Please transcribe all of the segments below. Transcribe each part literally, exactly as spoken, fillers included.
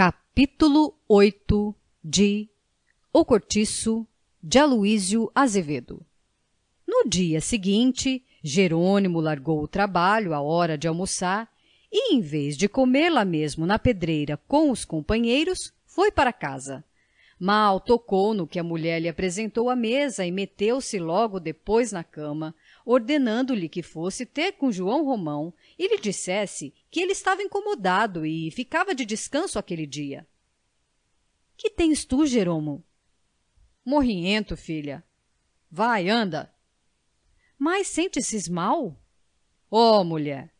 Capítulo oito de O Cortiço, de Aluísio Azevedo. No dia seguinte, Jerônimo largou o trabalho à hora de almoçar e, em vez de comer lá mesmo na pedreira com os companheiros, foi para casa. Mal tocou no que a mulher lhe apresentou à mesa e meteu-se logo depois na cama, ordenando-lhe que fosse ter com João Romão e lhe dissesse que ele estava incomodado e ficava de descanso aquele dia. — Que tens tu, Jerônimo? — Morriento, filha. — Vai, anda. — Mas sente-se mal? — Ô, mulher,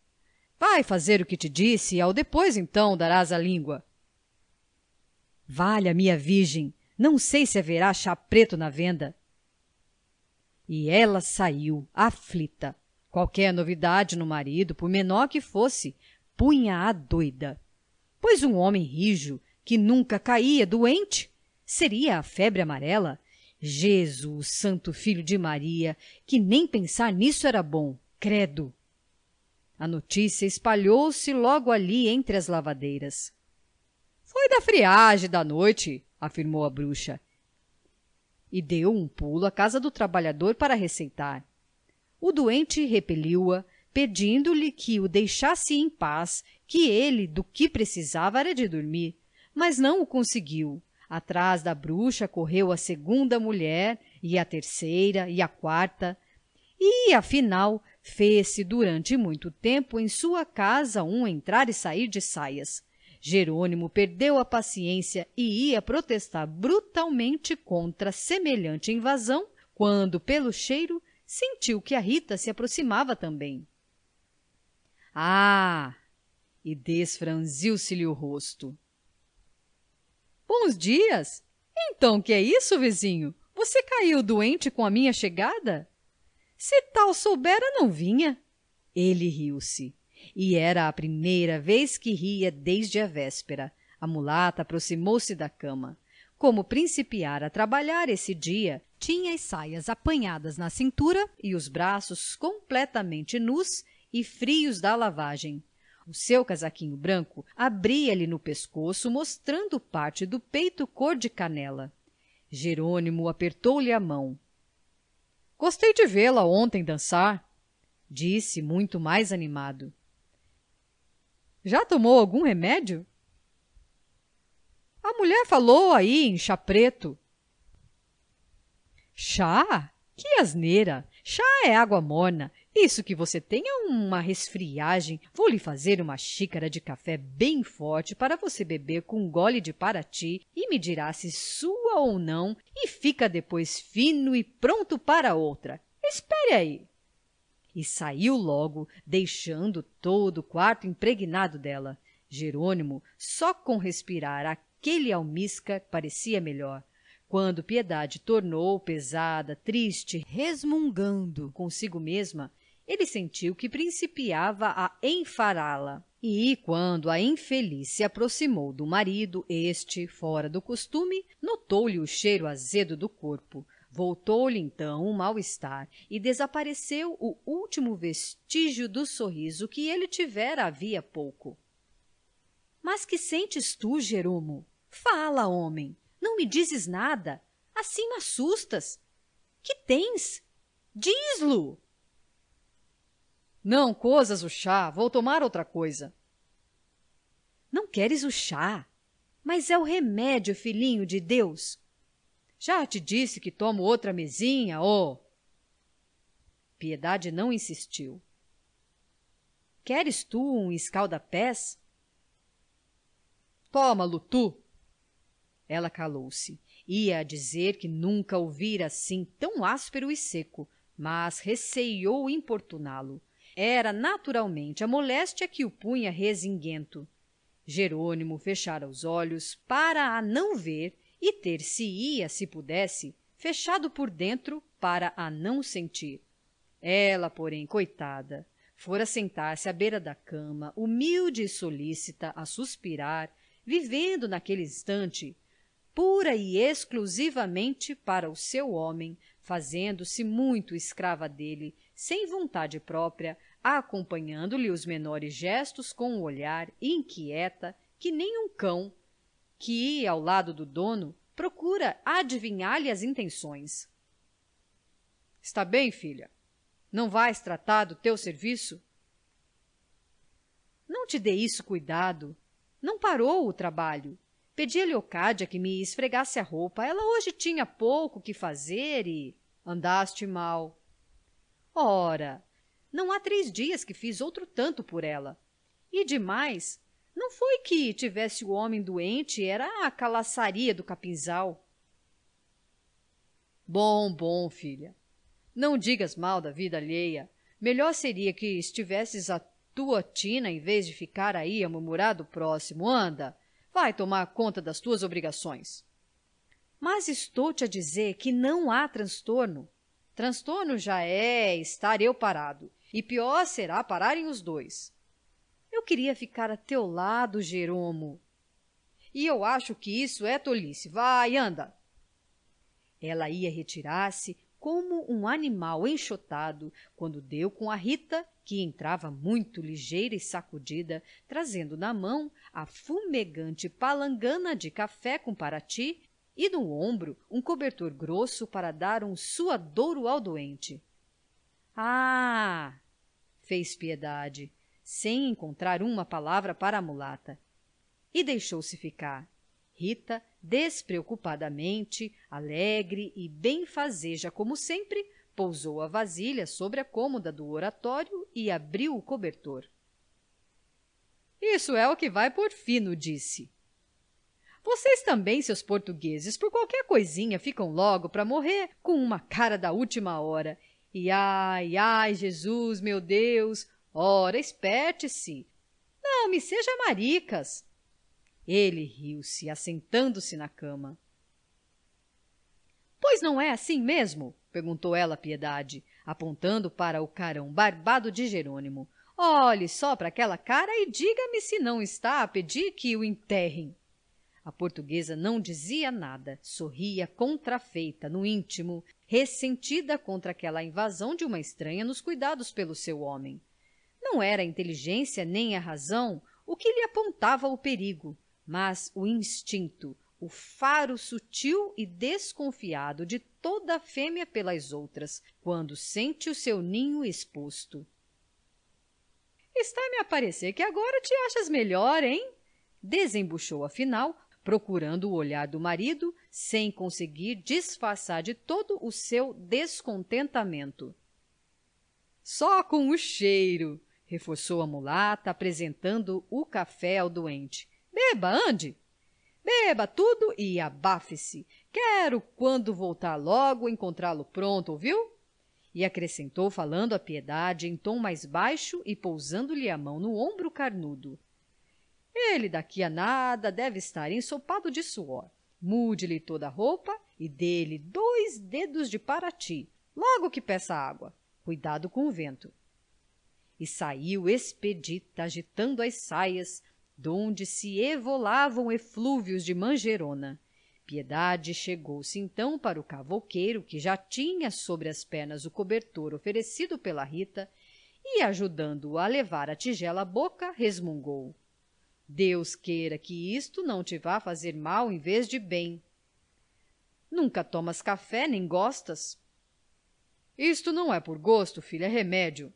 vai fazer o que te disse e ao depois então darás a língua. — Valha, minha virgem, não sei se haverá chá preto na venda. E ela saiu, aflita. Qualquer novidade no marido, por menor que fosse, punha-a doida. Pois um homem rijo, que nunca caía doente, seria a febre amarela? Jesus, santo filho de Maria, que nem pensar nisso era bom, credo! A notícia espalhou-se logo ali entre as lavadeiras. Foi da friagem da noite, afirmou a bruxa. E deu um pulo à casa do trabalhador para receitar. O doente repeliu-a, pedindo-lhe que o deixasse em paz, que ele do que precisava era de dormir, mas não o conseguiu. Atrás da bruxa correu a segunda mulher, e a terceira, e a quarta, e, afinal, fez-se durante muito tempo em sua casa um entrar e sair de saias. Jerônimo perdeu a paciência e ia protestar brutalmente contra semelhante invasão, quando, pelo cheiro, sentiu que a Rita se aproximava também. — Ah! E desfranziu-se-lhe o rosto. — Bons dias! Então, que é isso, vizinho? Você caiu doente com a minha chegada? Se tal soubera, não vinha. Ele riu-se. E era a primeira vez que ria desde a véspera. A mulata aproximou-se da cama. Como principiara a trabalhar esse dia, tinha as saias apanhadas na cintura e os braços completamente nus e frios da lavagem. O seu casaquinho branco abria-lhe no pescoço, mostrando parte do peito cor de canela. Jerônimo apertou-lhe a mão. — Gostei de vê-la ontem dançar, disse muito mais animado. — Já tomou algum remédio? — A mulher falou aí em chá preto. — Chá? Que asneira! Chá é água morna. Isso que você tem é uma resfriagem. Vou lhe fazer uma xícara de café bem forte para você beber com um gole de parati e me dirá se sua ou não, e fica depois fino e pronto para outra. Espere aí! E saiu logo, deixando todo o quarto impregnado dela. Jerônimo, só com respirar aquele almiscar, parecia melhor. Quando Piedade tornou pesada, triste, resmungando consigo mesma, ele sentiu que principiava a enfará-la. E, quando a infeliz se aproximou do marido, este, fora do costume, notou-lhe o cheiro azedo do corpo. Voltou-lhe então o mal-estar e desapareceu o último vestígio do sorriso que ele tivera havia pouco. — Mas que sentes tu, Jerônimo? Fala, homem! Não me dizes nada! Assim me assustas! Que tens? Diz-lo! — Não cozas o chá, vou tomar outra coisa. — Não queres o chá? Mas é o remédio, filhinho de Deus! — Já te disse que tomo outra mesinha, ó! Oh. Piedade não insistiu. Queres tu um escalda-pés? Toma-lo, tu! Ela calou-se. Ia a dizer que nunca o vira assim tão áspero e seco, mas receiou importuná-lo. Era naturalmente a moléstia que o punha rezinguento. Jerônimo fechara os olhos para a não ver e ter-se-ia, se pudesse, fechado por dentro para a não sentir. Ela, porém, coitada, fora sentar-se à beira da cama, humilde e solícita, a suspirar, vivendo naquele instante, pura e exclusivamente para o seu homem, fazendo-se muito escrava dele, sem vontade própria, acompanhando-lhe os menores gestos com um olhar inquieta que nem um cão, que ao lado do dono procura adivinhar lhe as intenções. Está bem, filha? Não vais tratar do teu serviço? Não te dê isso cuidado. Não parou o trabalho. Pedi a Leocádia que me esfregasse a roupa. Ela hoje tinha pouco que fazer e... Andaste mal. Ora, não há três dias que fiz outro tanto por ela. E demais, não foi que tivesse o homem doente, era a calaçaria do capinzal. Bom, bom, filha. Não digas mal da vida alheia. Melhor seria que estivesses a tua tina em vez de ficar aí a murmurar do próximo. Anda, vai tomar conta das tuas obrigações. Mas estou-te a dizer que não há transtorno. Transtorno já é estar eu parado, e pior será pararem os dois. Eu queria ficar a teu lado, Jerônimo. E eu acho que isso é tolice. Vai, anda. Ela ia retirar-se como um animal enxotado, quando deu com a Rita, que entrava muito ligeira e sacudida, trazendo na mão a fumegante palangana de café com parati e no ombro um cobertor grosso para dar um suadouro ao doente. — Ah! — fez Piedade, sem encontrar uma palavra para a mulata. E deixou-se ficar. Rita, despreocupadamente, alegre e benfazeja como sempre, pousou a vasilha sobre a cômoda do oratório e abriu o cobertor. — Isso é o que vai por fino, disse. — Vocês também, seus portugueses, por qualquer coisinha, ficam logo para morrer com uma cara da última hora. E ai, ai, Jesus, meu Deus, ora, esperte-se. Não me seja maricas. Ele riu-se, assentando-se na cama. — Pois não é assim mesmo? Perguntou ela a Piedade, apontando para o carão barbado de Jerônimo. — Olhe só para aquela cara e diga-me se não está a pedir que o enterrem. A portuguesa não dizia nada, sorria contrafeita no íntimo, ressentida contra aquela invasão de uma estranha nos cuidados pelo seu homem. Não era a inteligência nem a razão o que lhe apontava o perigo, mas o instinto, o faro sutil e desconfiado de toda a fêmea pelas outras, quando sente o seu ninho exposto. — Está-me a parecer que agora te achas melhor, hein? Desembuchou afinal, procurando o olhar do marido, sem conseguir disfarçar de todo o seu descontentamento. — Só com o cheiro! Reforçou a mulata, apresentando o café ao doente. — Beba, ande! Beba tudo e abafe-se. Quero, quando voltar logo, encontrá-lo pronto, ouviu? E acrescentou, falando a Piedade em tom mais baixo e pousando-lhe a mão no ombro carnudo. — Ele daqui a nada deve estar ensopado de suor. Mude-lhe toda a roupa e dê-lhe dois dedos de parati, logo que peça água. Cuidado com o vento. E saiu expedita, agitando as saias, donde se evolavam eflúvios de manjerona. Piedade chegou-se então para o cavoqueiro, que já tinha sobre as pernas o cobertor oferecido pela Rita, e, ajudando-o a levar a tigela à boca, resmungou. — Deus queira que isto não te vá fazer mal em vez de bem. — Nunca tomas café, nem gostas. — Isto não é por gosto, filha, é remédio.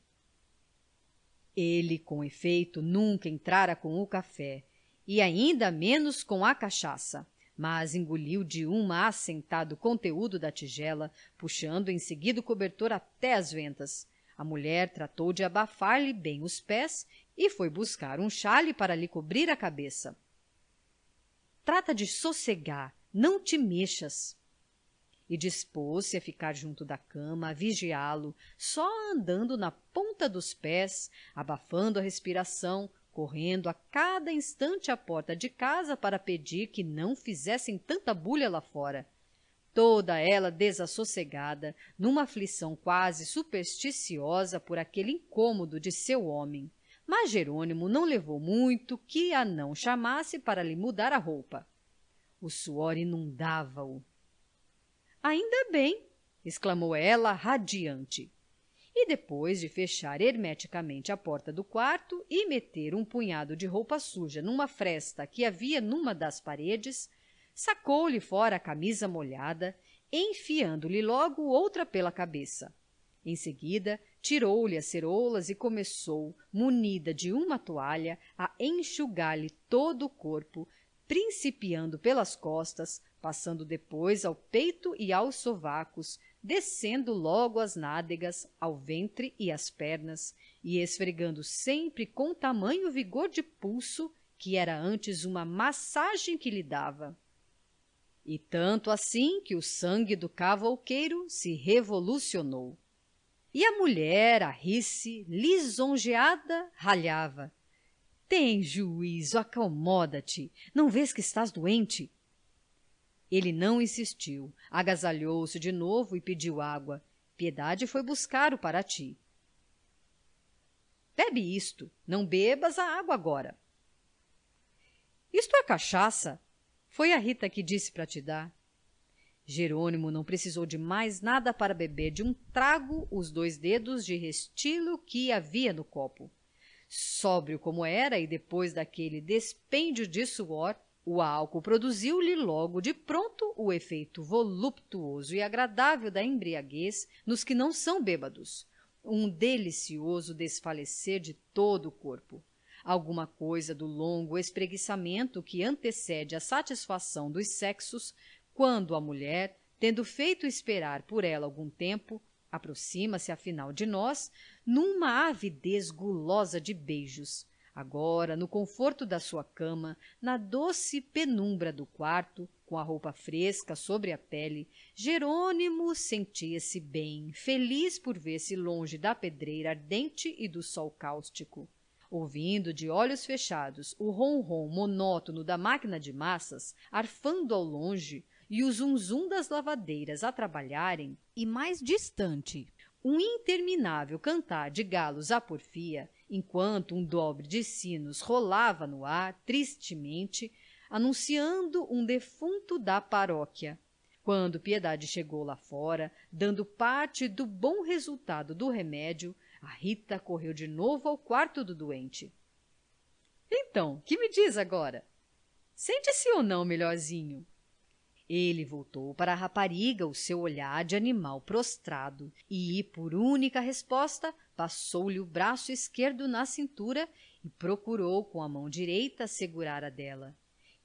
Ele, com efeito, nunca entrara com o café, e ainda menos com a cachaça, mas engoliu de uma assentado o conteúdo da tigela, puxando em seguida o cobertor até as ventas. A mulher tratou de abafar-lhe bem os pés e foi buscar um xale para lhe cobrir a cabeça. — Trata de sossegar, não te mexas! E dispôs-se a ficar junto da cama, a vigiá-lo, só andando na ponta dos pés, abafando a respiração, correndo a cada instante à porta de casa para pedir que não fizessem tanta bulha lá fora. Toda ela desassossegada, numa aflição quase supersticiosa por aquele incômodo de seu homem. Mas Jerônimo não levou muito que a não chamasse para lhe mudar a roupa. O suor inundava-o. — Ainda bem! — exclamou ela, radiante. e depois de fechar hermeticamente a porta do quarto e meter um punhado de roupa suja numa fresta que havia numa das paredes, sacou-lhe fora a camisa molhada, enfiando-lhe logo outra pela cabeça. Em seguida, tirou-lhe as ceroulas e começou, munida de uma toalha, a enxugar-lhe todo o corpo, principiando pelas costas, passando depois ao peito e aos sovacos, descendo logo às nádegas, ao ventre e às pernas, e esfregando sempre com tamanho vigor de pulso que era antes uma massagem que lhe dava. E tanto assim que o sangue do cavouqueiro se revolucionou. E a mulher, a rir-se, lisonjeada, ralhava. — Tem juízo, acomoda-te! Não vês que estás doente? Ele não insistiu, agasalhou-se de novo e pediu água. Piedade foi buscar o parati. — Bebe isto, não bebas a água agora. — Isto é cachaça. Foi a Rita que disse para te dar. Jerônimo não precisou de mais nada para beber de um trago os dois dedos de restilo que havia no copo. Sóbrio como era e depois daquele dispêndio de suor, o álcool produziu-lhe logo de pronto o efeito voluptuoso e agradável da embriaguez nos que não são bêbados, um delicioso desfalecer de todo o corpo. Alguma coisa do longo espreguiçamento que antecede a satisfação dos sexos quando a mulher, tendo feito esperar por ela algum tempo, aproxima-se afinal de nós numa avidez gulosa de beijos. Agora, no conforto da sua cama, na doce penumbra do quarto, com a roupa fresca sobre a pele, Jerônimo sentia-se bem, feliz por ver-se longe da pedreira ardente e do sol cáustico. Ouvindo de olhos fechados o ronron monótono da máquina de massas, arfando ao longe, e o zunzum das lavadeiras a trabalharem, e mais distante, um interminável cantar de galos à porfia, enquanto um dobre de sinos rolava no ar, tristemente, anunciando um defunto da paróquia. Quando Piedade chegou lá fora, dando parte do bom resultado do remédio, a Rita correu de novo ao quarto do doente. — Então, que me diz agora? Sente-se ou não melhorzinho? Ele voltou para a rapariga o seu olhar de animal prostrado e, por única resposta, passou-lhe o braço esquerdo na cintura e procurou com a mão direita segurar a dela.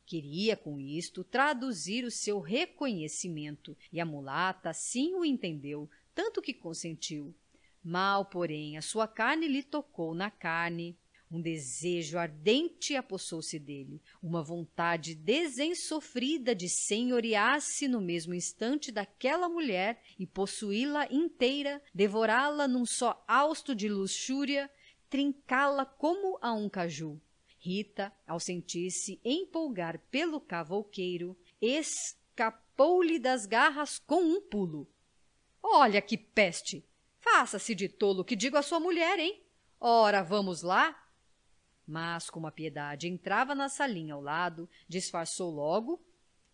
Queria, com isto, traduzir o seu reconhecimento, e a mulata assim o entendeu, tanto que consentiu. Mal, porém, a sua carne lhe tocou na carne. Um desejo ardente apossou-se dele, uma vontade desensofrida de senhorear-se no mesmo instante daquela mulher e possuí-la inteira, devorá-la num só hausto de luxúria, trincá-la como a um caju. Rita, ao sentir-se empolgar pelo cavouqueiro, escapou-lhe das garras com um pulo. — Olha que peste! Faça-se de tolo que digo à sua mulher, hein? Ora, vamos lá! Mas, como a Piedade entrava na salinha ao lado, disfarçou logo,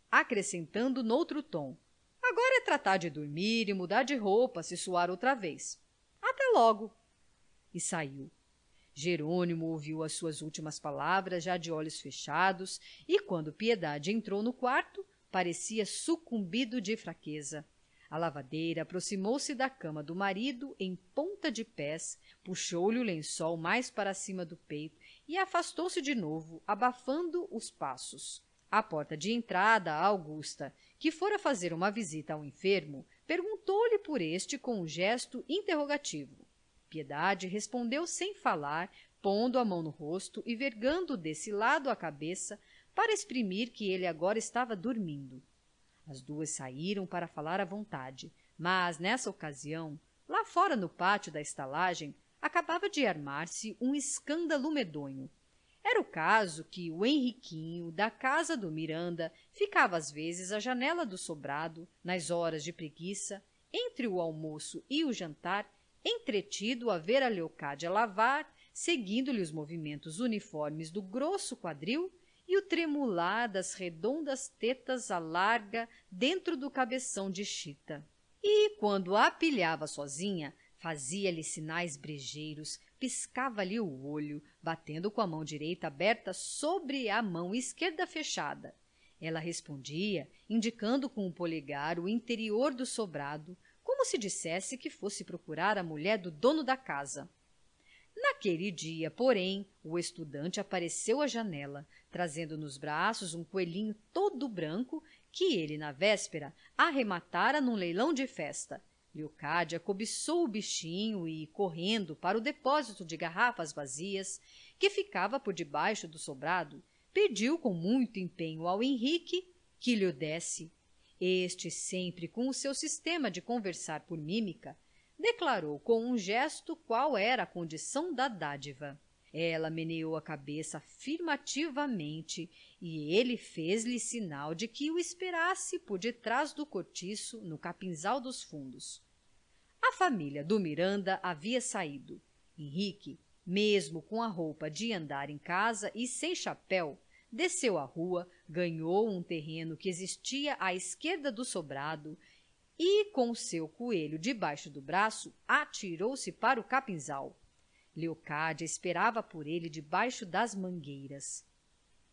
acrescentando noutro tom. Agora é tratar de dormir e mudar de roupa, se suar outra vez. Até logo! E saiu. Jerônimo ouviu as suas últimas palavras já de olhos fechados e, quando Piedade entrou no quarto, parecia sucumbido de fraqueza. A lavadeira aproximou-se da cama do marido em ponta de pés, puxou-lhe o lençol mais para cima do peito e afastou-se de novo, abafando os passos. À porta de entrada, a Augusta, que fora fazer uma visita ao enfermo, perguntou-lhe por este com um gesto interrogativo. Piedade respondeu sem falar, pondo a mão no rosto e vergando desse lado a cabeça para exprimir que ele agora estava dormindo. As duas saíram para falar à vontade, mas, nessa ocasião, lá fora no pátio da estalagem, acabava de armar-se um escândalo medonho. Era o caso que o Henriquinho, da casa do Miranda, ficava às vezes à janela do sobrado, nas horas de preguiça, entre o almoço e o jantar, entretido a ver a Leocádia lavar, seguindo-lhe os movimentos uniformes do grosso quadril, e o tremular das redondas tetas à larga dentro do cabeção de chita. E, quando a pilhava sozinha, fazia-lhe sinais brejeiros, piscava-lhe o olho, batendo com a mão direita aberta sobre a mão esquerda fechada. Ela respondia, indicando com o polegar o interior do sobrado, como se dissesse que fosse procurar a mulher do dono da casa. Naquele dia, porém, o estudante apareceu à janela, trazendo nos braços um coelhinho todo branco que ele, na véspera, arrematara num leilão de festa. Leocádia cobiçou o bichinho e, correndo para o depósito de garrafas vazias, que ficava por debaixo do sobrado, pediu com muito empenho ao Henrique que lhe o desse. Este, sempre com o seu sistema de conversar por mímica, declarou com um gesto qual era a condição da dádiva. Ela meneou a cabeça afirmativamente e ele fez-lhe sinal de que o esperasse por detrás do cortiço, no capinzal dos fundos. A família do Miranda havia saído. Henrique, mesmo com a roupa de andar em casa e sem chapéu, desceu a rua, ganhou um terreno que existia à esquerda do sobrado e, com seu coelho debaixo do braço, atirou-se para o capinzal. Leocádia esperava por ele debaixo das mangueiras.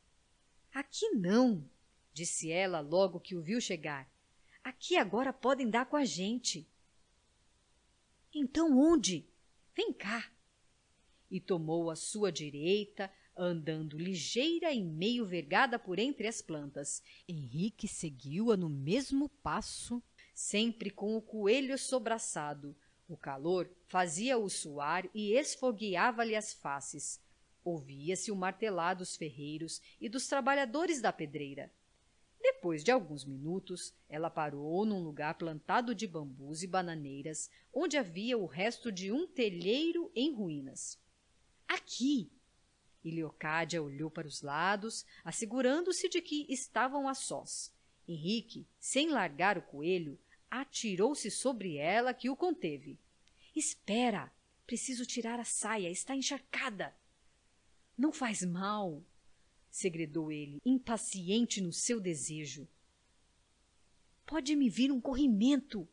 — Aqui não! — disse ela logo que o viu chegar. — Aqui agora podem dar com a gente. — Então onde? Vem cá! E tomou a sua direita, andando ligeira e meio vergada por entre as plantas. Henrique seguiu-a no mesmo passo, sempre com o coelho sobraçado. O calor fazia-o suar e esfogueava-lhe as faces. Ouvia-se o martelar dos ferreiros e dos trabalhadores da pedreira. Depois de alguns minutos, ela parou num lugar plantado de bambus e bananeiras, onde havia o resto de um telheiro em ruínas. — Aqui! E Leocádia olhou para os lados, assegurando-se de que estavam a sós. Henrique, sem largar o coelho, atirou-se sobre ela, que o conteve. — Espera! Preciso tirar a saia, está encharcada! — Não faz mal! Segredou ele, impaciente no seu desejo. — Pode me vir um corrimento!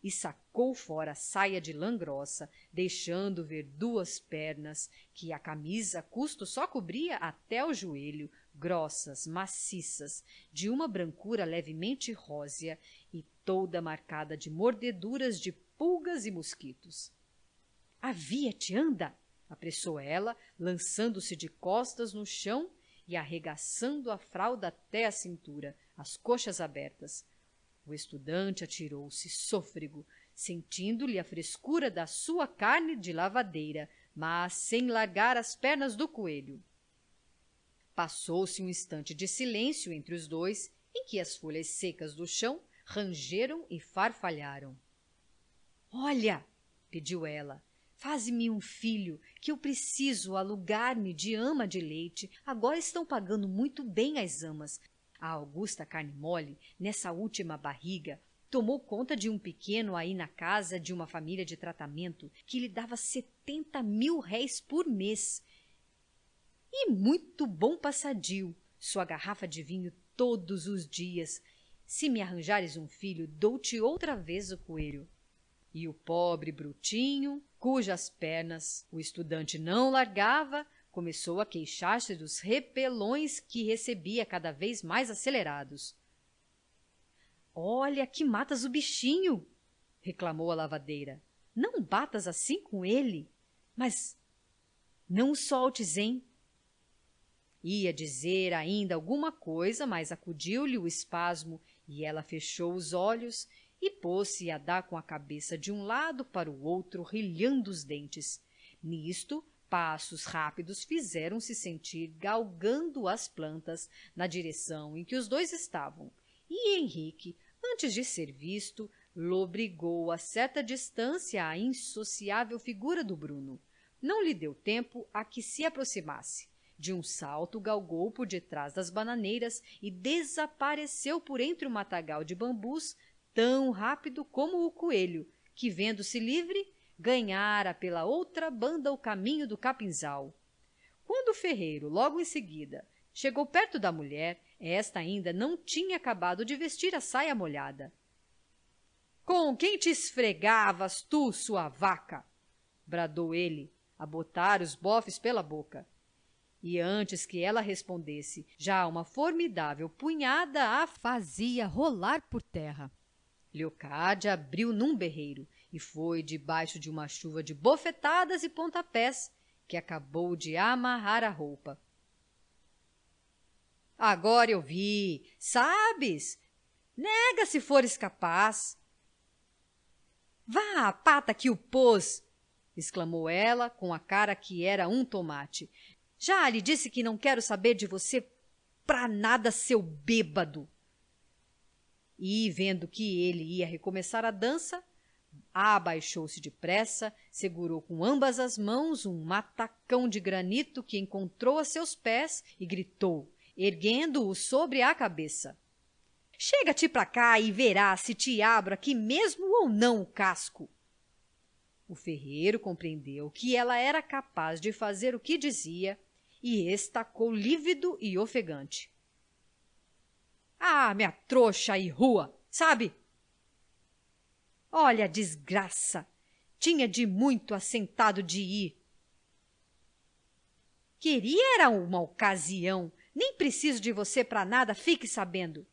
E sacou fora a saia de lã grossa, deixando ver duas pernas, que a camisa a custo só cobria até o joelho, grossas, maciças, de uma brancura levemente rósea e toda marcada de mordeduras de pulgas e mosquitos. — Avia-te, anda! — apressou ela, lançando-se de costas no chão e arregaçando a fralda até a cintura, as coxas abertas. O estudante atirou-se sôfrego, sentindo-lhe a frescura da sua carne de lavadeira, mas sem largar as pernas do coelho. Passou-se um instante de silêncio entre os dois, em que as folhas secas do chão rangeram e farfalharam. — Olha! — pediu ela. — Faze-me um filho, que eu preciso alugar-me de ama de leite. Agora estão pagando muito bem as amas. A augusta carne mole, nessa última barriga, tomou conta de um pequeno aí na casa de uma família de tratamento que lhe dava setenta mil réis por mês. E muito bom passadio, sua garrafa de vinho todos os dias. Se me arranjares um filho, dou-te outra vez o coelho. E o pobre brutinho, cujas pernas o estudante não largava, começou a queixar-se dos repelões que recebia cada vez mais acelerados. — Olha que matas o bichinho! — reclamou a lavadeira. — Não batas assim com ele. Mas não o soltes, hein? Ia dizer ainda alguma coisa, mas acudiu-lhe o espasmo e ela fechou os olhos e pôs-se a dar com a cabeça de um lado para o outro, rilhando os dentes. Nisto, passos rápidos fizeram-se sentir galgando as plantas na direção em que os dois estavam, e Henrique, antes de ser visto, lobrigou a certa distância a insociável figura do Bruno. Não lhe deu tempo a que se aproximasse. De um salto, galgou por detrás das bananeiras e desapareceu por entre o matagal de bambus, tão rápido como o coelho, que, vendo-se livre, ganhara pela outra banda o caminho do capinzal. Quando o ferreiro, logo em seguida, chegou perto da mulher, esta ainda não tinha acabado de vestir a saia molhada. — com quem te esfregavas, tu, sua vaca! Bradou ele, a botar os bofes pela boca. E antes que ela respondesse, já uma formidável punhada a fazia rolar por terra. Leocádia abriu num berreiro e foi debaixo de uma chuva de bofetadas e pontapés que acabou de amarrar a roupa. — Agora eu vi! Sabes? Nega se fores capaz! — Vá, a pata que o pôs! Exclamou ela, com a cara que era um tomate. — Já lhe disse que não quero saber de você pra nada, seu bêbado! E, vendo que ele ia recomeçar a dança, abaixou-se depressa, segurou com ambas as mãos um matacão de granito que encontrou a seus pés e gritou, erguendo-o sobre a cabeça. — Chega-te pra cá e verá se te abro aqui mesmo ou não o casco! O ferreiro compreendeu que ela era capaz de fazer o que dizia e estacou lívido e ofegante. — Ah, minha trouxa e rua, sabe? — Olha a desgraça! Tinha de muito assentado de ir. — Queria era uma ocasião. Nem preciso de você para nada, fique sabendo.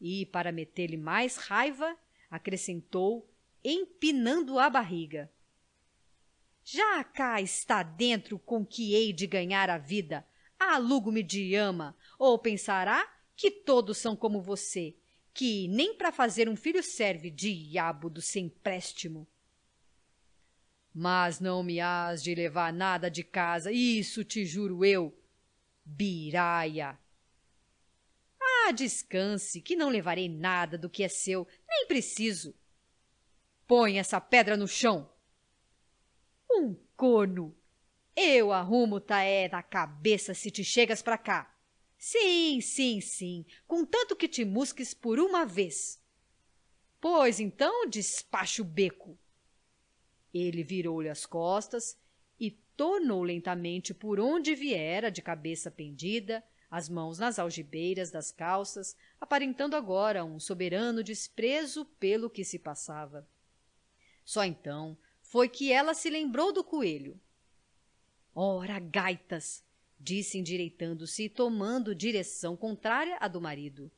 E, para meter-lhe mais raiva, acrescentou, empinando a barriga. — Já cá está dentro com que hei de ganhar a vida. Alugo-me de ama, ou pensará que todos são como você, que nem para fazer um filho serve, diabo do sem empréstimo. Mas não me hás de levar nada de casa, isso te juro eu, biraia. Ah, descanse, que não levarei nada do que é seu, nem preciso. Põe essa pedra no chão. Um corno! Eu arrumo-ta é na cabeça se te chegas para cá. Sim, sim, sim, contanto que te musques por uma vez. Pois então, despacha o beco. Ele virou-lhe as costas e tornou lentamente por onde viera, de cabeça pendida, as mãos nas algibeiras das calças, aparentando agora um soberano desprezo pelo que se passava. Só então foi que ela se lembrou do coelho. Ora, gaitas! Disse endireitando-se e tomando direção contrária à do marido.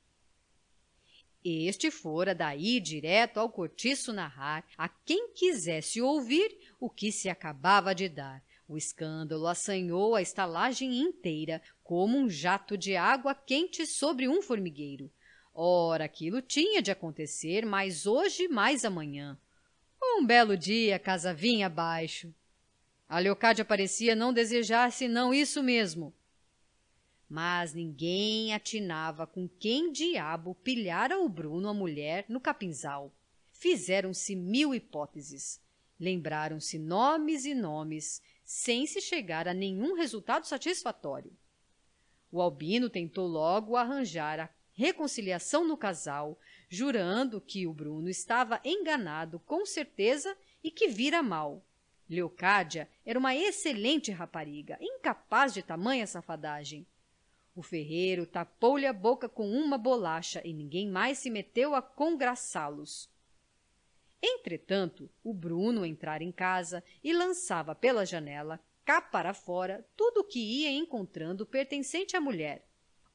Este fora daí direto ao cortiço narrar a quem quisesse ouvir o que se acabava de dar. O escândalo assanhou a estalagem inteira, como um jato de água quente sobre um formigueiro. Ora, aquilo tinha de acontecer, mais hoje, mais amanhã. Um belo dia a casa vinha abaixo. A Leocádia parecia não desejar senão isso mesmo. Mas ninguém atinava com quem diabo pilhara o Bruno a mulher no capinzal. Fizeram-se mil hipóteses. Lembraram-se nomes e nomes, sem se chegar a nenhum resultado satisfatório. O albino tentou logo arranjar a reconciliação no casal, jurando que o Bruno estava enganado com certeza e que vira mal. Leocádia era uma excelente rapariga, incapaz de tamanha safadagem. O ferreiro tapou-lhe a boca com uma bolacha e ninguém mais se meteu a congraçá-los. Entretanto, o Bruno entrara em casa e lançava pela janela, cá para fora, tudo o que ia encontrando pertencente à mulher.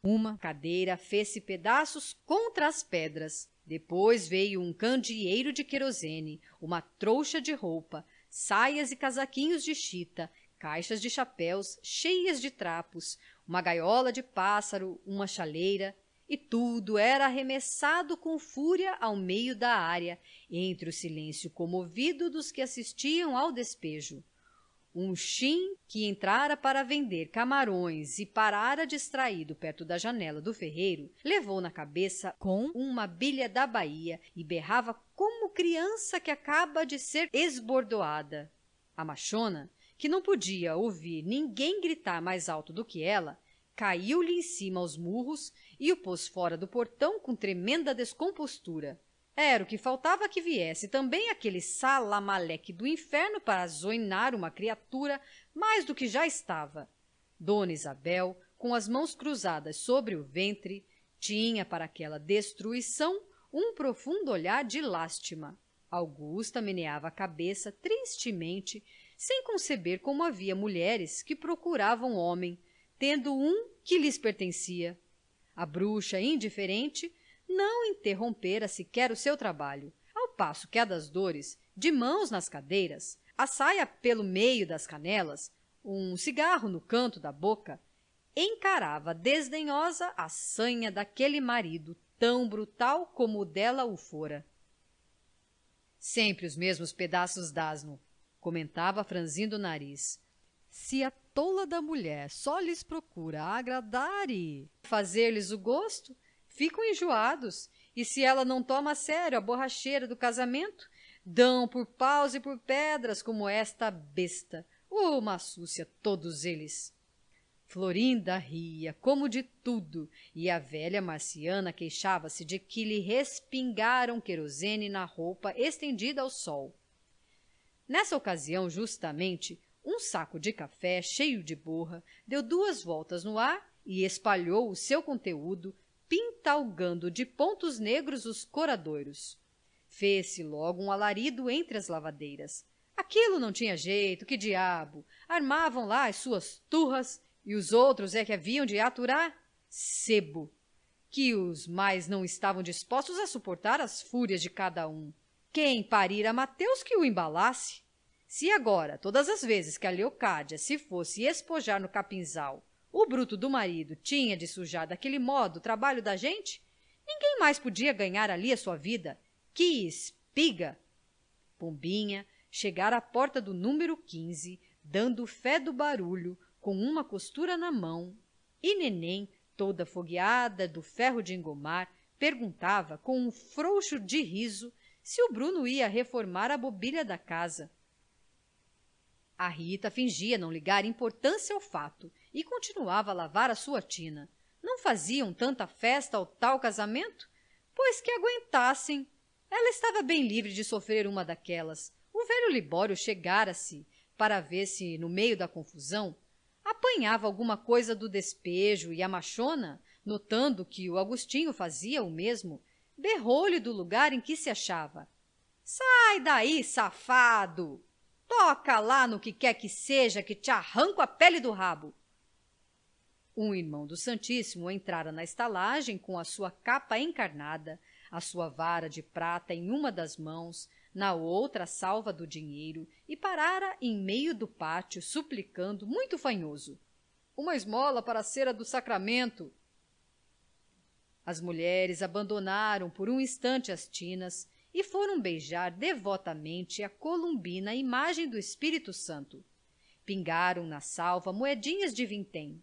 Uma cadeira fez-se pedaços contra as pedras. Depois veio um candeeiro de querosene, uma trouxa de roupa, saias e casaquinhos de chita, caixas de chapéus cheias de trapos, uma gaiola de pássaro, uma chaleira, e tudo era arremessado com fúria ao meio da área, entre o silêncio comovido dos que assistiam ao despejo. Um chim que entrara para vender camarões e parara distraído perto da janela do ferreiro, levou na cabeça com uma bilha da Bahia e berrava como criança que acaba de ser esbordoada. A machona, que não podia ouvir ninguém gritar mais alto do que ela, caiu-lhe em cima aos murros e o pôs fora do portão com tremenda descompostura. Era o que faltava que viesse também aquele salamaleque do inferno para azoinar uma criatura mais do que já estava. Dona Isabel, com as mãos cruzadas sobre o ventre, tinha para aquela destruição um profundo olhar de lástima. Augusta meneava a cabeça tristemente, sem conceber como havia mulheres que procuravam homem, tendo um que lhes pertencia. A bruxa indiferente não interrompera sequer o seu trabalho, ao passo que a das dores, de mãos nas cadeiras, a saia pelo meio das canelas, um cigarro no canto da boca, encarava desdenhosa a sanha daquele marido tão brutal como o dela o fora. Sempre os mesmos pedaços d'asno, comentava franzindo o nariz. Se a tola da mulher só lhes procura agradar e fazer-lhes o gosto, ficam enjoados, e se ela não toma a sério a borracheira do casamento, dão por paus e por pedras como esta besta, uma súcia todos eles. Florinda ria como de tudo, e a velha Marciana queixava-se de que lhe respingaram querosene na roupa estendida ao sol. Nessa ocasião, justamente, um saco de café cheio de borra deu duas voltas no ar e espalhou o seu conteúdo, pintalgando de pontos negros os coradouros. Fez-se logo um alarido entre as lavadeiras. Aquilo não tinha jeito, que diabo! Armavam lá as suas turras e os outros é que haviam de aturar sebo, que os mais não estavam dispostos a suportar as fúrias de cada um. Quem parira a Mateus que o embalasse? Se agora, todas as vezes que a Leocádia se fosse espojar no capinzal, o bruto do marido tinha de sujar daquele modo o trabalho da gente, ninguém mais podia ganhar ali a sua vida. Que espiga! Pombinha chegara à porta do número quinze, dando fé do barulho, com uma costura na mão, e Neném, toda afogueada do ferro de engomar, perguntava com um frouxo de riso se o Bruno ia reformar a mobília da casa. A Rita fingia não ligar importância ao fato e continuava a lavar a sua tina. Não faziam tanta festa ao tal casamento, pois que aguentassem. Ela estava bem livre de sofrer uma daquelas. O velho Libório chegara-se para ver se, no meio da confusão, apanhava alguma coisa do despejo, e a machona, notando que o Agostinho fazia o mesmo, berrou-lhe do lugar em que se achava. — Sai daí, safado! Toca lá no que quer que seja, que te arranco a pele do rabo! Um irmão do Santíssimo entrara na estalagem com a sua capa encarnada, a sua vara de prata em uma das mãos, na outra a salva do dinheiro, e parara em meio do pátio, suplicando, muito fanhoso. — Uma esmola para a cera do sacramento! As mulheres abandonaram por um instante as tinas e foram beijar devotamente a columbina imagem do Espírito Santo. Pingaram na salva moedinhas de vintém.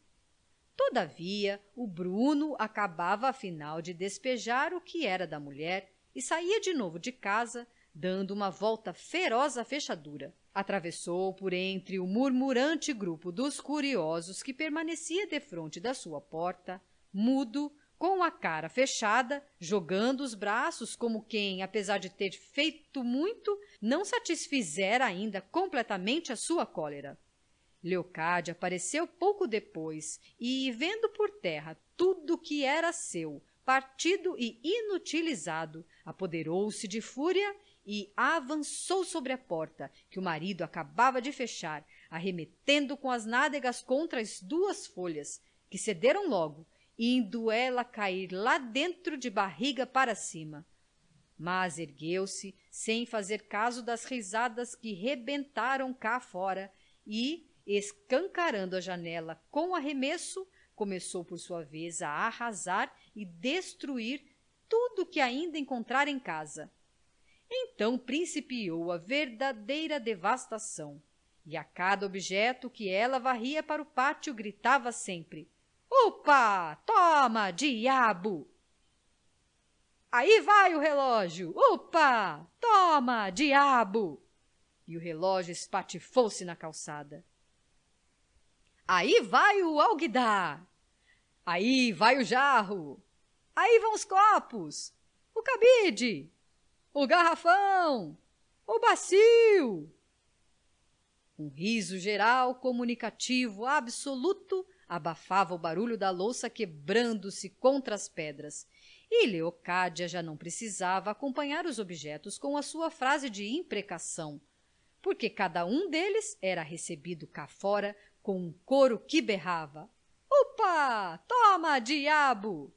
Todavia, o Bruno acabava afinal de despejar o que era da mulher e saía de novo de casa, dando uma volta feroz à fechadura. Atravessou por entre o murmurante grupo dos curiosos que permanecia defronte da sua porta, mudo, com a cara fechada, jogando os braços como quem, apesar de ter feito muito, não satisfizera ainda completamente a sua cólera. Leocádia apareceu pouco depois e, vendo por terra tudo o que era seu, partido e inutilizado, apoderou-se de fúria e avançou sobre a porta, que o marido acabava de fechar, arremetendo com as nádegas contra as duas folhas, que cederam logo, indo ela cair lá dentro de barriga para cima. Mas ergueu-se, sem fazer caso das risadas que rebentaram cá fora, e, escancarando a janela com arremesso, começou por sua vez a arrasar e destruir tudo que ainda encontrara em casa. Então principiou a verdadeira devastação, e a cada objeto que ela varria para o pátio gritava sempre: Upa! Toma, diabo! Aí vai o relógio! Upa! Toma, diabo! E o relógio espatifou-se na calçada. Aí vai o alguidar! Aí vai o jarro! Aí vão os copos! O cabide! O garrafão! O bacio! Um riso geral, comunicativo, absoluto, abafava o barulho da louça quebrando-se contra as pedras, e leocádia já não precisava acompanhar os objetos com a sua frase de imprecação, porque cada um deles era recebido cá fora com um coro que berrava upa, toma, diabo!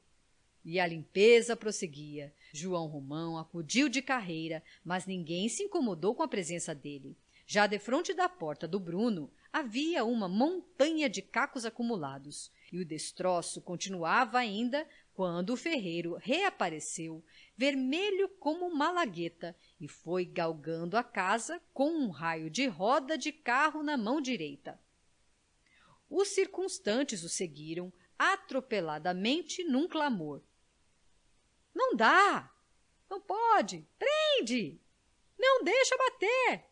E a limpeza prosseguia. João Romão acudiu de carreira, mas ninguém se incomodou com a presença dele. Já defronte da porta do Bruno havia uma montanha de cacos acumulados, e o destroço continuava ainda quando o ferreiro reapareceu, vermelho como uma malagueta, e foi galgando a casa com um raio de roda de carro na mão direita. Os circunstantes o seguiram atropeladamente num clamor. — Não dá! Não pode! Prende! Não deixa bater!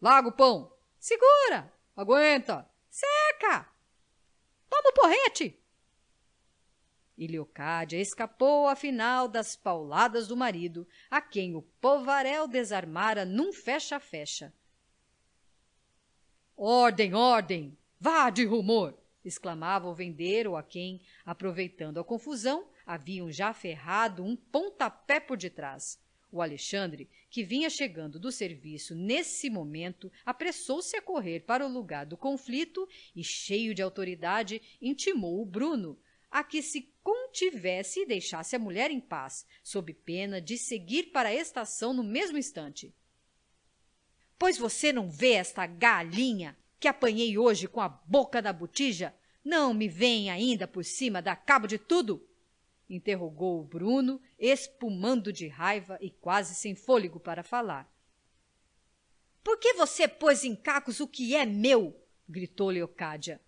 Larga o pão! Segura! Aguenta! Seca! Toma o porrete! E Leocádia escapou, afinal, das pauladas do marido, a quem o povaréu desarmara num fecha-fecha. — Ordem, ordem! Vá de rumor! Exclamava o vendeiro a quem, aproveitando a confusão, haviam já ferrado um pontapé por detrás. O Alexandre, que vinha chegando do serviço nesse momento, apressou-se a correr para o lugar do conflito e, cheio de autoridade, intimou o Bruno a que se contivesse e deixasse a mulher em paz, sob pena de seguir para a estação no mesmo instante. — Pois você não vê esta galinha que apanhei hoje com a boca da botija? Não me vem ainda por cima dar cabo de tudo? Interrogou o Bruno, espumando de raiva e quase sem fôlego para falar. — Por que você pôs em cacos o que é meu? Gritou Leocádia.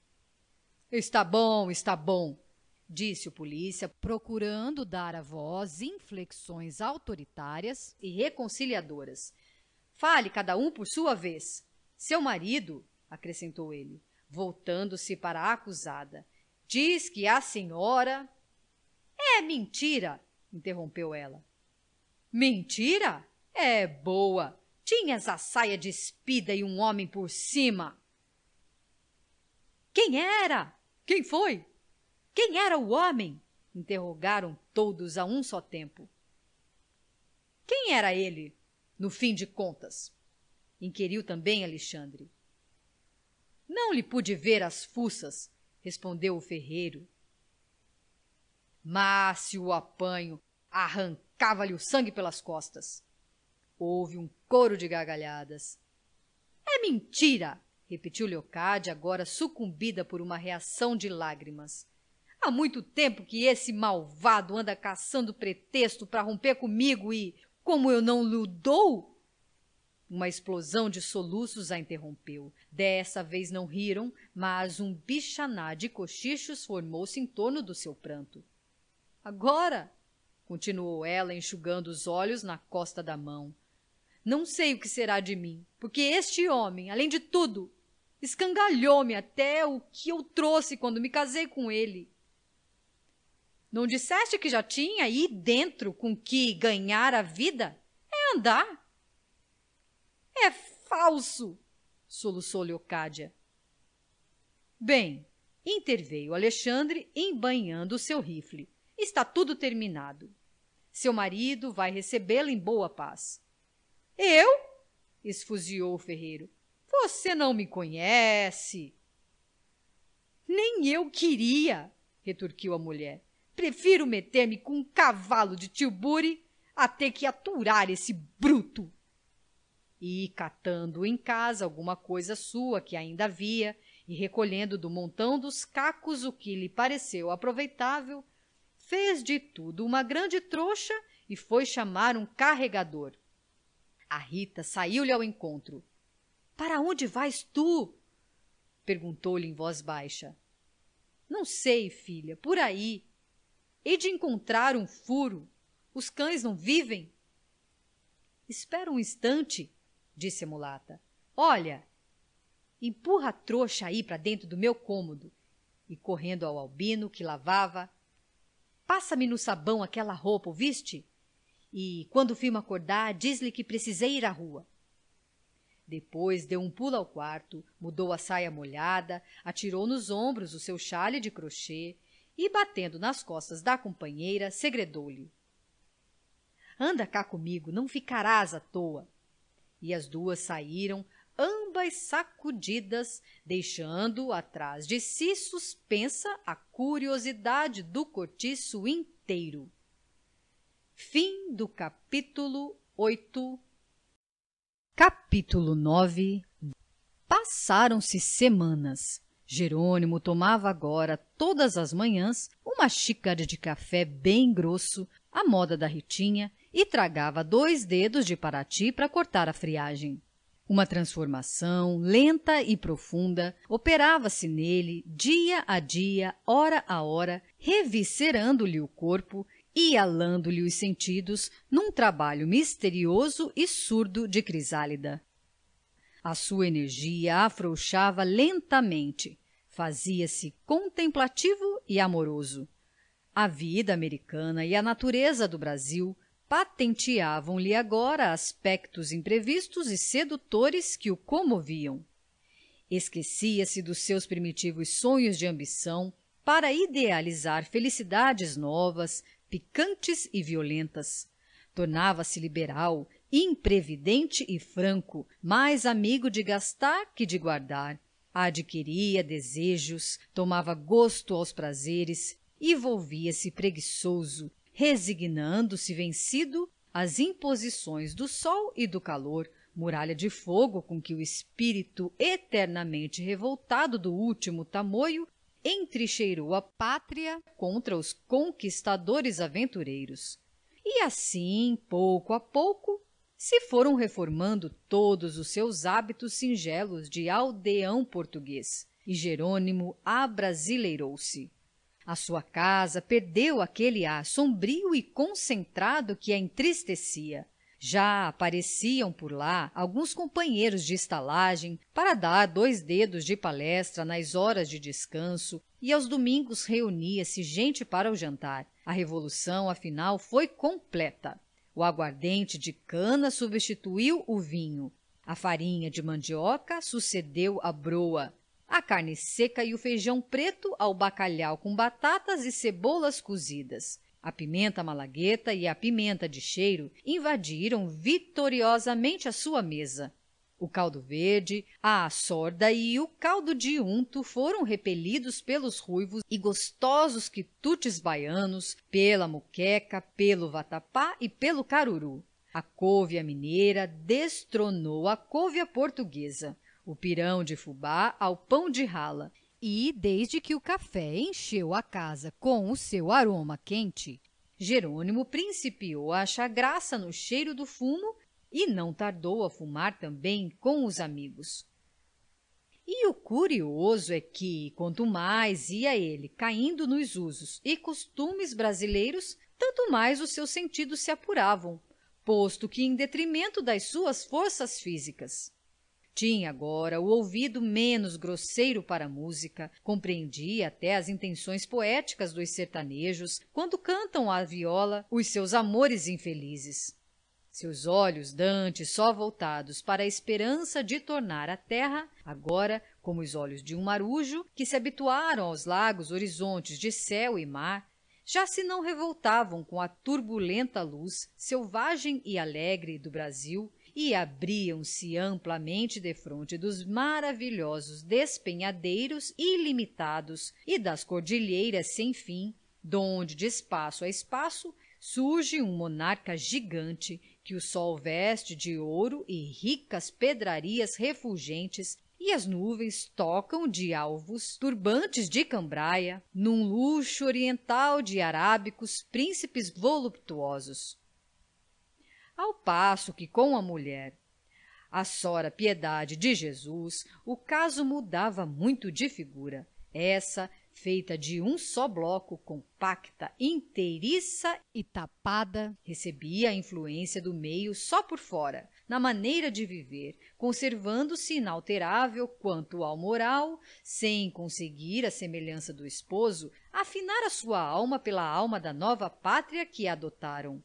— Está bom, está bom, disse o polícia, procurando dar à voz inflexões autoritárias e reconciliadoras. — Fale cada um por sua vez. Seu marido, acrescentou ele, voltando-se para a acusada, diz que a senhora... — É mentira! Interrompeu ela. — Mentira? É boa! Tinhas a saia despida e um homem por cima! — Quem era? Quem foi? Quem era o homem? Interrogaram todos a um só tempo. — Quem era ele, no fim de contas? Inquiriu também Alexandre. — Não lhe pude ver as fuças, respondeu o ferreiro. Mas se o apanho, arrancava-lhe o sangue pelas costas. Houve um coro de gargalhadas. — É mentira! Repetiu Leocádia, agora sucumbida por uma reação de lágrimas. — Há muito tempo que esse malvado anda caçando pretexto para romper comigo e, como eu não lhe dou... Uma explosão de soluços a interrompeu. Dessa vez não riram, mas um bichaná de cochichos formou-se em torno do seu pranto. — Agora! Continuou ela, enxugando os olhos na costa da mão. — Não sei o que será de mim, porque este homem, além de tudo, escangalhou-me até o que eu trouxe quando me casei com ele. — Não disseste que já tinha aí dentro com que ganhar a vida? É andar! — É falso! Soluçou Leocádia. Bem, interveio Alexandre, embainhando o seu rifle. Está tudo terminado. Seu marido vai recebê-la em boa paz. — Eu? Esfuziou o ferreiro. — Você não me conhece. — Nem eu queria, retorquiu a mulher. Prefiro meter-me com um cavalo de Tilbury a ter que aturar esse bruto. E, catando em casa alguma coisa sua que ainda havia e recolhendo do montão dos cacos o que lhe pareceu aproveitável, fez de tudo uma grande trouxa e foi chamar um carregador. A Rita saiu-lhe ao encontro. — Para onde vais tu? Perguntou-lhe em voz baixa. — Não sei, filha, por aí. Hei de encontrar um furo. Os cães não vivem? — Espera um instante. Disse a mulata. — Olha, empurra a trouxa aí para dentro do meu cômodo. E, correndo ao albino, que lavava, — passa-me no sabão aquela roupa, ouviste? E, quando o Firmo acordar, diz-lhe que precisei ir à rua. Depois deu um pulo ao quarto, mudou a saia molhada, atirou nos ombros o seu xale de crochê e, batendo nas costas da companheira, segredou-lhe: anda cá comigo, não ficarás à toa. E as duas saíram, ambas sacudidas, deixando atrás de si suspensa a curiosidade do cortiço inteiro. Fim do capítulo oito. Capítulo nove. Passaram-se semanas. Jerônimo tomava agora, todas as manhãs, uma xícara de café bem grosso, à moda da Ritinha, e tragava dois dedos de parati para cortar a friagem. Uma transformação lenta e profunda operava-se nele dia a dia, hora a hora, reviscerando-lhe o corpo e alando-lhe os sentidos num trabalho misterioso e surdo de crisálida. A sua energia afrouxava lentamente, fazia-se contemplativo e amoroso. A vida americana e a natureza do Brasil patenteavam-lhe agora aspectos imprevistos e sedutores que o comoviam. Esquecia-se dos seus primitivos sonhos de ambição para idealizar felicidades novas, picantes e violentas. Tornava-se liberal, imprevidente e franco, mais amigo de gastar que de guardar. Adquiria desejos, tomava gosto aos prazeres e volvia-se preguiçoso, resignando-se vencido às imposições do sol e do calor, muralha de fogo com que o espírito eternamente revoltado do último tamoio entrincheirou a pátria contra os conquistadores aventureiros. E assim, pouco a pouco, se foram reformando todos os seus hábitos singelos de aldeão português, e Jerônimo abrasileirou-se. A sua casa perdeu aquele ar sombrio e concentrado que a entristecia. Já apareciam por lá alguns companheiros de estalagem para dar dois dedos de palestra nas horas de descanso, e aos domingos reunia-se gente para o jantar. A revolução, afinal, foi completa. O aguardente de cana substituiu o vinho. A farinha de mandioca sucedeu à broa. A carne seca e o feijão preto ao bacalhau com batatas e cebolas cozidas. A pimenta malagueta e a pimenta de cheiro invadiram vitoriosamente a sua mesa. O caldo verde, a açorda e o caldo de unto foram repelidos pelos ruivos e gostosos quitutes baianos, pela muqueca, pelo vatapá e pelo caruru. A couve mineira destronou a couve portuguesa, o pirão de fubá ao pão de rala, e, desde que o café encheu a casa com o seu aroma quente, Jerônimo principiou a achar graça no cheiro do fumo e não tardou a fumar também com os amigos. E o curioso é que, quanto mais ia ele caindo nos usos e costumes brasileiros, tanto mais os seus sentidos se apuravam, posto que em detrimento das suas forças físicas. Tinha agora o ouvido menos grosseiro para a música, compreendia até as intenções poéticas dos sertanejos quando cantam à viola os seus amores infelizes. Seus olhos dantes, só voltados para a esperança de tornar à terra, agora como os olhos de um marujo, que se habituaram aos largos horizontes de céu e mar, já se não revoltavam com a turbulenta luz selvagem e alegre do Brasil, e abriam-se amplamente defronte dos maravilhosos despenhadeiros ilimitados e das cordilheiras sem fim, donde de espaço a espaço surge um monarca gigante que o sol veste de ouro e ricas pedrarias refulgentes, e as nuvens tocam de alvos turbantes de cambraia num luxo oriental de arábicos príncipes voluptuosos. Ao passo que com a mulher, a sora Piedade de Jesus, o caso mudava muito de figura. Essa, feita de um só bloco, compacta, inteiriça e tapada, recebia a influência do meio só por fora, na maneira de viver, conservando-se inalterável quanto ao moral, sem conseguir, à semelhança do esposo, afinar a sua alma pela alma da nova pátria que a adotaram.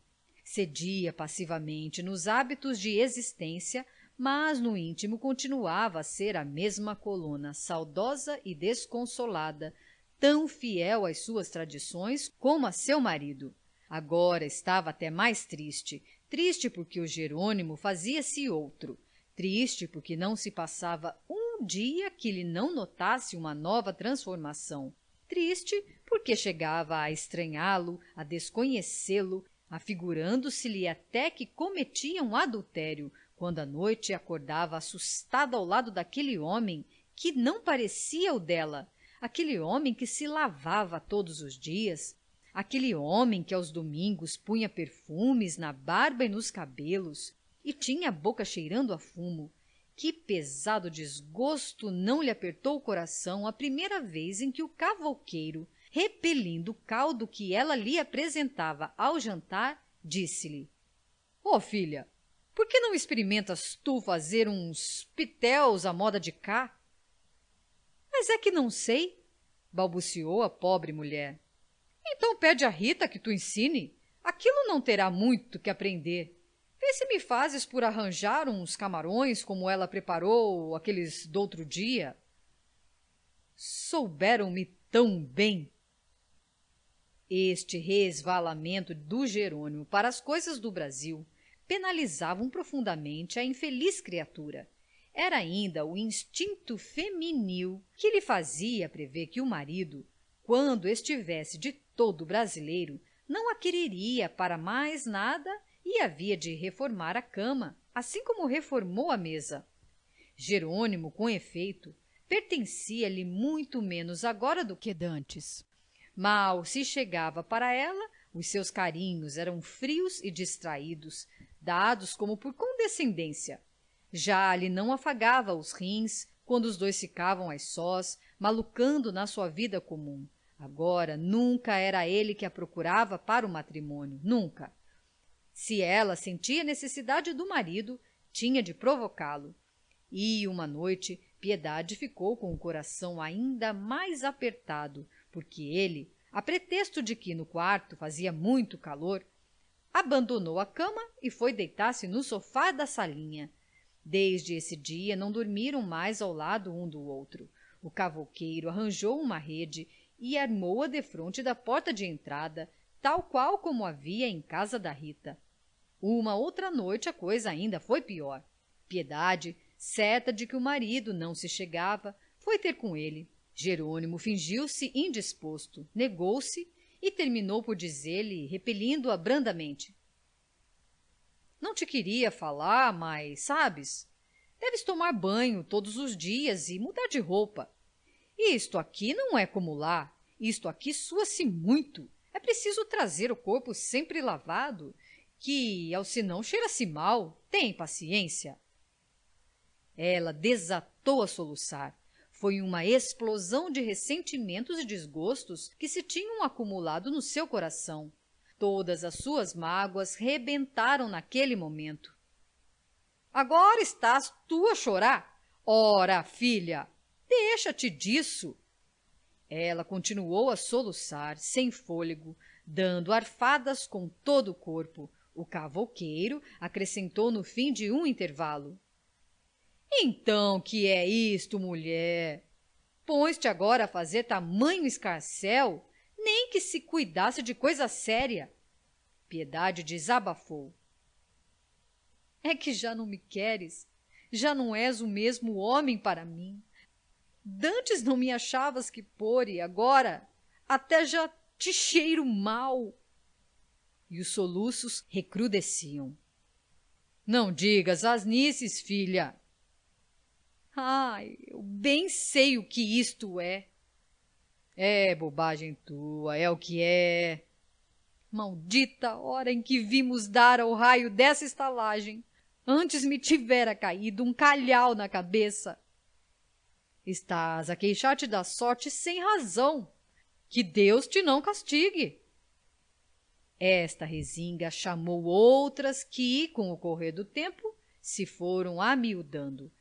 Cedia passivamente nos hábitos de existência, mas no íntimo continuava a ser a mesma coluna saudosa e desconsolada, tão fiel às suas tradições como a seu marido. Agora estava até mais triste, triste porque o Jerônimo fazia-se outro, triste porque não se passava um dia que lhe não notasse uma nova transformação, triste porque chegava a estranhá-lo, a desconhecê-lo, afigurando-se-lhe até que cometia um adultério, quando à noite acordava assustada ao lado daquele homem que não parecia o dela, aquele homem que se lavava todos os dias, aquele homem que aos domingos punha perfumes na barba e nos cabelos e tinha a boca cheirando a fumo. Que pesado desgosto não lhe apertou o coração a primeira vez em que o cavouqueiro, repelindo o caldo que ela lhe apresentava ao jantar, disse-lhe: "Ó, filha, por que não experimentas tu fazer uns pitéus à moda de cá?" "Mas é que não sei", balbuciou a pobre mulher. "Então pede à Rita que tu ensine. Aquilo não terá muito que aprender. Vê se me fazes por arranjar uns camarões como ela preparou aqueles doutro dia." Souberam-me tão bem! Este resvalamento do Jerônimo para as coisas do Brasil penalizavam profundamente a infeliz criatura. Era ainda o instinto feminil que lhe fazia prever que o marido, quando estivesse de todo brasileiro, não a quereria para mais nada e havia de reformar a cama, assim como reformou a mesa. Jerônimo, com efeito, pertencia-lhe muito menos agora do que dantes. Mal se chegava para ela, os seus carinhos eram frios e distraídos, dados como por condescendência. Já lhe não afagava os rins quando os dois ficavam a sós, malucando na sua vida comum. Agora, nunca era ele que a procurava para o matrimônio, nunca. Se ela sentia necessidade do marido, tinha de provocá-lo. E, uma noite, Piedade ficou com o coração ainda mais apertado, porque ele, a pretexto de que no quarto fazia muito calor, abandonou a cama e foi deitar-se no sofá da salinha. Desde esse dia, não dormiram mais ao lado um do outro. O cavouqueiro arranjou uma rede e armou-a defronte da porta de entrada, tal qual como havia em casa da Rita. Uma outra noite a coisa ainda foi pior. Piedade, certa de que o marido não se chegava, foi ter com ele. Jerônimo fingiu-se indisposto, negou-se e terminou por dizer-lhe, repelindo-a brandamente: "Não te queria falar, mas, sabes, deves tomar banho todos os dias e mudar de roupa. Isto aqui não é como lá. Isto aqui sua-se muito. É preciso trazer o corpo sempre lavado, que, ao senão, cheira-se mal. Tem paciência." Ela desatou a soluçar. Foi uma explosão de ressentimentos e desgostos que se tinham acumulado no seu coração. Todas as suas mágoas rebentaram naquele momento. "Agora estás tu a chorar? Ora, filha, deixa-te disso." Ela continuou a soluçar, sem fôlego, dando arfadas com todo o corpo. O cavouqueiro acrescentou no fim de um intervalo: "Então que é isto, mulher? Pões-te agora a fazer tamanho escarcéu? Nem que se cuidasse de coisa séria." Piedade desabafou: "É que já não me queres, já não és o mesmo homem para mim. Dantes não me achavas que pôr e agora até já te cheiro mal." E os soluços recrudesciam. "Não digas asnices, filha." "Ai, eu bem sei o que isto é." "É bobagem tua, é o que é." "Maldita hora em que vimos dar ao raio dessa estalagem. Antes me tivera caído um calhau na cabeça." "Estás a queixar-te da sorte sem razão. Que Deus te não castigue." Esta rezinga chamou outras que, com o correr do tempo, se foram amiudando.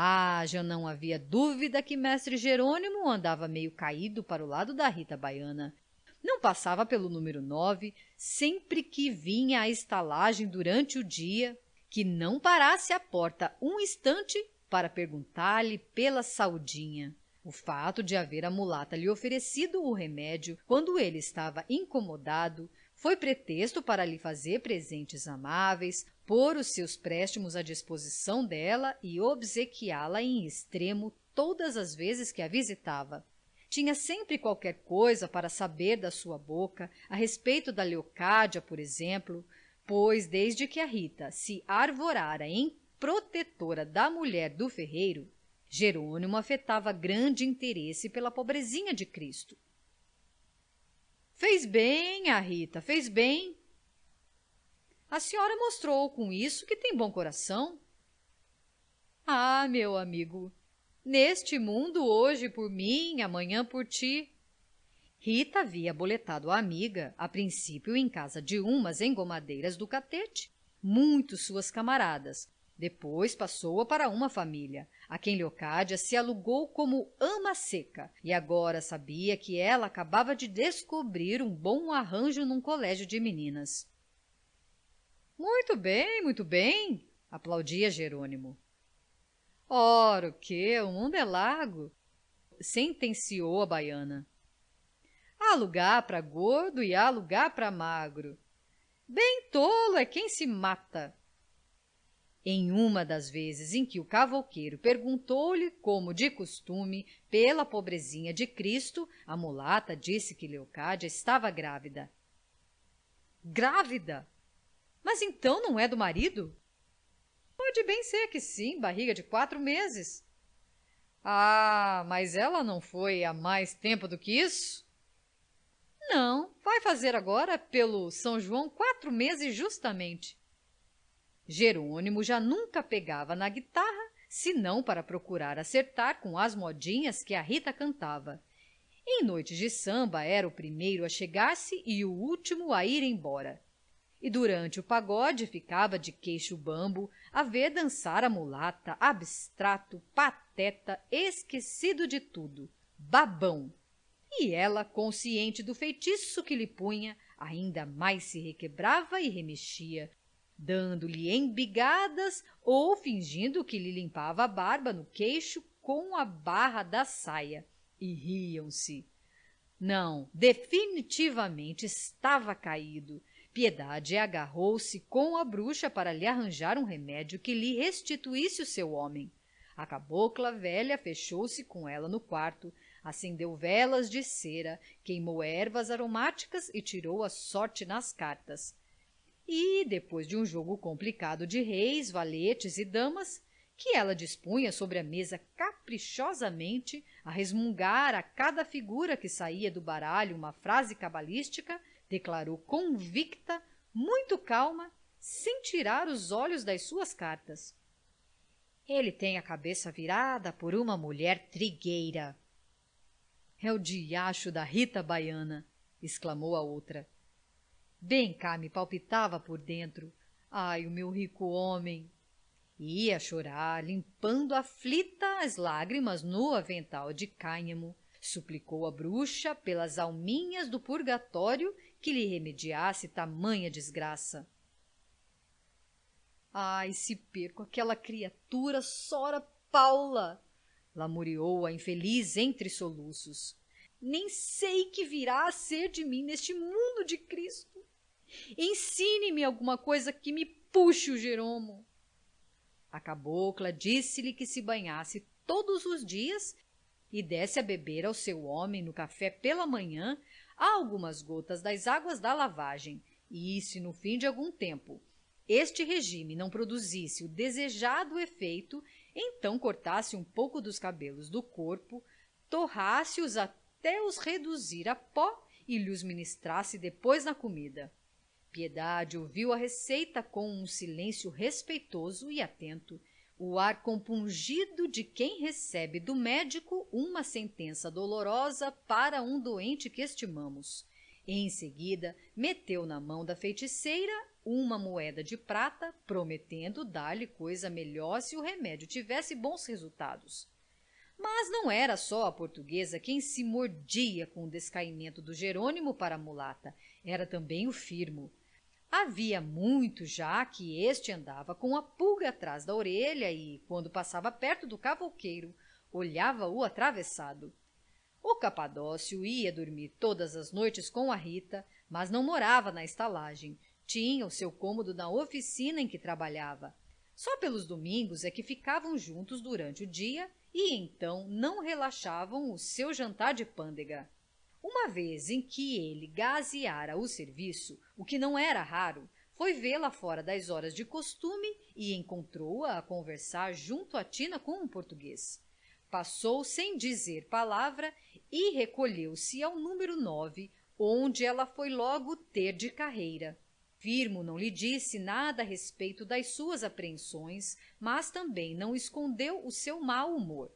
Ah, já não havia dúvida que mestre Jerônimo andava meio caído para o lado da Rita Baiana. Não passava pelo número nove, sempre que vinha à estalagem durante o dia, que não parasse à porta um instante para perguntar-lhe pela saudinha. o fato de haver a mulata lhe oferecido o remédio quando ele estava incomodado foi pretexto para lhe fazer presentes amáveis, pôr os seus préstimos à disposição dela e obsequiá la em extremo todas as vezes que a visitava. Tinha sempre qualquer coisa para saber da sua boca a respeito da Leocádia, por exemplo, pois desde que a Rita se arvorara em protetora da mulher do ferreiro, Jerônimo afetava grande interesse pela pobrezinha de Cristo. Fez bem, a Rita, fez bem. A senhora mostrou com isso que tem bom coração. Ah, meu amigo, neste mundo hoje por mim, amanhã por ti. Rita havia aboletado a amiga, a princípio em casa de umas engomadeiras do Catete, muito suas camaradas. Depois passou-a para uma família, a quem Leocádia se alugou como ama seca, e agora sabia que ela acabava de descobrir um bom arranjo num colégio de meninas. Muito bem, muito bem, aplaudia Jerônimo. Ora, o quê? O mundo é largo, sentenciou a baiana. Há lugar para gordo e há lugar para magro. Bem tolo é quem se mata. Em uma das vezes em que o cavouqueiro perguntou-lhe, como de costume, pela pobrezinha de Cristo, a mulata disse que Leocádia estava grávida. Grávida? Mas então não é do marido? Pode bem ser que sim, barriga de quatro meses. Ah, mas ela não foi há mais tempo do que isso? Não, vai fazer agora, pelo São João, quatro meses justamente. Jerônimo já nunca pegava na guitarra, senão para procurar acertar com as modinhas que a Rita cantava. Em noites de samba era o primeiro a chegar-se e o último a ir embora. E durante o pagode ficava de queixo bambo a ver dançar a mulata, abstrato, pateta, esquecido de tudo, babão. E ela, consciente do feitiço que lhe punha, ainda mais se requebrava e remexia, dando-lhe embigadas ou fingindo que lhe limpava a barba no queixo com a barra da saia, e riam-se. Não, definitivamente estava caído. Piedade agarrou-se com a bruxa para lhe arranjar um remédio que lhe restituísse o seu homem. A cabocla velha fechou-se com ela no quarto, acendeu velas de cera, queimou ervas aromáticas e tirou a sorte nas cartas. E, depois de um jogo complicado de reis, valetes e damas, que ela dispunha sobre a mesa caprichosamente, a resmungar a cada figura que saía do baralho uma frase cabalística, declarou convicta, muito calma, sem tirar os olhos das suas cartas. Ele tem a cabeça virada por uma mulher trigueira. É o diacho da Rita Baiana, exclamou a outra. Bem cá me palpitava por dentro. Ai, o meu rico homem! Ia chorar, limpando aflita as lágrimas no avental de cânhamo. Suplicou a bruxa, pelas alminhas do purgatório, que lhe remediasse tamanha desgraça. Ai, se perco aquela criatura, sora Paula! Lamuriou a infeliz entre soluços. Nem sei que virá a ser de mim neste mundo de Cristo. Ensine-me alguma coisa que me puxe o Jerônimo. A cabocla disse-lhe que se banhasse todos os dias e desse a beber ao seu homem no café pela manhã algumas gotas das águas da lavagem, e se no fim de algum tempo este regime não produzisse o desejado efeito, então cortasse um pouco dos cabelos do corpo, torrasse-os até os reduzir a pó e lhe os ministrasse depois na comida. Piedade ouviu a receita com um silêncio respeitoso e atento, o ar compungido de quem recebe do médico uma sentença dolorosa para um doente que estimamos. Em seguida, meteu na mão da feiticeira uma moeda de prata, prometendo dar-lhe coisa melhor se o remédio tivesse bons resultados. Mas não era só a portuguesa quem se mordia com o descaimento do Jerônimo para a mulata, era também o Firmo. Havia muito já que este andava com a pulga atrás da orelha e, quando passava perto do cavouqueiro olhava-o atravessado. O Capadócio ia dormir todas as noites com a Rita, mas não morava na estalagem. Tinha o seu cômodo na oficina em que trabalhava. Só pelos domingos é que ficavam juntos durante o dia e então não relaxavam o seu jantar de pândega. Uma vez em que ele gazeara o serviço, o que não era raro, foi vê-la fora das horas de costume e encontrou-a a conversar junto à tina com um português. Passou sem dizer palavra e recolheu-se ao número nove, onde ela foi logo ter de carreira. Firmo não lhe disse nada a respeito das suas apreensões, mas também não escondeu o seu mau humor.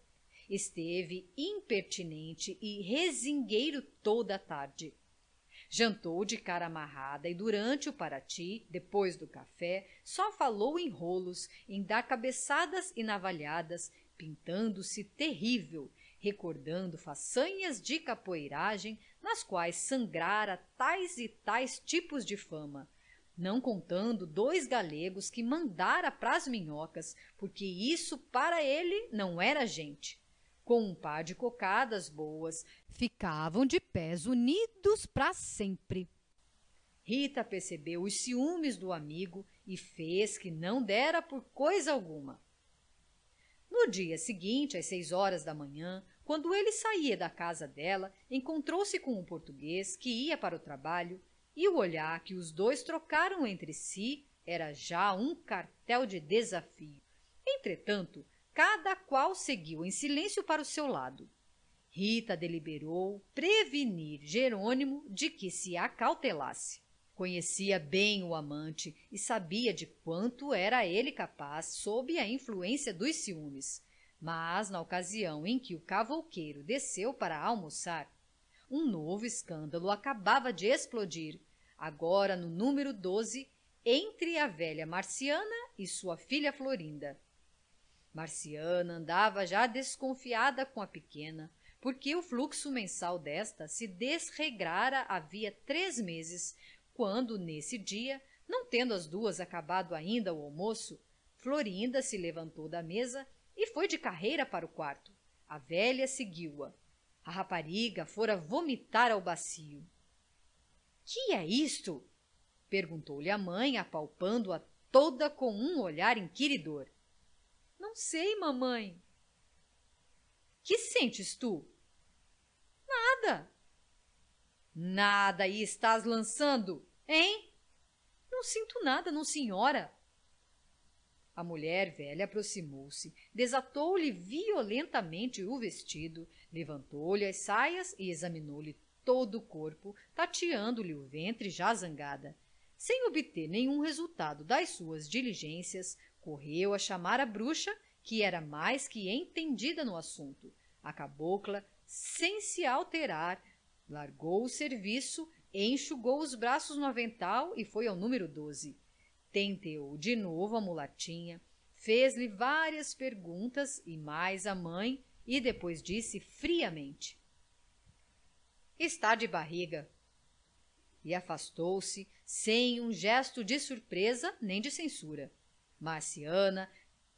Esteve impertinente e rezingueiro toda a tarde. Jantou de cara amarrada e durante o parati, depois do café, só falou em rolos, em dar cabeçadas e navalhadas, pintando-se terrível, recordando façanhas de capoeiragem nas quais sangrara tais e tais tipos de fama, não contando dois galegos que mandara pras minhocas, porque isso para ele não era gente. Com um par de cocadas boas, ficavam de pés unidos para sempre. Rita percebeu os ciúmes do amigo e fez que não dera por coisa alguma. No dia seguinte, às seis horas da manhã, quando ele saía da casa dela, encontrou-se com um português que ia para o trabalho e o olhar que os dois trocaram entre si era já um cartel de desafio. Entretanto, cada qual seguiu em silêncio para o seu lado. Rita deliberou prevenir Jerônimo de que se acautelasse. Conhecia bem o amante e sabia de quanto era ele capaz sob a influência dos ciúmes. Mas, na ocasião em que o cavouqueiro desceu para almoçar, um novo escândalo acabava de explodir, agora no número doze, entre a velha Marciana e sua filha Florinda. Marciana andava já desconfiada com a pequena, porque o fluxo mensal desta se desregrara havia três meses, quando, nesse dia, não tendo as duas acabado ainda o almoço, Florinda se levantou da mesa e foi de carreira para o quarto. A velha seguiu-a. A rapariga fora vomitar ao bacio. — Que é isto? — perguntou-lhe a mãe, apalpando-a toda com um olhar inquiridor. — Não sei, mamãe. — Que sentes tu? — Nada. — Nada e estás lançando, hein? — Não sinto nada, não, senhora. A mulher velha aproximou-se, desatou-lhe violentamente o vestido, levantou-lhe as saias e examinou-lhe todo o corpo, tateando-lhe o ventre já zangada. Sem obter nenhum resultado das suas diligências, correu a chamar a bruxa, que era mais que entendida no assunto. A cabocla, sem se alterar, largou o serviço, enxugou os braços no avental e foi ao número doze. Tenteou de novo a mulatinha, fez-lhe várias perguntas e mais à mãe e depois disse friamente: Está de barriga. E afastou-se sem um gesto de surpresa nem de censura. Marciana,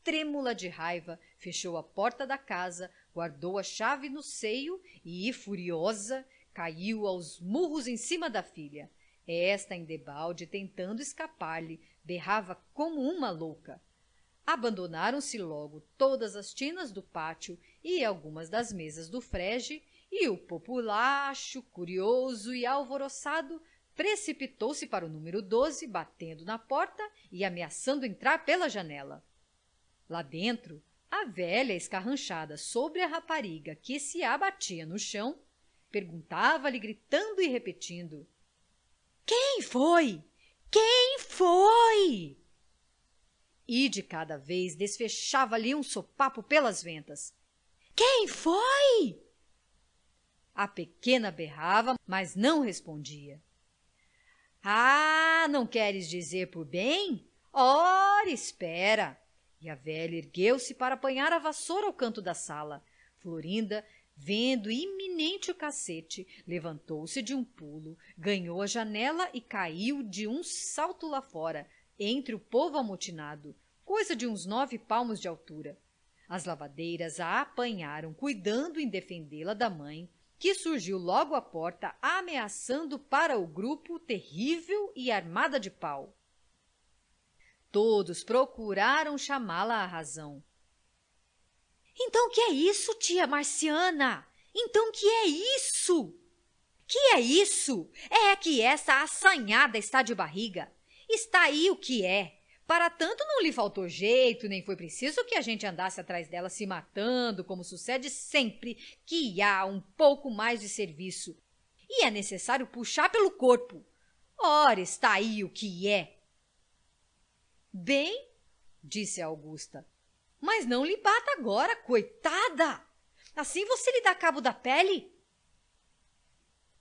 trêmula de raiva, fechou a porta da casa, guardou a chave no seio e, furiosa, caiu aos murros em cima da filha. Esta, emdebalde, tentando escapar-lhe, berrava como uma louca. Abandonaram-se logo todas as tinas do pátio e algumas das mesas do frege, e o populacho, curioso e alvoroçado, precipitou-se para o número doze, batendo na porta e ameaçando entrar pela janela. Lá dentro, a velha escarranchada sobre a rapariga que se abatia no chão, perguntava-lhe gritando e repetindo: Quem foi? Quem foi? E de cada vez desfechava-lhe um sopapo pelas ventas. Quem foi? A pequena berrava, mas não respondia. Ah, não queres dizer por bem? Ora, espera! E a velha ergueu-se para apanhar a vassoura ao canto da sala. Florinda, vendo iminente o cacete, levantou-se de um pulo, ganhou a janela e caiu de um salto lá fora, entre o povo amotinado, coisa de uns nove palmos de altura. as lavadeiras a apanharam cuidando em defendê-la da mãe, que surgiu logo à porta ameaçando para o grupo terrível e armada de pau. Todos procuraram chamá-la à razão. — Então que é isso, tia Marciana? Então que é isso? Que é isso? É que essa assanhada está de barriga. Está aí o que é. Para tanto não lhe faltou jeito, nem foi preciso que a gente andasse atrás dela se matando, como sucede sempre que há um pouco mais de serviço. E é necessário puxar pelo corpo. Ora, está aí o que é. Bem, disse a Augusta, mas não lhe bata agora, coitada. Assim você lhe dá cabo da pele?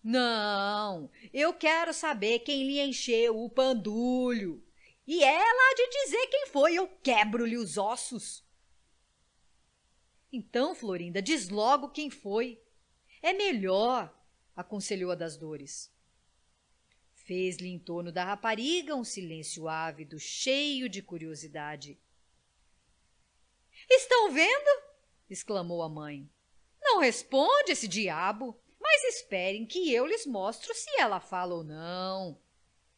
Não, eu quero saber quem lhe encheu o pandulho. E ela há de dizer quem foi, eu quebro-lhe os ossos. Então, Florinda, diz logo quem foi. É melhor, aconselhou a das dores. Fez-lhe em torno da rapariga um silêncio ávido, cheio de curiosidade. Estão vendo? Exclamou a mãe. Não responde esse diabo, mas esperem que eu lhes mostro se ela fala ou não.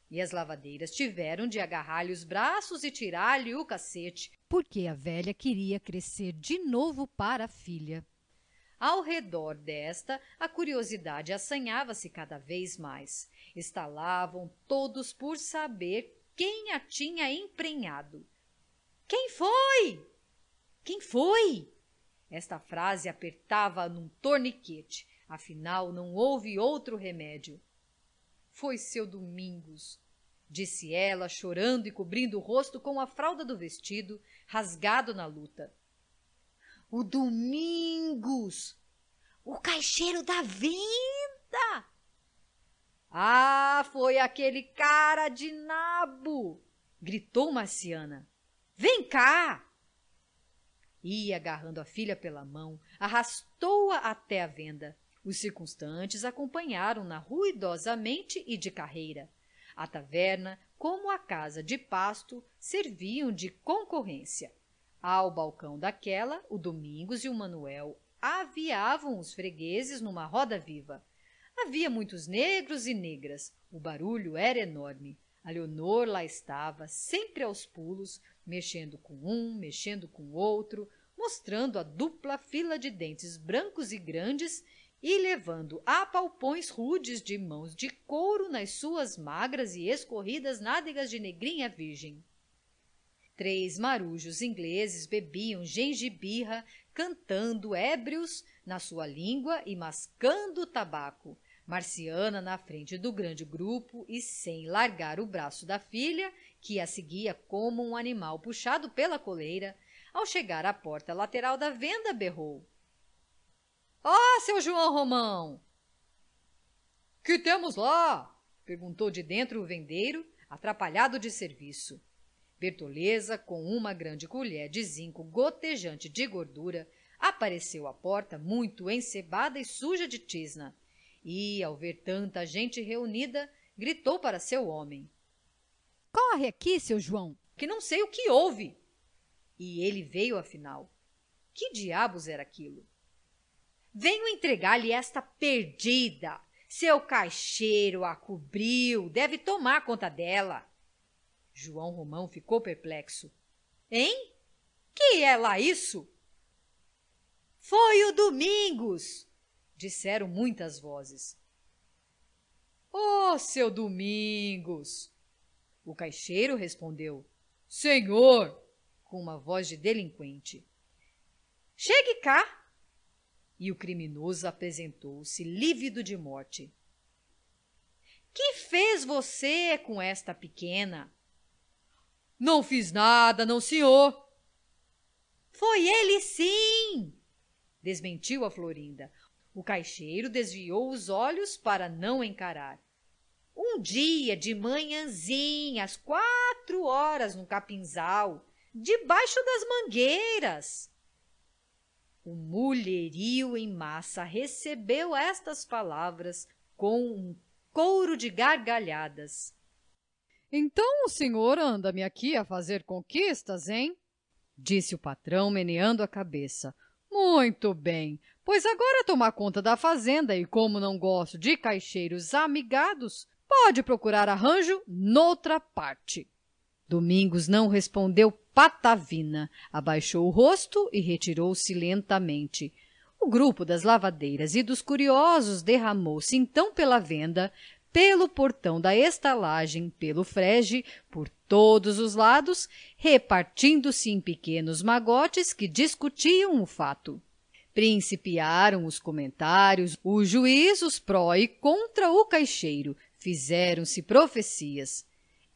E as lavadeiras tiveram de agarrar-lhe os braços e tirar-lhe o cacete, porque a velha queria crescer de novo para a filha. Ao redor desta, a curiosidade assanhava-se cada vez mais. Estalavam todos por saber quem a tinha emprenhado. Quem foi? Quem foi? Esta frase apertava-a num torniquete. Afinal, não houve outro remédio. Foi seu Domingos, disse ela, chorando e cobrindo o rosto com a fralda do vestido, rasgado na luta. O Domingos! O caixeiro da venda! Ah, foi aquele cara de nabo! Gritou Marciana. Vem cá! E, agarrando a filha pela mão, arrastou-a até a venda. Os circunstantes acompanharam-na ruidosamente e de carreira. A taverna, como a casa de pasto, serviam de concorrência. Ao balcão daquela, o Domingos e o Manuel aviavam os fregueses numa roda viva. Havia muitos negros e negras. O barulho era enorme. A Leonor lá estava, sempre aos pulos, mexendo com um, mexendo com outro, mostrando a dupla fila de dentes brancos e grandes, e levando a apalpões rudes de mãos de couro nas suas magras e escorridas nádegas de negrinha virgem. Três marujos ingleses bebiam gengibirra, cantando ébrios na sua língua e mascando tabaco. Marciana na frente do grande grupo e sem largar o braço da filha, que a seguia como um animal puxado pela coleira, ao chegar à porta lateral da venda, berrou. — Ó, seu João Romão! — Que temos lá? Perguntou de dentro o vendeiro, atrapalhado de serviço. Bertoleza, com uma grande colher de zinco gotejante de gordura, apareceu à porta muito encebada e suja de tisna. E, ao ver tanta gente reunida, gritou para seu homem. — Corre aqui, seu João, que não sei o que houve! E ele veio afinal. Que diabos era aquilo? — Venho entregar-lhe esta perdida. Seu caixeiro a cobriu. Deve tomar conta dela. João Romão ficou perplexo. — Hein? Que é lá isso? — Foi o Domingos! Disseram muitas vozes. — Ô, seu Domingos! O caixeiro respondeu. — Senhor! Com uma voz de delinquente. — Chegue cá! E o criminoso apresentou-se lívido de morte. — Que fez você com esta pequena? — Não fiz nada, não, senhor. — Foi ele, sim! Desmentiu a Florinda. O caixeiro desviou os olhos para não encarar. Um dia de manhãzinha, às quatro horas, no capinzal, debaixo das mangueiras... O mulherio em massa recebeu estas palavras com um couro de gargalhadas. — Então o senhor anda-me aqui a fazer conquistas, hein? disse o patrão, meneando a cabeça. Muito bem, pois agora tomar conta da fazenda e como não gosto de caixeiros amigados, pode procurar arranjo noutra parte. Domingos não respondeu patavina, abaixou o rosto e retirou-se lentamente. O grupo das lavadeiras e dos curiosos derramou-se então pela venda, pelo portão da estalagem, pelo frege, por todos os lados, repartindo-se em pequenos magotes que discutiam o fato. Principiaram os comentários, os juízos pró e contra o caixeiro, fizeram-se profecias.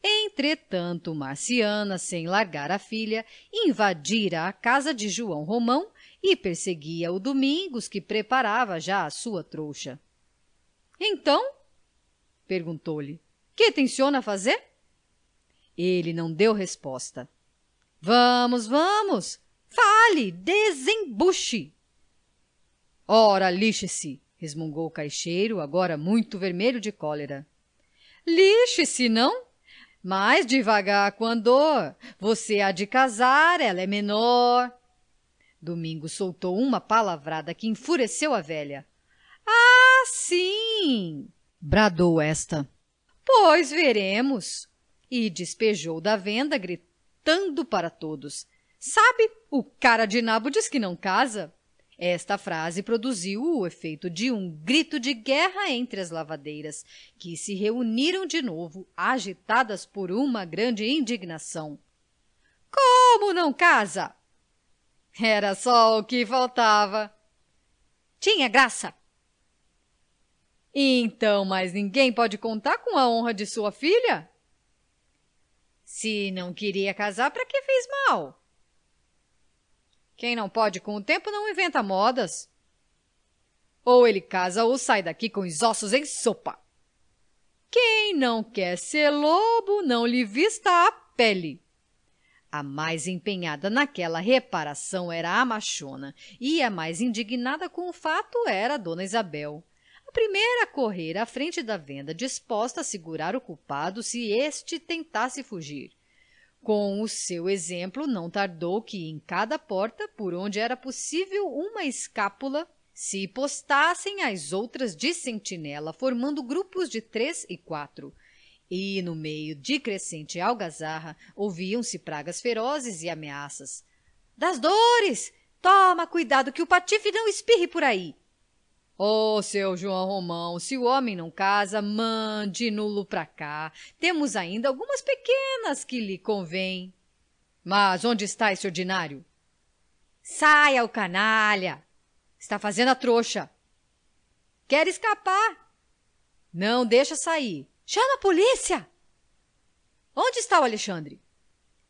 Entretanto, Marciana, sem largar a filha, invadira a casa de João Romão e perseguia o Domingos, que preparava já a sua trouxa. — Então? — perguntou-lhe. — Que tenciona fazer? Ele não deu resposta. — Vamos, vamos! Fale! Desembuche! — Ora, lixe-se! Resmungou o caixeiro, agora muito vermelho de cólera. — Lixe-se, não? — Mais devagar com andor. Você há de casar, ela é menor. Domingos soltou uma palavrada que enfureceu a velha. Ah, sim! Bradou esta. Pois veremos. E despejou da venda, gritando para todos. Sabe, o cara de nabo diz que não casa. Esta frase produziu o efeito de um grito de guerra entre as lavadeiras, que se reuniram de novo, agitadas por uma grande indignação. — Como não casa? — Era só o que faltava. — Tinha graça. — Então, mas ninguém pode contar com a honra de sua filha? — Se não queria casar, para que fez mal? Quem não pode com o tempo não inventa modas. Ou ele casa ou sai daqui com os ossos em sopa. Quem não quer ser lobo não lhe vista a pele. A mais empenhada naquela reparação era a machona e a mais indignada com o fato era a Dona Isabel. A primeira a correr à frente da venda, disposta a segurar o culpado se este tentasse fugir. Com o seu exemplo, não tardou que em cada porta, por onde era possível uma escápula, se postassem as outras de sentinela, formando grupos de três e quatro. E, no meio de crescente algazarra, ouviam-se pragas ferozes e ameaças. — Das dores! Toma cuidado que o patife não espirre por aí! Ô, seu João Romão, se o homem não casa, mande nulo pra cá. Temos ainda algumas pequenas que lhe convém. Mas onde está esse ordinário? Saia, o canalha! Está fazendo a trouxa. Quer escapar? Não deixa sair. Chama a polícia! Onde está o Alexandre?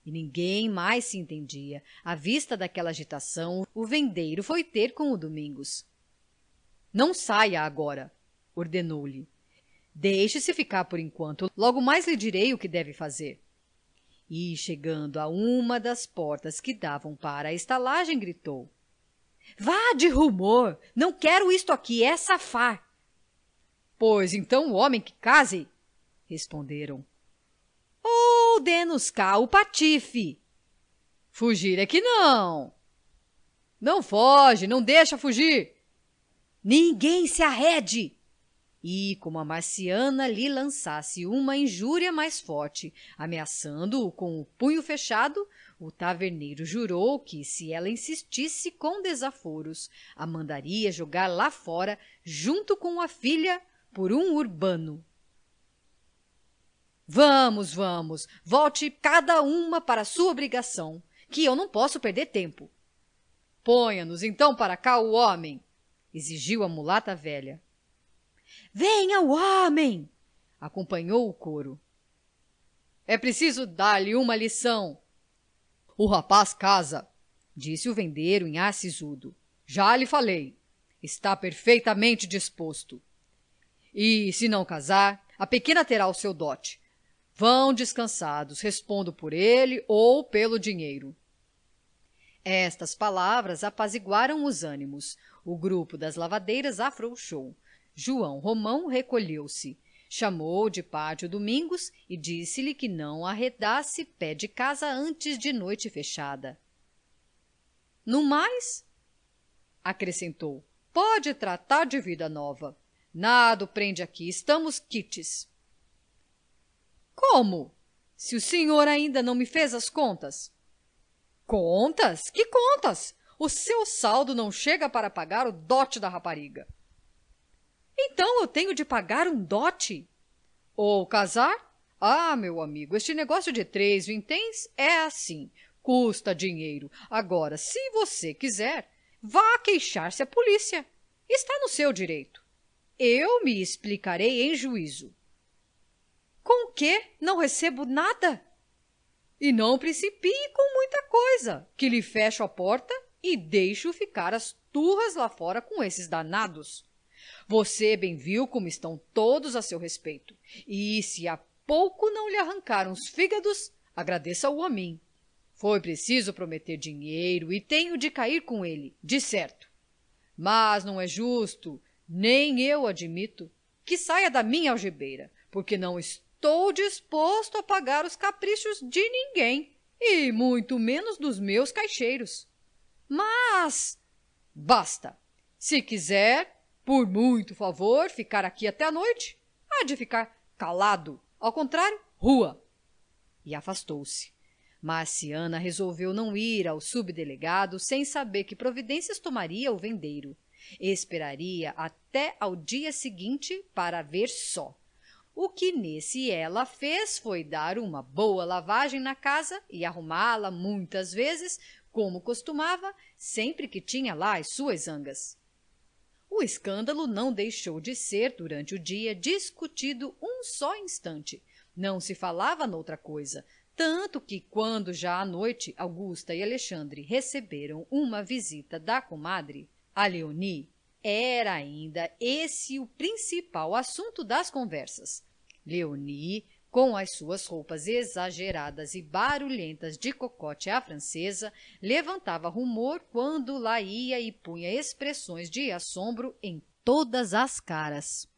E ninguém mais se entendia. À vista daquela agitação, o vendeiro foi ter com o Domingos. — Não saia agora! — ordenou-lhe. — Deixe-se ficar por enquanto. Logo mais lhe direi o que deve fazer. E, chegando a uma das portas que davam para a estalagem, gritou. — Vá de rumor! Não quero isto aqui, é safar! — Pois então o homem que case! — responderam. — Ou dê-nos cá o patife! — Fugir é que não! — Não foge, não deixa fugir! Ninguém se arrede! E, como a Marciana lhe lançasse uma injúria mais forte, ameaçando-o com o punho fechado, o taverneiro jurou que, se ela insistisse com desaforos, a mandaria jogar lá fora, junto com a filha, por um urbano. Vamos, vamos! Volte cada uma para a sua obrigação, que eu não posso perder tempo. Ponha-nos, então, para cá o homem! Exigiu a mulata velha. — Venha o homem! — acompanhou o coro. — É preciso dar-lhe uma lição. — O rapaz casa — disse o vendeiro em ar sisudo. — Já lhe falei. Está perfeitamente disposto. E, se não casar, a pequena terá o seu dote. Vão descansados, respondo por ele ou pelo dinheiro. Estas palavras apaziguaram os ânimos. O grupo das lavadeiras afrouxou. João Romão recolheu-se. Chamou de parte o Domingos e disse-lhe que não arredasse pé de casa antes de noite fechada. no mais, acrescentou, pode tratar de vida nova. Nada o prende aqui, estamos quites. Como? Se o senhor ainda não me fez as contas. Contas? Que contas? O seu saldo não chega para pagar o dote da rapariga. Então eu tenho de pagar um dote? Ou casar? Ah, meu amigo, este negócio de três vinténs é assim, custa dinheiro. Agora, se você quiser, vá queixar-se à polícia. Está no seu direito. Eu me explicarei em juízo. Com que não recebo nada? E não principie com muita coisa, que lhe fecho a porta e deixo ficar as turras lá fora com esses danados. Você bem viu como estão todos a seu respeito. E se há pouco não lhe arrancaram os fígados, agradeça-o a mim. Foi preciso prometer dinheiro e tenho de cair com ele, de certo. Mas não é justo, nem eu admito, que saia da minha algibeira, porque não estou disposto a pagar os caprichos de ninguém, e muito menos dos meus caixeiros. Mas basta. Se quiser, por muito favor, ficar aqui até a noite, há de ficar calado. Ao contrário, rua! E afastou-se. Marciana resolveu não ir ao subdelegado sem saber que providências tomaria o vendeiro. Esperaria até ao dia seguinte para ver só. O que nesse ela fez foi dar uma boa lavagem na casa e arrumá-la muitas vezes, como costumava, sempre que tinha lá as suas zangas. O escândalo não deixou de ser, durante o dia, discutido um só instante. Não se falava noutra coisa, tanto que, quando já à noite, Augusta e Alexandre receberam uma visita da comadre, a Léonie, era ainda esse o principal assunto das conversas. Léonie, com as suas roupas exageradas e barulhentas de cocote à francesa, levantava rumor quando lá ia e punha expressões de assombro em todas as caras.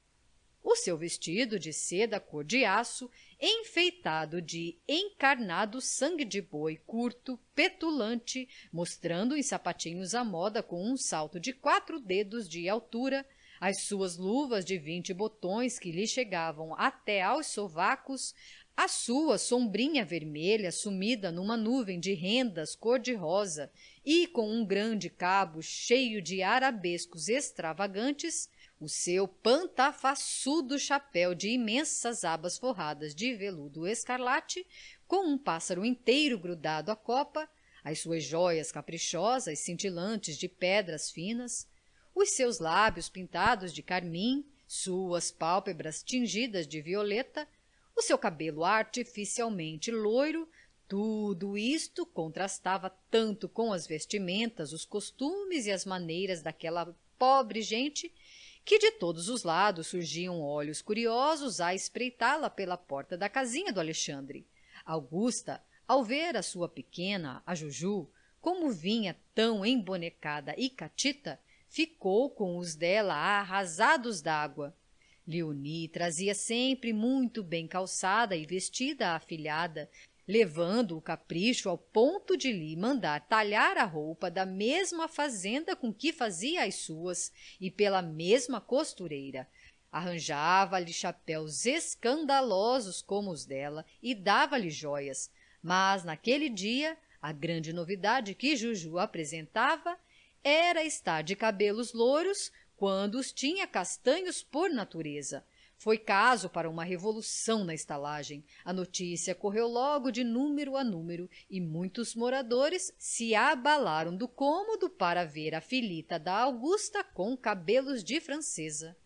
O seu vestido de seda cor de aço, enfeitado de encarnado sangue de boi curto, petulante, mostrando os sapatinhos à moda com um salto de quatro dedos de altura, as suas luvas de vinte botões que lhe chegavam até aos sovacos, a sua sombrinha vermelha sumida numa nuvem de rendas cor-de-rosa e com um grande cabo cheio de arabescos extravagantes, o seu pantafaçudo chapéu de imensas abas forradas de veludo escarlate, com um pássaro inteiro grudado à copa, as suas joias caprichosas cintilantes de pedras finas, os seus lábios pintados de carmim, suas pálpebras tingidas de violeta, o seu cabelo artificialmente loiro, tudo isto contrastava tanto com as vestimentas, os costumes e as maneiras daquela pobre gente, que de todos os lados surgiam olhos curiosos a espreitá-la pela porta da casinha do Alexandre. Augusta, ao ver a sua pequena, a Juju, como vinha tão embonecada e catita, ficou com os dela arrasados d'água. Léonie trazia sempre muito bem calçada e vestida a afilhada, levando o capricho ao ponto de lhe mandar talhar a roupa da mesma fazenda com que fazia as suas e pela mesma costureira. Arranjava-lhe chapéus escandalosos como os dela e dava-lhe joias, mas naquele dia a grande novidade que Juju apresentava era estar de cabelos louros quando os tinha castanhos por natureza. Foi caso para uma revolução na estalagem. A notícia correu logo de número a número e muitos moradores se abalaram do cômodo para ver a filhita da Augusta com cabelos de francesa.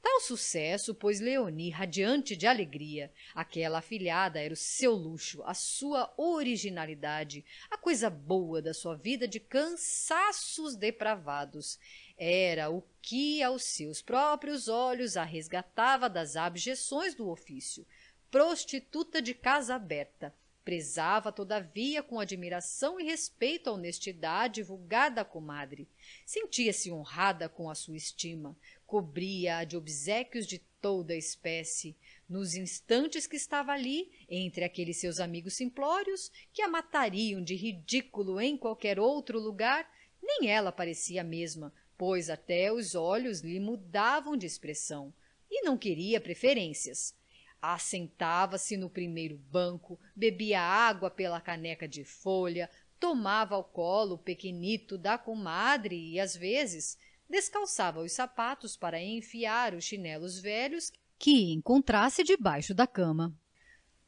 Tal sucesso pôs Léonie radiante de alegria. Aquela afilhada era o seu luxo, a sua originalidade, a coisa boa da sua vida de cansaços depravados. Era o que aos seus próprios olhos a resgatava das abjeções do ofício. Prostituta de casa aberta, prezava todavia com admiração e respeito a honestidade vulgada à comadre. Sentia-se honrada com a sua estima, cobria-a de obséquios de toda a espécie, nos instantes que estava ali, entre aqueles seus amigos simplórios, que a matariam de ridículo em qualquer outro lugar, nem ela parecia a mesma, pois até os olhos lhe mudavam de expressão, e não queria preferências. Assentava-se no primeiro banco, bebia água pela caneca de folha, tomava ao colo o pequenito da comadre e, às vezes, descalçava os sapatos para enfiar os chinelos velhos que encontrasse debaixo da cama.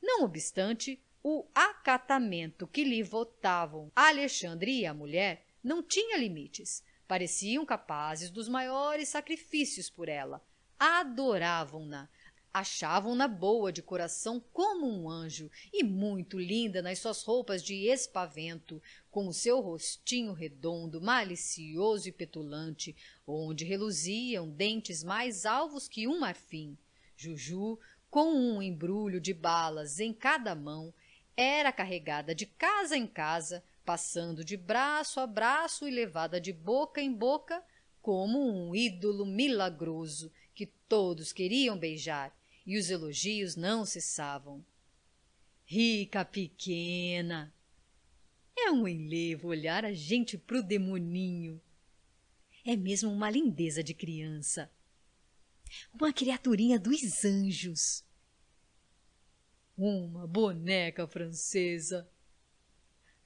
Não obstante, o acatamento que lhe votavam Alexandre e a mulher não tinha limites. Pareciam capazes dos maiores sacrifícios por ela. Adoravam-na. Achavam-na boa de coração como um anjo e muito linda nas suas roupas de espavento, com o seu rostinho redondo, malicioso e petulante, onde reluziam dentes mais alvos que um marfim. Juju, com um embrulho de balas em cada mão, era carregada de casa em casa, passando de braço a braço e levada de boca em boca como um ídolo milagroso que todos queriam beijar. E os elogios não cessavam. Rica pequena! É um enlevo olhar a gente pro demoninho. É mesmo uma lindeza de criança. Uma criaturinha dos anjos. Uma boneca francesa.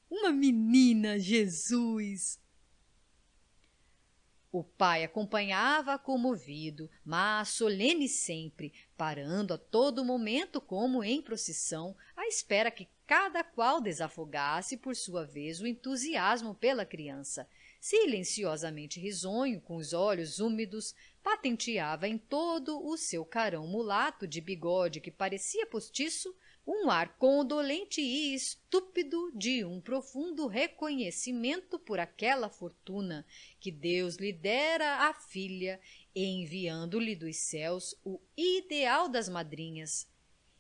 Uma menina Jesus. O pai acompanhava comovido, mas solene sempre, parando a todo momento como em procissão, à espera que cada qual desafogasse por sua vez o entusiasmo pela criança. Silenciosamente risonho, com os olhos úmidos, patenteava em todo o seu carão mulato de bigode que parecia postiço, um ar condolente e estúpido de um profundo reconhecimento por aquela fortuna que Deus lhe dera à filha, enviando-lhe dos céus o ideal das madrinhas.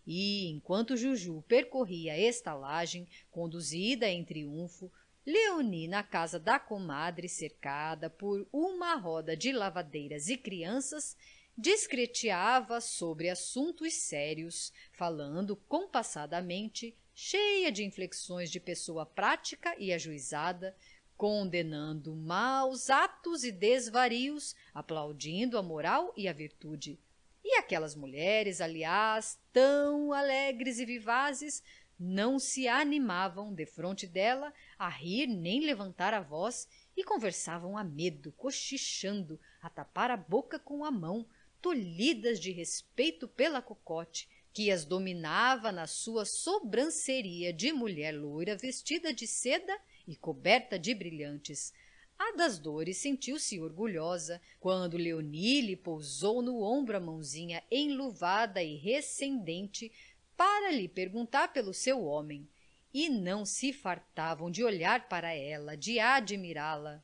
E, enquanto Juju percorria a estalagem, conduzida em triunfo, Leonie, na casa da comadre, cercada por uma roda de lavadeiras e crianças, discreteava sobre assuntos sérios, falando compassadamente, cheia de inflexões de pessoa prática e ajuizada, condenando maus atos e desvarios, aplaudindo a moral e a virtude. E aquelas mulheres, aliás, tão alegres e vivazes, não se animavam defronte dela a rir nem levantar a voz e conversavam a medo, cochichando, a tapar a boca com a mão, tolhidas de respeito pela cocote, que as dominava na sua sobranceria de mulher loira vestida de seda e coberta de brilhantes. A das dores sentiu-se orgulhosa quando Leonie lhe pousou no ombro a mãozinha enluvada e recendente para lhe perguntar pelo seu homem, e não se fartavam de olhar para ela, de admirá-la.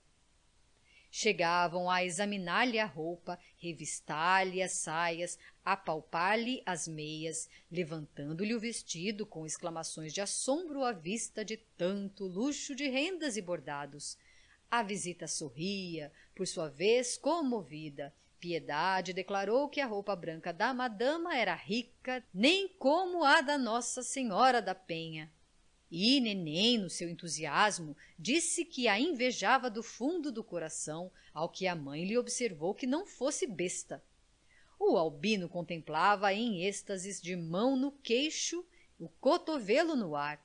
Chegavam a examinar-lhe a roupa, revistar-lhe as saias, apalpar-lhe as meias, levantando-lhe o vestido com exclamações de assombro à vista de tanto luxo de rendas e bordados. A visita sorria, por sua vez comovida. Piedade declarou que a roupa branca da madama era rica, nem como a da Nossa Senhora da Penha. E Neném, no seu entusiasmo, disse que a invejava do fundo do coração, ao que a mãe lhe observou que não fosse besta. O albino contemplava em êxtases, de mão no queixo, o cotovelo no ar.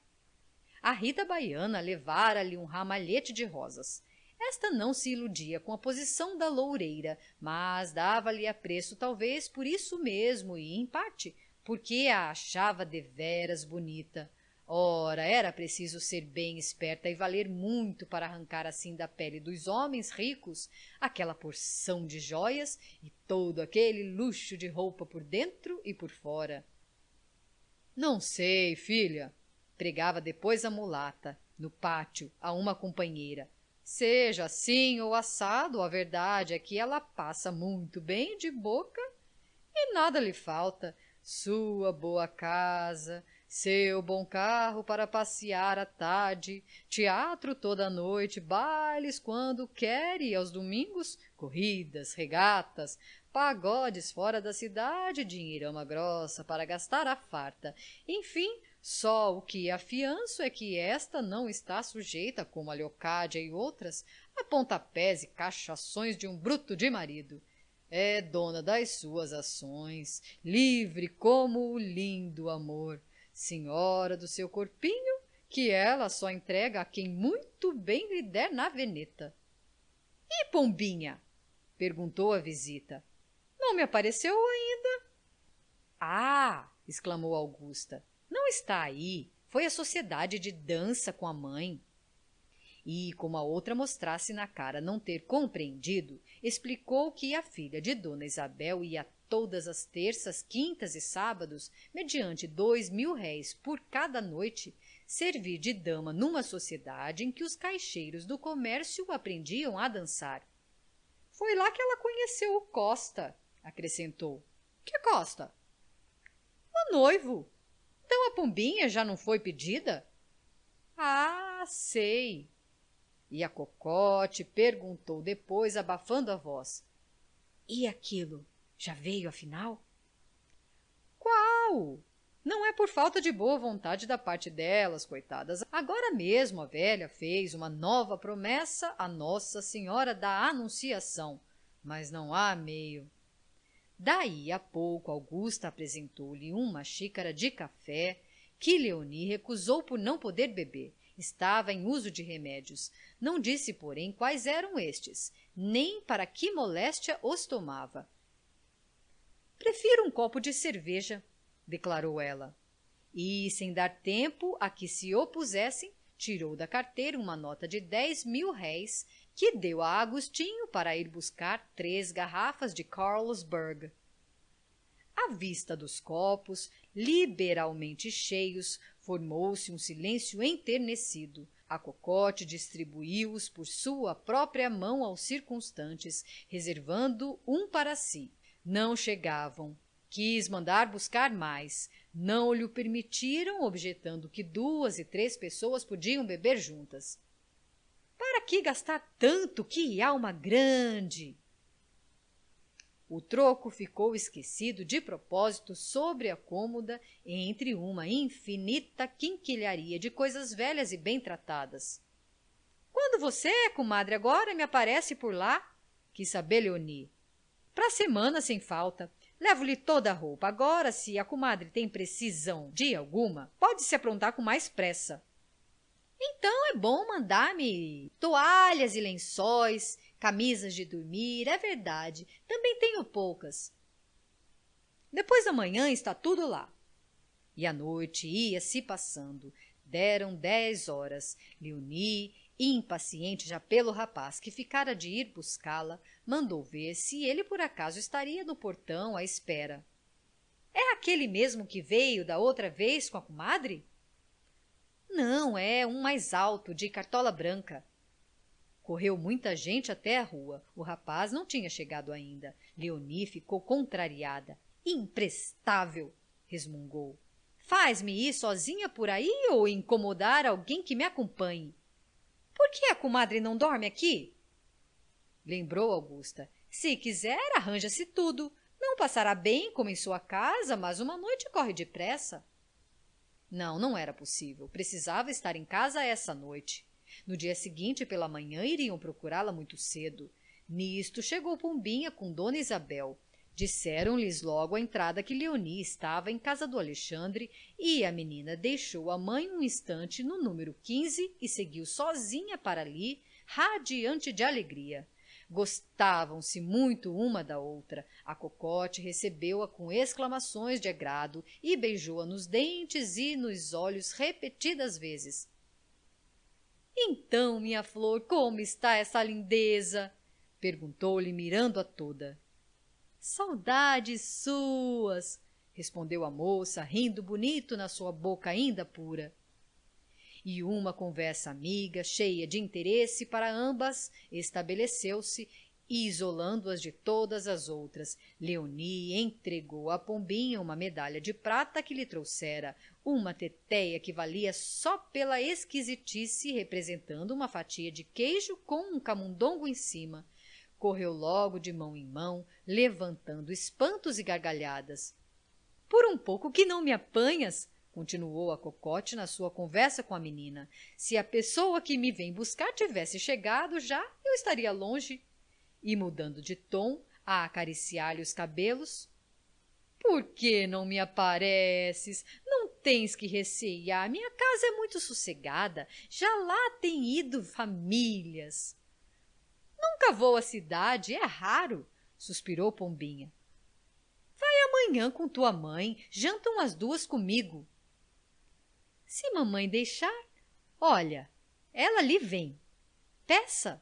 A Rita Baiana levara-lhe um ramalhete de rosas. Esta não se iludia com a posição da loureira, mas dava-lhe apreço, talvez por isso mesmo e, em parte, porque a achava deveras bonita. Ora, era preciso ser bem esperta e valer muito para arrancar assim da pele dos homens ricos aquela porção de joias e todo aquele luxo de roupa por dentro e por fora. Não sei, filha, pregava depois a mulata, no pátio, a uma companheira. Seja assim ou assado, a verdade é que ela passa muito bem de boca e nada lhe falta. Sua boa casa, seu bom carro para passear à tarde, teatro toda a noite, bailes quando quer e aos domingos, corridas, regatas, pagodes fora da cidade, dinheirama grossa para gastar à farta. Enfim, só o que afianço é que esta não está sujeita, como a Leocádia e outras, a pontapés e cachações de um bruto de marido. É dona das suas ações, livre como o lindo amor, senhora do seu corpinho, que ela só entrega a quem muito bem lhe der na veneta. — E Pombinha? — perguntou a visita. — Não me apareceu ainda. — Ah! — exclamou Augusta. Não está aí. Foi à sociedade de dança com a mãe. E, como a outra mostrasse na cara não ter compreendido, explicou que a filha de Dona Isabel ia todas as terças, quintas e sábados, mediante dois mil réis por cada noite, servir de dama numa sociedade em que os caixeiros do comércio aprendiam a dançar. — Foi lá que ela conheceu o Costa, acrescentou. — Que Costa? — O noivo. Então a Pombinha já não foi pedida? Ah, sei. E a Cocote perguntou depois, abafando a voz. E aquilo? Já veio afinal? Qual? Não é por falta de boa vontade da parte delas, coitadas. Agora mesmo a velha fez uma nova promessa à Nossa Senhora da Anunciação, mas não há meio. Daí a pouco, Augusta apresentou-lhe uma xícara de café que Léonie recusou por não poder beber. Estava em uso de remédios. Não disse, porém, quais eram estes, nem para que moléstia os tomava. — Prefiro um copo de cerveja, declarou ela. E, sem dar tempo a que se opusessem, tirou da carteira uma nota de dez mil réis que deu a Agostinho para ir buscar três garrafas de Carlsberg. À vista dos copos, liberalmente cheios, formou-se um silêncio enternecido. A Cocote distribuiu-os por sua própria mão aos circunstantes, reservando um para si. Não chegavam. Quis mandar buscar mais. Não lhe permitiram, objetando que duas e três pessoas podiam beber juntas. Para que gastar tanto, que alma grande! O troco ficou esquecido de propósito sobre a cômoda entre uma infinita quinquilharia de coisas velhas e bem tratadas. Quando você, comadre, agora me aparece por lá? Quis saber Léonie. Pra semana, sem falta. Levo-lhe toda a roupa. Agora, se a comadre tem precisão de alguma, pode se aprontar com mais pressa. Então é bom mandar-me toalhas e lençóis, camisas de dormir, é verdade. Também tenho poucas. Depois da manhã está tudo lá. E a noite ia-se passando. Deram dez horas. Léonie, impaciente já pelo rapaz que ficara de ir buscá-la, mandou ver se ele por acaso estaria no portão à espera. É aquele mesmo que veio da outra vez com a comadre? Não, é um mais alto, de cartola branca. Correu muita gente até a rua. O rapaz não tinha chegado ainda. Léonie ficou contrariada. Imprestável, resmungou. Faz-me ir sozinha por aí ou incomodar alguém que me acompanhe? Por que a comadre não dorme aqui? Lembrou Augusta. Se quiser, arranja-se tudo. Não passará bem como em sua casa, mas uma noite corre depressa. Não, não era possível. Precisava estar em casa essa noite. No dia seguinte, pela manhã, iriam procurá-la muito cedo. Nisto chegou Pombinha com Dona Isabel. Disseram-lhes logo à entrada que Léonie estava em casa do Alexandre e a menina deixou a mãe um instante no número quinze e seguiu sozinha para ali, radiante de alegria. Gostavam-se muito uma da outra. A Cocote recebeu-a com exclamações de agrado e beijou-a nos dentes e nos olhos repetidas vezes. — Então, minha flor, como está essa lindeza? — perguntou-lhe, mirando-a toda. — Saudades suas! — respondeu a moça, rindo bonito na sua boca ainda pura. E uma conversa amiga, cheia de interesse para ambas, estabeleceu-se e isolando as de todas as outras. Léonie entregou à pombinha uma medalha de prata que lhe trouxera, uma tetéia que valia só pela esquisitice, representando uma fatia de queijo com um camundongo em cima. Correu logo de mão em mão, levantando espantos e gargalhadas. — Por um pouco que não me apanhas! Continuou a cocote na sua conversa com a menina. Se a pessoa que me vem buscar tivesse chegado já, eu estaria longe. E, mudando de tom, a acariciar-lhe os cabelos. Por que não me apareces? Não tens que recear. Minha casa é muito sossegada. Já lá tem ido famílias. Nunca vou à cidade, é raro, suspirou Pombinha. Vai amanhã com tua mãe. Jantam as duas comigo. Se mamãe deixar, olha, ela lhe vem. Peça.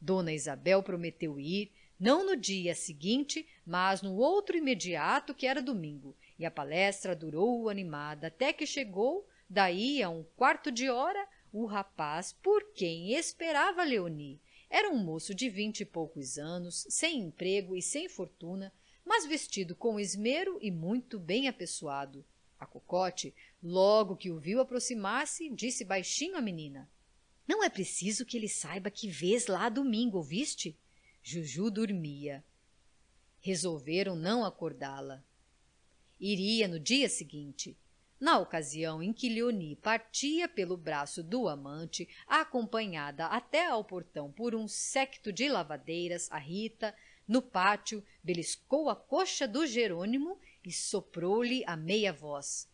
Dona Isabel prometeu ir, não no dia seguinte, mas no outro imediato, que era domingo, e a palestra durou animada até que chegou, daí a um quarto de hora, o rapaz por quem esperava Léonie. Era um moço de vinte e poucos anos, sem emprego e sem fortuna, mas vestido com esmero e muito bem apessoado. A cocote, logo que o viu aproximar-se, disse baixinho à menina. — Não é preciso que ele saiba que vês lá domingo, ouviste? Juju dormia. Resolveram não acordá-la. Iria no dia seguinte. Na ocasião em que Léonie partia pelo braço do amante, acompanhada até ao portão por um séquito de lavadeiras, a Rita, no pátio, beliscou a coxa do Jerônimo e soprou-lhe a meia voz.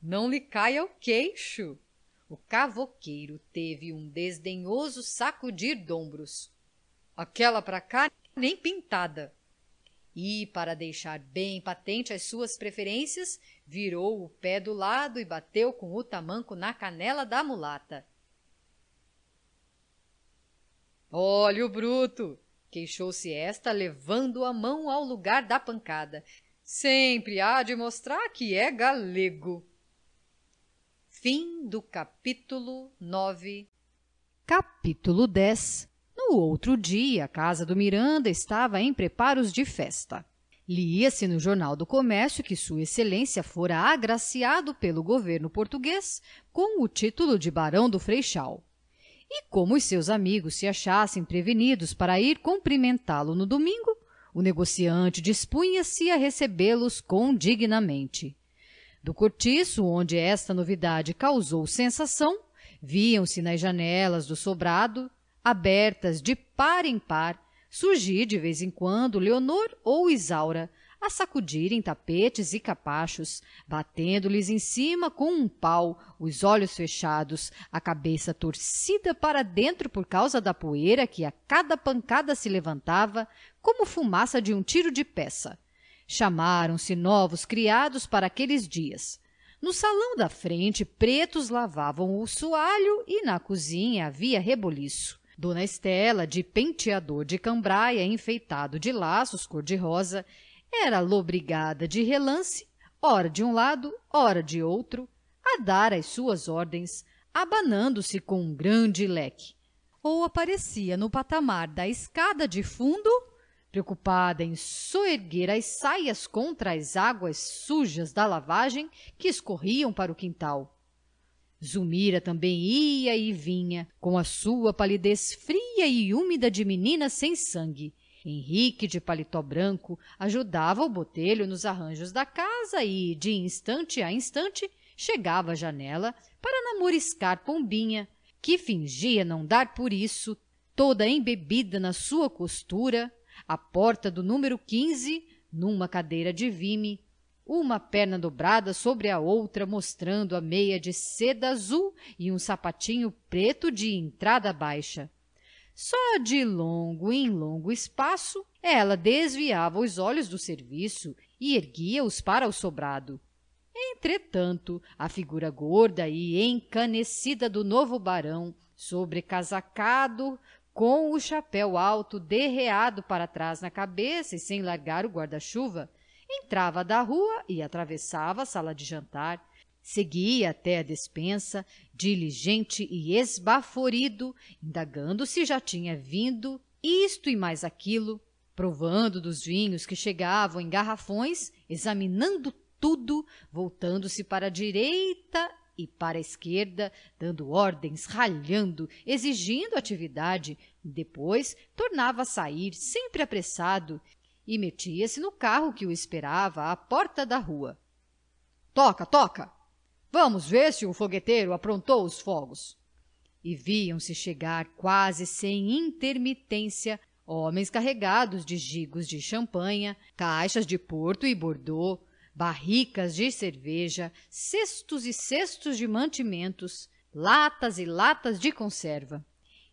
Não lhe caia o queixo! O cavoqueiro teve um desdenhoso sacudir de ombros. Aquela para cá nem pintada. E, para deixar bem patente as suas preferências, virou o pé do lado e bateu com o tamanco na canela da mulata. Olha o bruto! Queixou-se esta, levando a mão ao lugar da pancada. Sempre há de mostrar que é galego. Fim do capítulo nove. Capítulo dez. No outro dia, a casa do Miranda estava em preparos de festa. Lia-se no Jornal do Comércio que Sua Excelência fora agraciado pelo governo português com o título de Barão do Freixal. E como os seus amigos se achassem prevenidos para ir cumprimentá-lo no domingo, o negociante dispunha-se a recebê-los condignamente. Do cortiço, onde esta novidade causou sensação, viam-se nas janelas do sobrado, abertas de par em par, surgir de vez em quando Leonor ou Isaura, a sacudirem tapetes e capachos, batendo-lhes em cima com um pau, os olhos fechados, a cabeça torcida para dentro por causa da poeira que a cada pancada se levantava, como fumaça de um tiro de peça. Chamaram-se novos criados para aqueles dias. No salão da frente, pretos lavavam o soalho e na cozinha havia reboliço. Dona Estela, de penteador de cambraia enfeitado de laços cor-de-rosa, era lobrigada de relance, ora de um lado, ora de outro, a dar as suas ordens, abanando-se com um grande leque. Ou aparecia no patamar da escada de fundo, preocupada em soerguer as saias contra as águas sujas da lavagem que escorriam para o quintal. Zulmira também ia e vinha, com a sua palidez fria e úmida de menina sem sangue. Henrique, de paletó branco, ajudava o botelho nos arranjos da casa e, de instante a instante, chegava à janela para namoriscar Pombinha, que fingia não dar por isso, toda embebida na sua costura, à porta do número quinze, numa cadeira de vime, uma perna dobrada sobre a outra, mostrando a meia de seda azul e um sapatinho preto de entrada baixa. Só de longo em longo espaço, ela desviava os olhos do serviço e erguia-os para o sobrado. Entretanto, a figura gorda e encanecida do novo barão, sobrecasacado, com o chapéu alto derreado para trás na cabeça e sem largar o guarda-chuva, entrava da rua e atravessava a sala de jantar, seguia até a despensa, diligente e esbaforido, indagando se já tinha vindo isto e mais aquilo, provando dos vinhos que chegavam em garrafões, examinando tudo, voltando-se para a direita e para a esquerda, dando ordens, ralhando, exigindo atividade. Depois tornava a sair, sempre apressado, e metia-se no carro que o esperava à porta da rua. — Toca, toca! Vamos ver se o fogueteiro aprontou os fogos. E viam-se chegar, quase sem intermitência, homens carregados de gigos de champanha, caixas de porto e bordeaux, barricas de cerveja, cestos e cestos de mantimentos, latas e latas de conserva.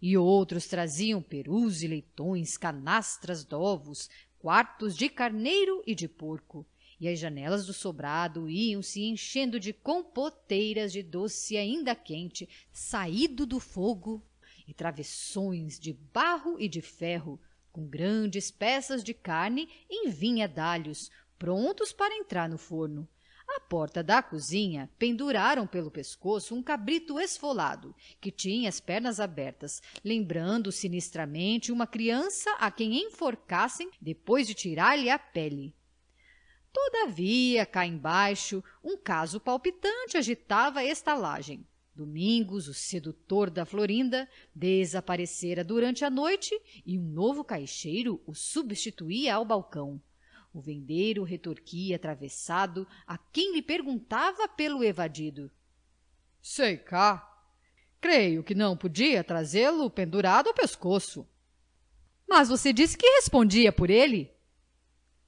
E outros traziam perus e leitões, canastras de ovos, quartos de carneiro e de porco, e as janelas do sobrado iam-se enchendo de compoteiras de doce ainda quente, saído do fogo, e travessões de barro e de ferro, com grandes peças de carne em vinhadalhos, prontos para entrar no forno. À porta da cozinha, penduraram pelo pescoço um cabrito esfolado, que tinha as pernas abertas, lembrando sinistramente uma criança a quem enforcassem depois de tirar-lhe a pele. Todavia, cá embaixo, um caso palpitante agitava a estalagem. Domingos, o sedutor da Florinda, desaparecera durante a noite e um novo caixeiro o substituía ao balcão. O vendeiro retorquia atravessado a quem lhe perguntava pelo evadido. — Sei cá. Creio que não podia trazê-lo pendurado ao pescoço. — Mas você disse que respondia por ele?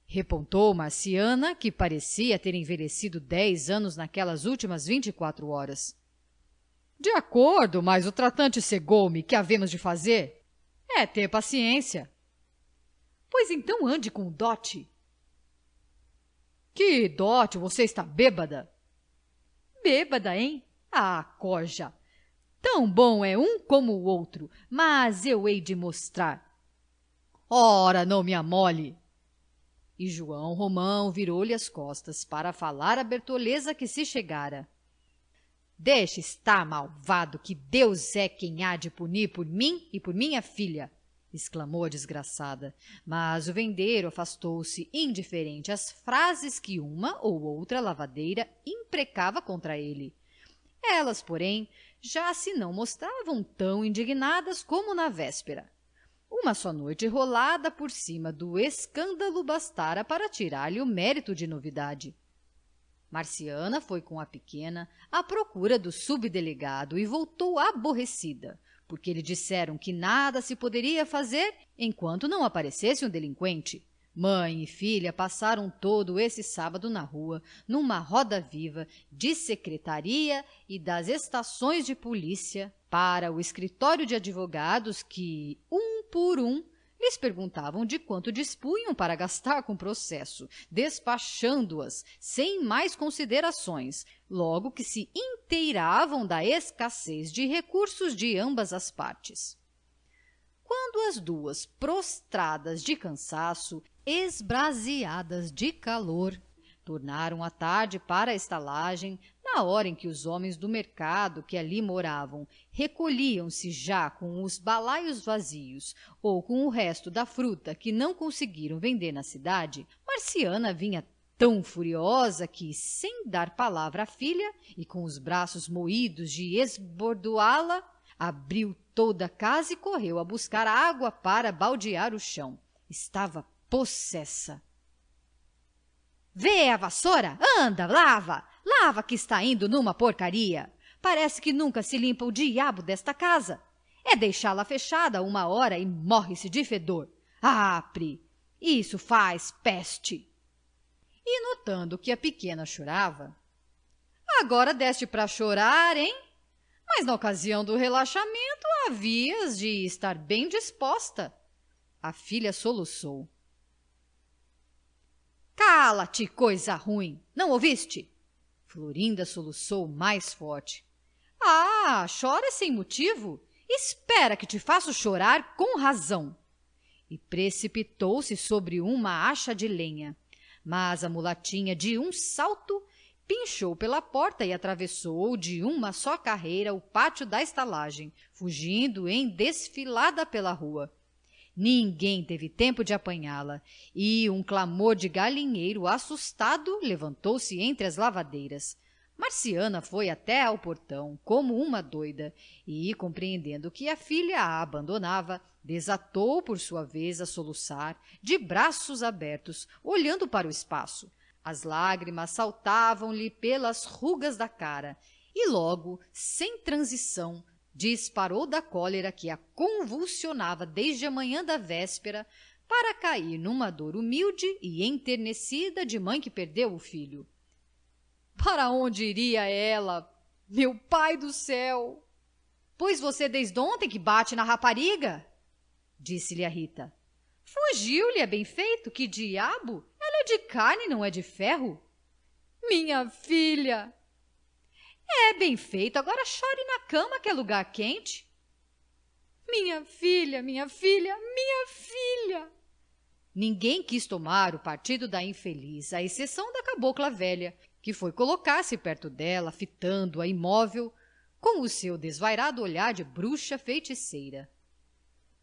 Repontou Marciana, que parecia ter envelhecido dez anos naquelas últimas vinte e quatro horas. — De acordo, mas o tratante cegou-me. Que havemos de fazer? É ter paciência. — Pois então ande com o dote. — Que dote, você está bêbada! — Bêbada, hein? Ah, coja! Tão bom é um como o outro, mas eu hei de mostrar. — Ora, não me amole! E João Romão virou-lhe as costas para falar à Bertoleza que se chegara. — Deixa estar, malvado, que Deus é quem há de punir por mim e por minha filha! Exclamou a desgraçada, mas o vendeiro afastou-se indiferente às frases que uma ou outra lavadeira imprecava contra ele. Elas, porém, já se não mostravam tão indignadas como na véspera. Uma só noite rolada por cima do escândalo bastara para tirar-lhe o mérito de novidade. Marciana foi com a pequena à procura do subdelegado e voltou aborrecida, porque lhe disseram que nada se poderia fazer enquanto não aparecesse um delinquente. Mãe e filha passaram todo esse sábado na rua, numa roda viva de secretaria e das estações de polícia para o escritório de advogados que, um por um, lhes perguntavam de quanto dispunham para gastar com o processo, despachando-as sem mais considerações, logo que se inteiravam da escassez de recursos de ambas as partes. Quando as duas, prostradas de cansaço, esbraseadas de calor, tornaram à tarde para a estalagem, na hora em que os homens do mercado que ali moravam recolhiam-se já com os balaios vazios ou com o resto da fruta que não conseguiram vender na cidade, Marciana vinha tão furiosa que, sem dar palavra à filha e com os braços moídos de esbordoá-la, abriu toda a casa e correu a buscar água para baldear o chão. Estava possessa. — Vê a vassoura! Anda, lava! Lava que está indo numa porcaria! Parece que nunca se limpa o diabo desta casa. É deixá-la fechada uma hora e morre-se de fedor. Apre! Isso faz peste! E notando que a pequena chorava... — Agora deste para chorar, hein? Mas na ocasião do relaxamento havias de estar bem disposta. A filha soluçou. — Cala-te, coisa ruim! Não ouviste? Florinda soluçou mais forte. — Ah, chora sem motivo? Espera que te faço chorar com razão! E precipitou-se sobre uma acha de lenha. Mas a mulatinha, de um salto, pinchou pela porta e atravessou de uma só carreira o pátio da estalagem, fugindo em desfilada pela rua. ninguém teve tempo de apanhá-la e um clamor de galinheiro assustado levantou-se entre as lavadeiras. Marciana foi até ao portão como uma doida e, compreendendo que a filha a abandonava, desatou por sua vez a soluçar, de braços abertos, olhando para o espaço. As lágrimas saltavam-lhe pelas rugas da cara e logo, sem transição, disparou da cólera que a convulsionava desde a manhã da véspera para cair numa dor humilde e enternecida de mãe que perdeu o filho. Para onde iria ela? Meu pai do céu! Pois você desde ontem que bate na rapariga, disse-lhe a Rita. Fugiu-lhe, é bem feito, que diabo? Ela é de carne, não é de ferro. Minha filha! É bem feito, agora chore na cama que é lugar quente. Minha filha, minha filha, minha filha! Ninguém quis tomar o partido da infeliz, à exceção da cabocla velha, que foi colocar-se perto dela, fitando-a imóvel, com o seu desvairado olhar de bruxa feiticeira.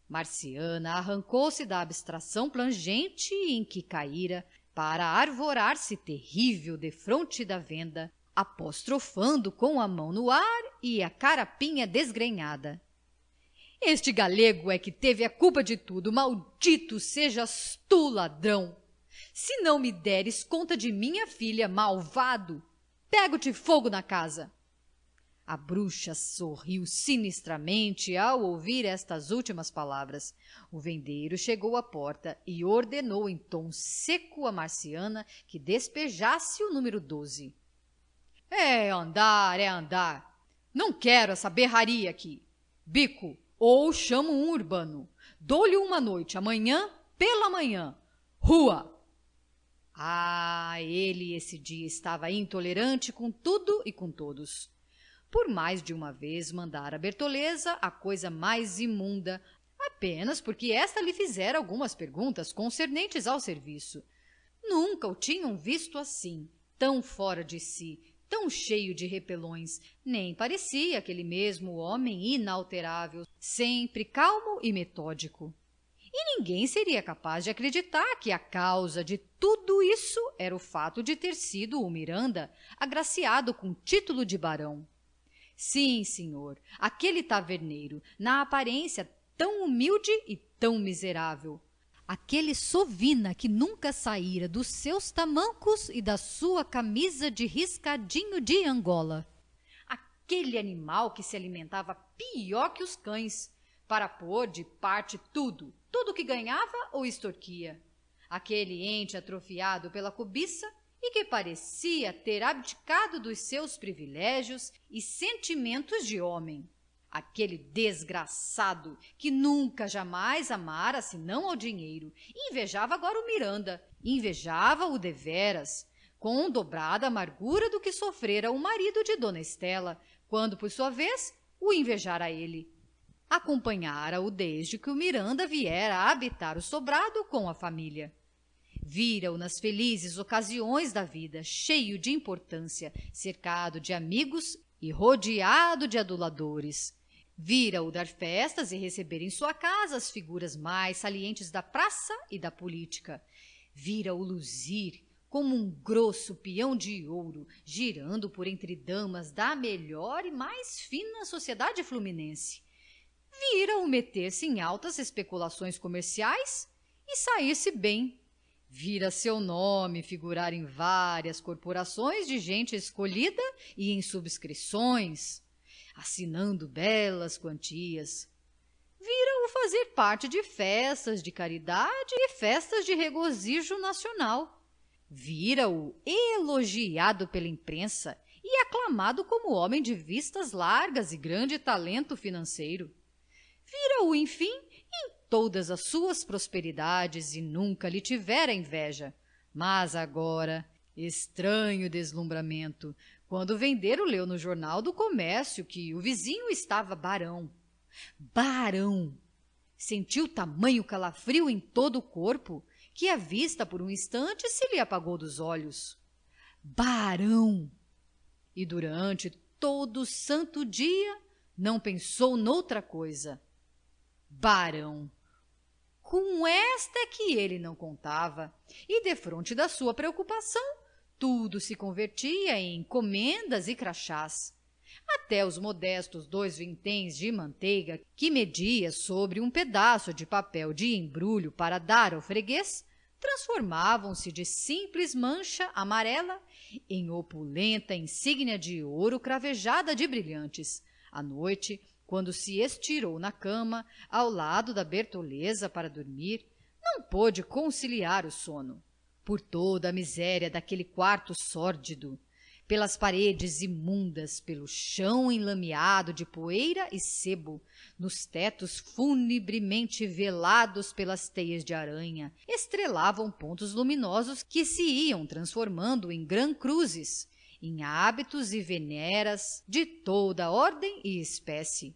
Marciana arrancou-se da abstração plangente em que caíra para arvorar-se terrível defronte da venda, apostrofando com a mão no ar e a carapinha desgrenhada. Este galego é que teve a culpa de tudo, maldito sejas tu, ladrão! Se não me deres conta de minha filha, malvado, pego-te fogo na casa. A bruxa sorriu sinistramente ao ouvir estas últimas palavras. O vendeiro chegou à porta e ordenou em tom seco a Marciana que despejasse o número doze. — É andar, é andar. Não quero essa berraria aqui. Bico, ou chamo um urbano. Dou-lhe uma noite, amanhã pela manhã. Rua! Ah, ele esse dia estava intolerante com tudo e com todos. Por mais de uma vez mandara a Bertoleza a coisa mais imunda, apenas porque esta lhe fizera algumas perguntas concernentes ao serviço. Nunca o tinham visto assim, tão fora de si, tão cheio de repelões, nem parecia aquele mesmo homem inalterável, sempre calmo e metódico. E ninguém seria capaz de acreditar que a causa de tudo isso era o fato de ter sido o Miranda agraciado com o título de barão. Sim, senhor, aquele taverneiro, na aparência tão humilde e tão miserável, aquele sovina que nunca saíra dos seus tamancos e da sua camisa de riscadinho de Angola, aquele animal que se alimentava pior que os cães, para pôr de parte tudo, tudo que ganhava ou extorquia. Aquele ente atrofiado pela cobiça e que parecia ter abdicado dos seus privilégios e sentimentos de homem. Aquele desgraçado que nunca jamais amara senão ao dinheiro. Invejava agora o Miranda, invejava-o deveras, com dobrada amargura do que sofrera o marido de Dona Estela, quando, por sua vez, o invejara ele. Acompanhara-o desde que o Miranda viera a habitar o sobrado com a família. Vira-o nas felizes ocasiões da vida, cheio de importância, cercado de amigos e rodeado de aduladores. Vira-o dar festas e receber em sua casa as figuras mais salientes da praça e da política. Vira-o luzir como um grosso peão de ouro, girando por entre damas da melhor e mais fina sociedade fluminense. Vira-o meter-se em altas especulações comerciais e sair-se bem. Vira seu nome figurar em várias corporações de gente escolhida e em subscrições, assinando belas quantias. Vira-o fazer parte de festas de caridade e festas de regozijo nacional. Vira-o elogiado pela imprensa e aclamado como homem de vistas largas e grande talento financeiro. Vira-o, enfim, em todas as suas prosperidades e nunca lhe tivera inveja. Mas agora, estranho deslumbramento, quando o vendeiro leu no Jornal do Comércio que o vizinho estava barão. Barão! Sentiu tamanho calafrio em todo o corpo que a vista por um instante se lhe apagou dos olhos. Barão! E durante todo o santo dia não pensou noutra coisa. Barão! com esta que ele não contava, e defronte da sua preocupação tudo se convertia em comendas e crachás. Até os modestos dois vinténs de manteiga que media sobre um pedaço de papel de embrulho para dar ao freguês transformavam-se de simples mancha amarela em opulenta insígnia de ouro cravejada de brilhantes. À noite, quando se estirou na cama, ao lado da Bertoleza para dormir, não pôde conciliar o sono. Por toda a miséria daquele quarto sórdido, pelas paredes imundas, pelo chão enlameado de poeira e sebo, nos tetos funebremente velados pelas teias de aranha, estrelavam pontos luminosos que se iam transformando em gran-cruzes, em hábitos e veneras de toda ordem e espécie.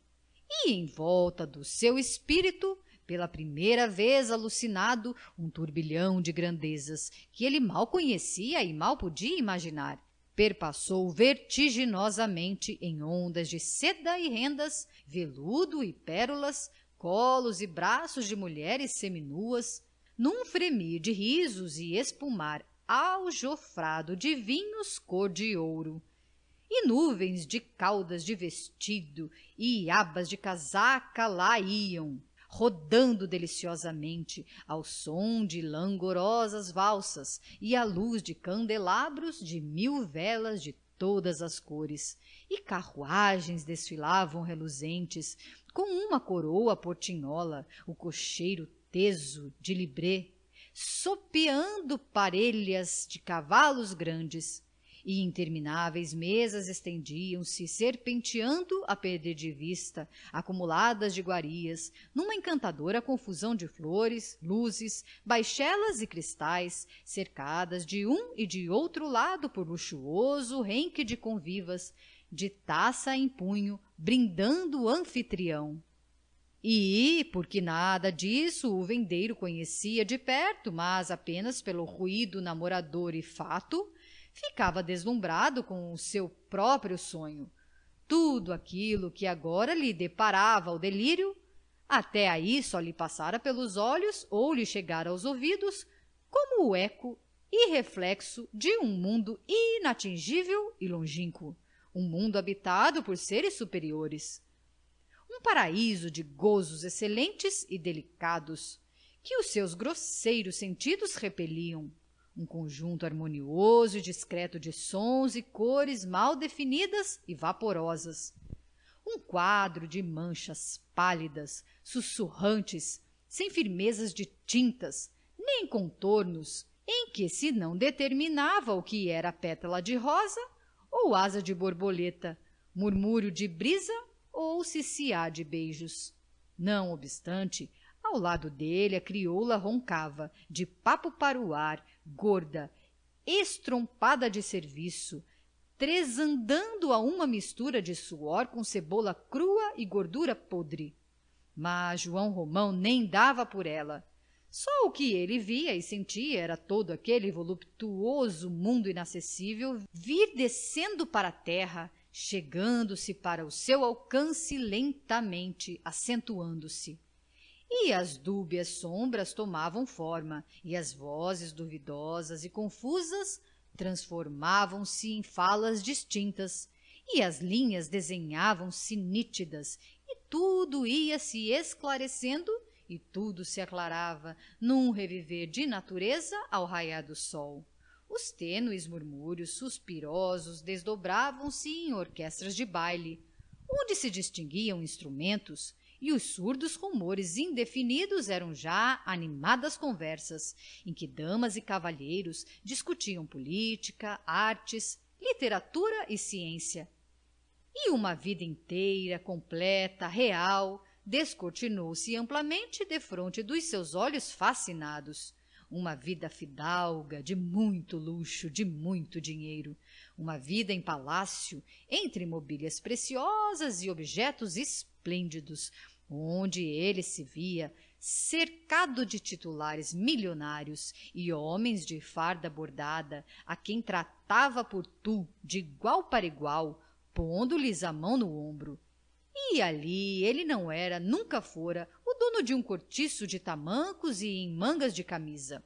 E em volta do seu espírito, pela primeira vez alucinado, um turbilhão de grandezas que ele mal conhecia e mal podia imaginar, perpassou vertiginosamente em ondas de seda e rendas, veludo e pérolas, colos e braços de mulheres seminuas, num fremir de risos e espumar aljofrado de vinhos cor de ouro, e nuvens de caudas de vestido e abas de casaca lá iam, rodando deliciosamente ao som de langorosas valsas e à luz de candelabros de mil velas de todas as cores, e carruagens desfilavam reluzentes, com uma coroa portinhola, o cocheiro teso de libré, sopeando parelhas de cavalos grandes, e intermináveis mesas estendiam-se, serpenteando a perder de vista, acumuladas de iguarias, numa encantadora confusão de flores, luzes, baixelas e cristais, cercadas de um e de outro lado por luxuoso renque de convivas, de taça em punho, brindando o anfitrião. E, porque nada disso o vendeiro conhecia de perto, mas apenas pelo ruído namorador e fato, ficava deslumbrado com o seu próprio sonho. Tudo aquilo que agora lhe deparava o delírio, até aí só lhe passara pelos olhos ou lhe chegara aos ouvidos como o eco e reflexo de um mundo inatingível e longínquo, um mundo habitado por seres superiores, um paraíso de gozos excelentes e delicados que os seus grosseiros sentidos repeliam, um conjunto harmonioso e discreto de sons e cores mal definidas e vaporosas, um quadro de manchas pálidas, sussurrantes, sem firmezas de tintas, nem contornos, em que se não determinava o que era pétala de rosa ou asa de borboleta, murmúrio de brisa ou ciciar de beijos. Não obstante, ao lado dele a crioula roncava, de papo para o ar, gorda, estrompada de serviço, tresandando a uma mistura de suor com cebola crua e gordura podre. Mas João Romão nem dava por ela. Só o que ele via e sentia era todo aquele voluptuoso mundo inacessível vir descendo para a terra, chegando-se para o seu alcance lentamente, acentuando-se. E as dúbias sombras tomavam forma, e as vozes duvidosas e confusas transformavam-se em falas distintas, e as linhas desenhavam-se nítidas, e tudo ia se esclarecendo, e tudo se aclarava, num reviver de natureza ao raiar do sol. Os tênues murmúrios suspirosos desdobravam-se em orquestras de baile, onde se distinguiam instrumentos, e os surdos rumores indefinidos eram já animadas conversas, em que damas e cavalheiros discutiam política, artes, literatura e ciência. E uma vida inteira, completa, real, descortinou-se amplamente defronte dos seus olhos fascinados. Uma vida fidalga, de muito luxo, de muito dinheiro. Uma vida em palácio, entre mobílias preciosas e objetos esplêndidos, onde ele se via cercado de titulares milionários e homens de farda bordada, a quem tratava por tu, de igual para igual, pondo-lhes a mão no ombro. E ali ele não era, nunca fora, o dono de um cortiço de tamancos e em mangas de camisa.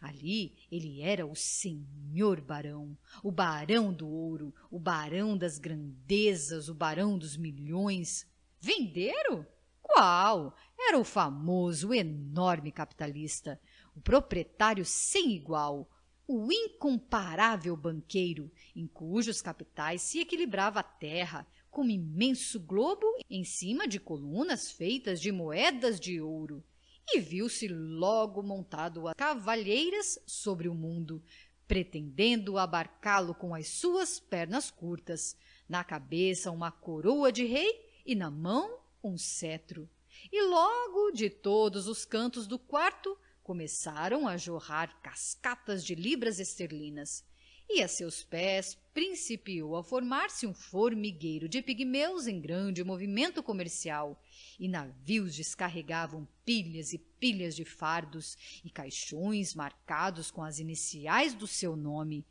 Ali ele era o senhor barão, o barão do ouro, o barão das grandezas, o barão dos milhões. Vendeiro? Qual? Era o famoso, o enorme capitalista, o proprietário sem igual, o incomparável banqueiro, em cujos capitais se equilibrava a terra, como imenso globo em cima de colunas feitas de moedas de ouro. E viu-se logo montado a cavalheiras sobre o mundo, pretendendo abarcá-lo com as suas pernas curtas, na cabeça uma coroa de rei e na mão um cetro. E logo, de todos os cantos do quarto, começaram a jorrar cascatas de libras esterlinas, e a seus pés principiou a formar-se um formigueiro de pigmeus em grande movimento comercial, e navios descarregavam pilhas e pilhas de fardos e caixões marcados com as iniciais do seu nome,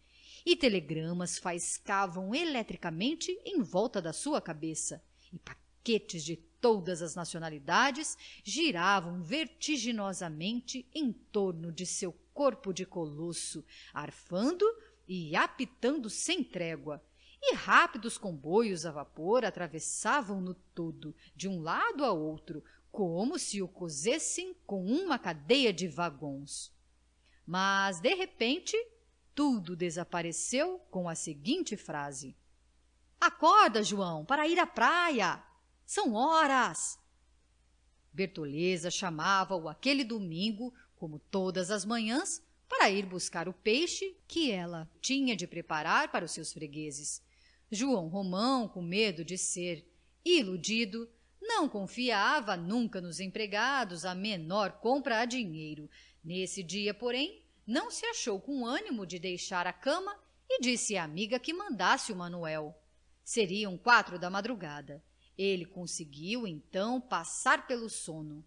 e telegramas faiscavam eletricamente em volta da sua cabeça, e paquetes de todas as nacionalidades giravam vertiginosamente em torno de seu corpo de colosso, arfando e apitando sem trégua, e rápidos comboios a vapor atravessavam-no todo, de um lado a outro, como se o cosessem com uma cadeia de vagões. Mas, de repente, tudo desapareceu com a seguinte frase: "Acorda, João, para ir à praia! São horas!" Bertoleza chamava-o aquele domingo, como todas as manhãs, para ir buscar o peixe que ela tinha de preparar para os seus fregueses. João Romão, com medo de ser iludido, não confiava nunca nos empregados a menor compra a dinheiro. Nesse dia, porém, não se achou com ânimo de deixar a cama e disse à amiga que mandasse o Manuel. Seriam quatro da madrugada. Ele conseguiu, então, passar pelo sono.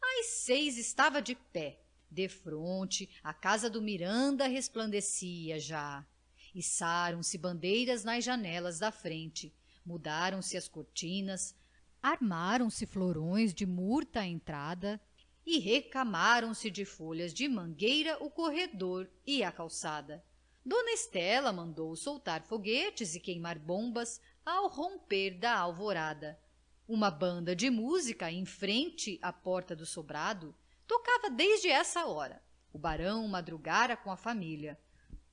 Às seis estava de pé. Defronte, a casa do Miranda resplandecia já. Içaram-se bandeiras nas janelas da frente, mudaram-se as cortinas, armaram-se florões de murta à entrada e recamaram-se de folhas de mangueira o corredor e a calçada. Dona Estela mandou soltar foguetes e queimar bombas ao romper da alvorada. Uma banda de música em frente à porta do sobrado tocava desde essa hora. O barão madrugara com a família,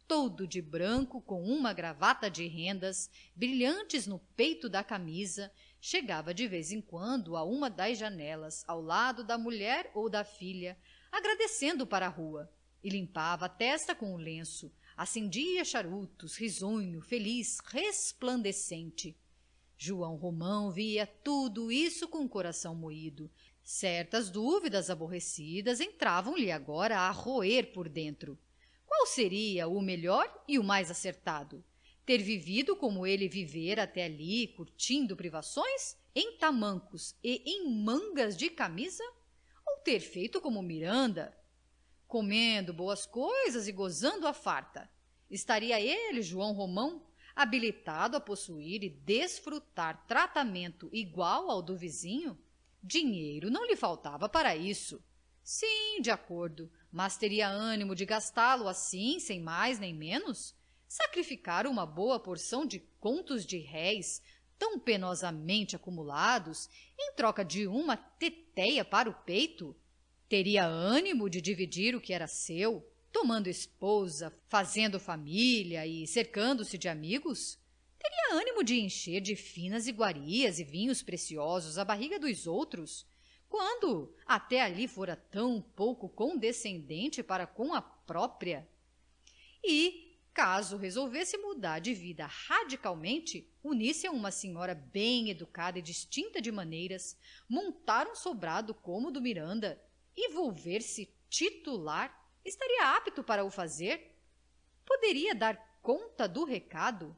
todo de branco, com uma gravata de rendas brilhantes no peito da camisa. Chegava de vez em quando a uma das janelas, ao lado da mulher ou da filha, agradecendo para a rua, e limpava a testa com o lenço, acendia charutos, risonho, feliz, resplandecente. João Romão via tudo isso com o coração moído. Certas dúvidas aborrecidas entravam-lhe agora a roer por dentro. Qual seria o melhor e o mais acertado? Ter vivido como ele vivera até ali, curtindo privações, em tamancos e em mangas de camisa? Ou ter feito como Miranda, comendo boas coisas e gozando a farta? Estaria ele, João Romão, habilitado a possuir e desfrutar tratamento igual ao do vizinho? Dinheiro não lhe faltava para isso. Sim, de acordo, mas teria ânimo de gastá-lo assim, sem mais nem menos? Sacrificar uma boa porção de contos de réis, tão penosamente acumulados, em troca de uma teteia para o peito? Teria ânimo de dividir o que era seu, tomando esposa, fazendo família e cercando-se de amigos? Teria ânimo de encher de finas iguarias e vinhos preciosos a barriga dos outros, quando até ali fora tão pouco condescendente para com a própria? E, caso resolvesse mudar de vida radicalmente, unir-se a uma senhora bem educada e distinta de maneiras, montar um sobrado como o do Miranda e volver-se titular, estaria apto para o fazer? Poderia dar conta do recado?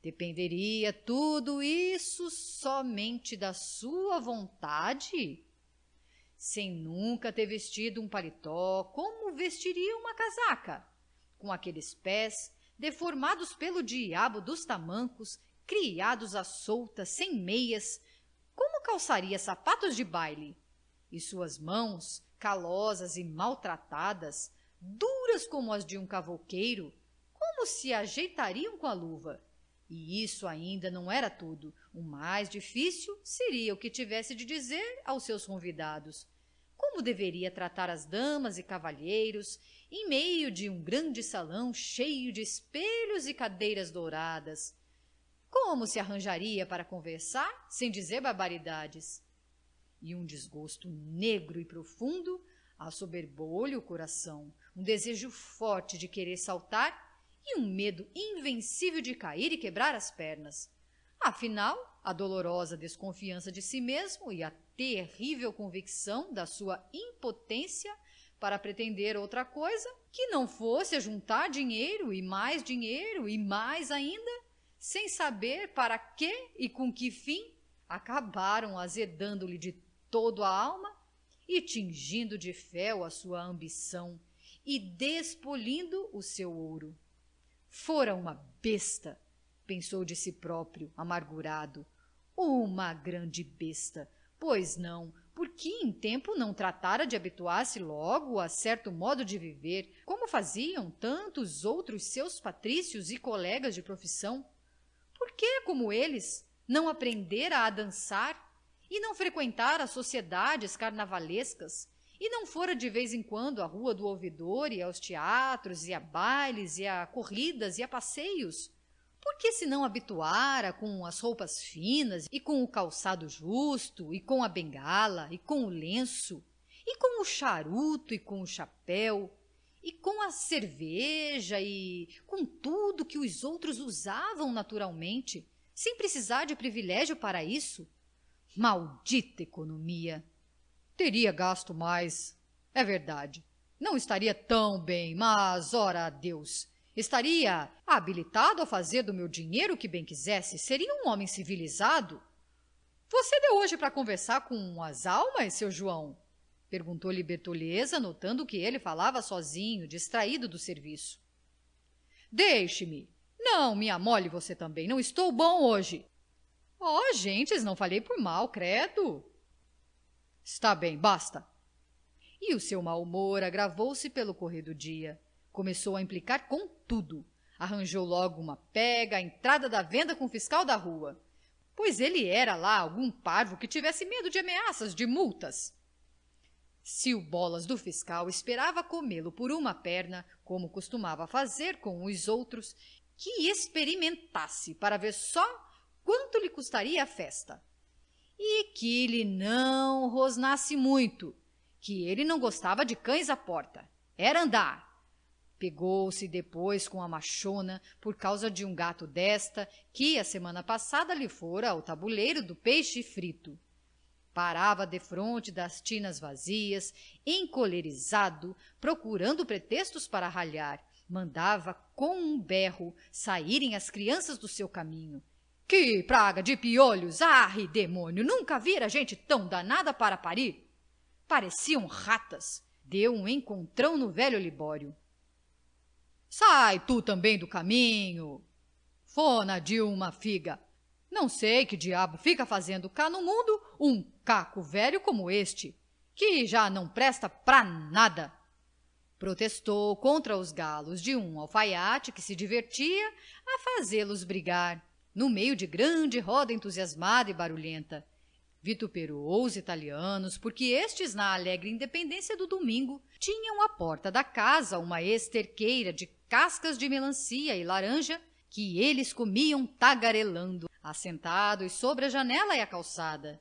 Dependeria tudo isso somente da sua vontade? Sem nunca ter vestido um paletó, como vestiria uma casaca? Com aqueles pés, deformados pelo diabo dos tamancos, criados à solta, sem meias, como calçaria sapatos de baile? e suas mãos, calosas e maltratadas, duras como as de um cavouqueiro, como se ajeitariam com a luva. E isso ainda não era tudo. O mais difícil seria o que tivesse de dizer aos seus convidados. Como deveria tratar as damas e cavalheiros em meio de um grande salão cheio de espelhos e cadeiras douradas? Como se arranjaria para conversar sem dizer barbaridades? E um desgosto negro e profundo assoberbou-lhe o coração, um desejo forte de querer saltar e um medo invencível de cair e quebrar as pernas. Afinal, a dolorosa desconfiança de si mesmo e a terrível convicção da sua impotência para pretender outra coisa que não fosse ajuntar dinheiro e mais dinheiro e mais ainda, sem saber para que e com que fim, acabaram azedando-lhe de todo a alma e tingindo de fel a sua ambição e despolindo o seu ouro. Fora uma besta, pensou de si próprio, amargurado, uma grande besta. Pois não, porque em tempo não tratara de habituar-se logo a certo modo de viver, como faziam tantos outros seus patrícios e colegas de profissão? Por que, como eles, não aprendera a dançar e não frequentara sociedades carnavalescas e não fora de vez em quando à Rua do Ouvidor e aos teatros e a bailes e a corridas e a passeios? Por que se não habituara com as roupas finas e com o calçado justo e com a bengala e com o lenço e com o charuto e com o chapéu e com a cerveja e com tudo que os outros usavam naturalmente, sem precisar de privilégio para isso? Maldita economia! Teria gasto mais, é verdade. Não estaria tão bem, mas, ora a Deus! Estaria habilitado a fazer do meu dinheiro o que bem quisesse. Seria um homem civilizado. Você deu hoje para conversar com as almas, seu João? Perguntou-lhe Bertoleza, notando que ele falava sozinho, distraído do serviço. Deixe-me. Não me amole você também. Não estou bom hoje. Oh, gentes, não falei por mal, credo. Está bem, basta. E o seu mau humor agravou-se pelo correr do dia. Começou a implicar com tudo. Arranjou logo uma pega à entrada da venda com o fiscal da rua, pois ele era lá algum parvo que tivesse medo de ameaças, de multas. Se o bolas do fiscal esperava comê-lo por uma perna, como costumava fazer com os outros, que experimentasse para ver só quanto lhe custaria a festa. E que lhe não rosnasse muito, que ele não gostava de cães à porta. Era andar. Pegou-se depois com a machona por causa de um gato desta que, a semana passada, lhe fora ao tabuleiro do peixe frito. Parava defronte das tinas vazias, encolerizado, procurando pretextos para ralhar. Mandava, com um berro, saírem as crianças do seu caminho. Que praga de piolhos! Arre, demônio! Nunca vira gente tão danada para parir! Pareciam ratas. Deu um encontrão no velho Libório. Sai tu também do caminho, fona de uma figa. Não sei que diabo fica fazendo cá no mundo um caco velho como este, que já não presta pra nada. Protestou contra os galos de um alfaiate que se divertia a fazê-los brigar, no meio de grande roda entusiasmada e barulhenta. Vituperou os italianos, porque estes, na alegre independência do domingo, tinham à porta da casa uma esterqueira de cascas de melancia e laranja que eles comiam tagarelando, assentados sobre a janela e a calçada.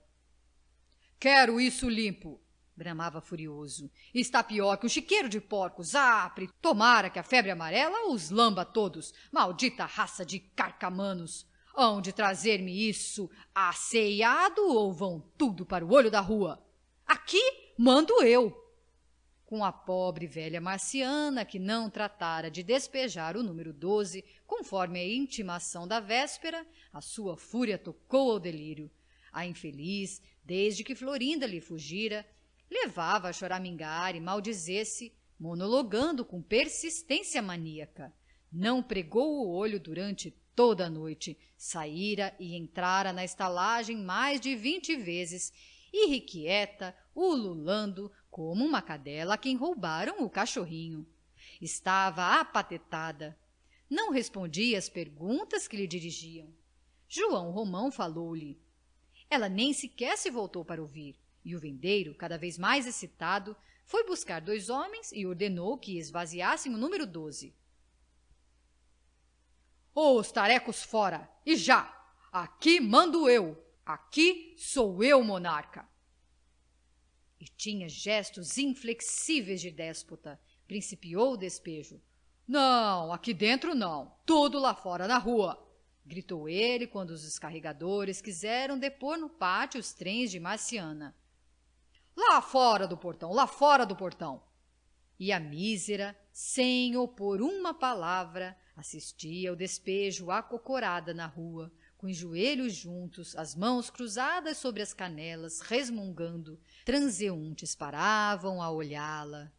— Quero isso limpo! — bramava furioso. — Está pior que um chiqueiro de porcos! Apre! Tomara que a febre amarela os lamba todos! Maldita raça de carcamanos! Hão de trazer-me isso aceiado ou vão tudo para o olho da rua? Aqui mando eu! Com a pobre velha Marciana, que não tratara de despejar o número doze, conforme a intimação da véspera, a sua fúria tocou ao delírio. A infeliz, desde que Florinda lhe fugira, levava a choramingar e maldizer-se, monologando com persistência maníaca. Não pregou o olho durante toda a noite, saíra e entrara na estalagem mais de vinte vezes, irrequieta, ululando como uma cadela a quem roubaram o cachorrinho. Estava apatetada. Não respondia às perguntas que lhe dirigiam. João Romão falou-lhe. Ela nem sequer se voltou para ouvir, e o vendeiro, cada vez mais excitado, foi buscar dois homens e ordenou que esvaziassem o número doze. Os tarecos fora! E já! Aqui mando eu! Aqui sou eu, monarca! E tinha gestos inflexíveis de déspota. Principiou o despejo. Não, aqui dentro não. Tudo lá fora na rua. Gritou ele quando os descarregadores quiseram depor no pátio os trens de Marciana. Lá fora do portão, lá fora do portão. E a mísera, sem opor uma palavra, assistia ao despejo acocorada na rua, com os joelhos juntos, as mãos cruzadas sobre as canelas, resmungando. Transeuntes paravam a olhá-la.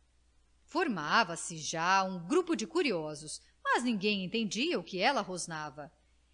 Formava-se já um grupo de curiosos, mas ninguém entendia o que ela rosnava.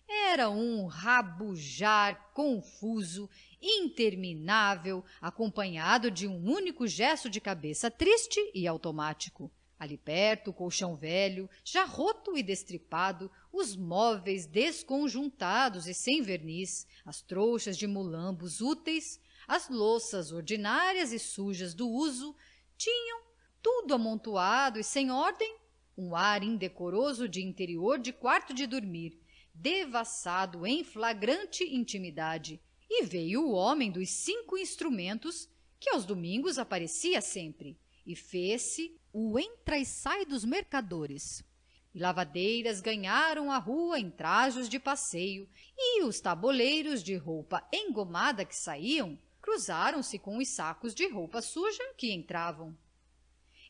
Era um rabujar confuso, interminável, acompanhado de um único gesto de cabeça triste e automático. Ali perto, o colchão velho, já roto e destripado, os móveis desconjuntados e sem verniz, as trouxas de mulambos úteis, as louças ordinárias e sujas do uso, tinham tudo amontoado e sem ordem, um ar indecoroso de interior de quarto de dormir, devassado em flagrante intimidade. E veio o homem dos cinco instrumentos, que aos domingos aparecia sempre, e fez-se o entra e sai dos mercadores. E lavadeiras ganharam a rua em trajos de passeio, e os tabuleiros de roupa engomada que saíam cruzaram-se com os sacos de roupa suja que entravam.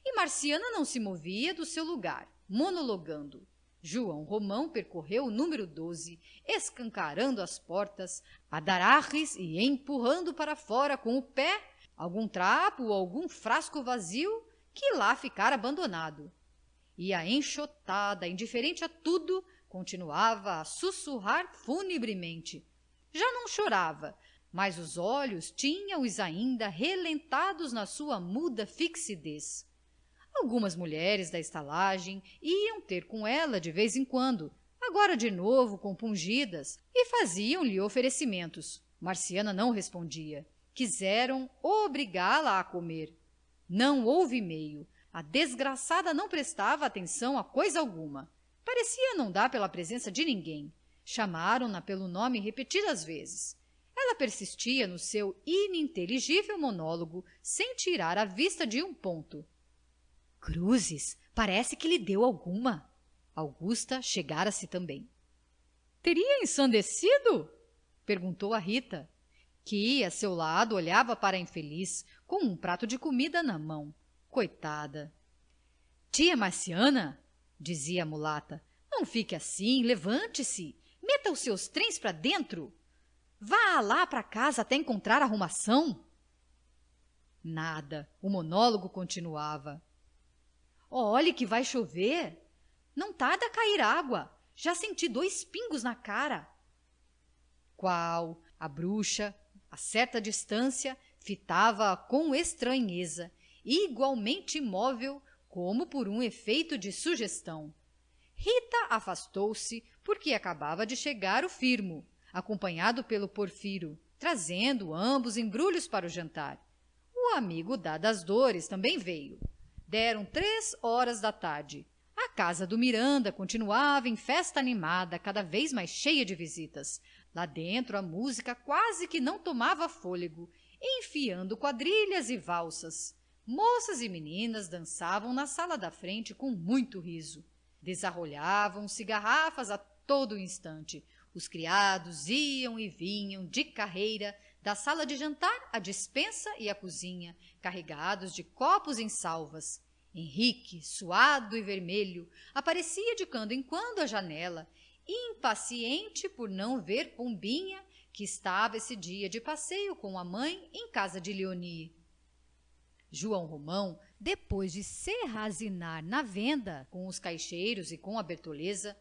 E Marciana não se movia do seu lugar, monologando. João Romão percorreu o número doze, escancarando as portas, a dar arres e empurrando para fora com o pé algum trapo ou algum frasco vazio que lá ficara abandonado. E a enxotada, indiferente a tudo, continuava a sussurrar funebremente. Já não chorava, mas os olhos tinham-os ainda relentados na sua muda fixidez. Algumas mulheres da estalagem iam ter com ela de vez em quando, agora de novo compungidas, e faziam-lhe oferecimentos. Marciana não respondia. Quiseram obrigá-la a comer. Não houve meio. A desgraçada não prestava atenção a coisa alguma. Parecia não dar pela presença de ninguém. Chamaram-na pelo nome repetidas vezes. Ela persistia no seu ininteligível monólogo, sem tirar a vista de um ponto. Cruzes, parece que lhe deu alguma. Augusta chegara-se também. Teria ensandecido? Perguntou a Rita, que a seu lado olhava para a infeliz, com um prato de comida na mão. Coitada! Tia Marciana, dizia a mulata, não fique assim, levante-se, meta os seus trens para dentro. Vá lá para casa até encontrar arrumação. Nada, o monólogo continuava. Olhe que vai chover. Não tarda a cair água. Já senti dois pingos na cara. Qual? A bruxa, a certa distância, fitava-a com estranheza, igualmente imóvel, como por um efeito de sugestão. Rita afastou-se porque acabava de chegar o Firmo, acompanhado pelo Porfiro, trazendo ambos embrulhos para o jantar. O amigo da das dores também veio. Deram três horas da tarde. A casa do Miranda continuava em festa animada, cada vez mais cheia de visitas. Lá dentro, a música quase que não tomava fôlego, enfiando quadrilhas e valsas. Moças e meninas dançavam na sala da frente com muito riso. Desarrolhavam-se garrafas a todo instante. Os criados iam e vinham de carreira, da sala de jantar à despensa e à cozinha, carregados de copos em salvas. Henrique, suado e vermelho, aparecia de quando em quando à janela, impaciente por não ver Pombinha, que estava esse dia de passeio com a mãe em casa de Leonie. João Romão, depois de serrazinar na venda com os caixeiros e com a Bertoleza,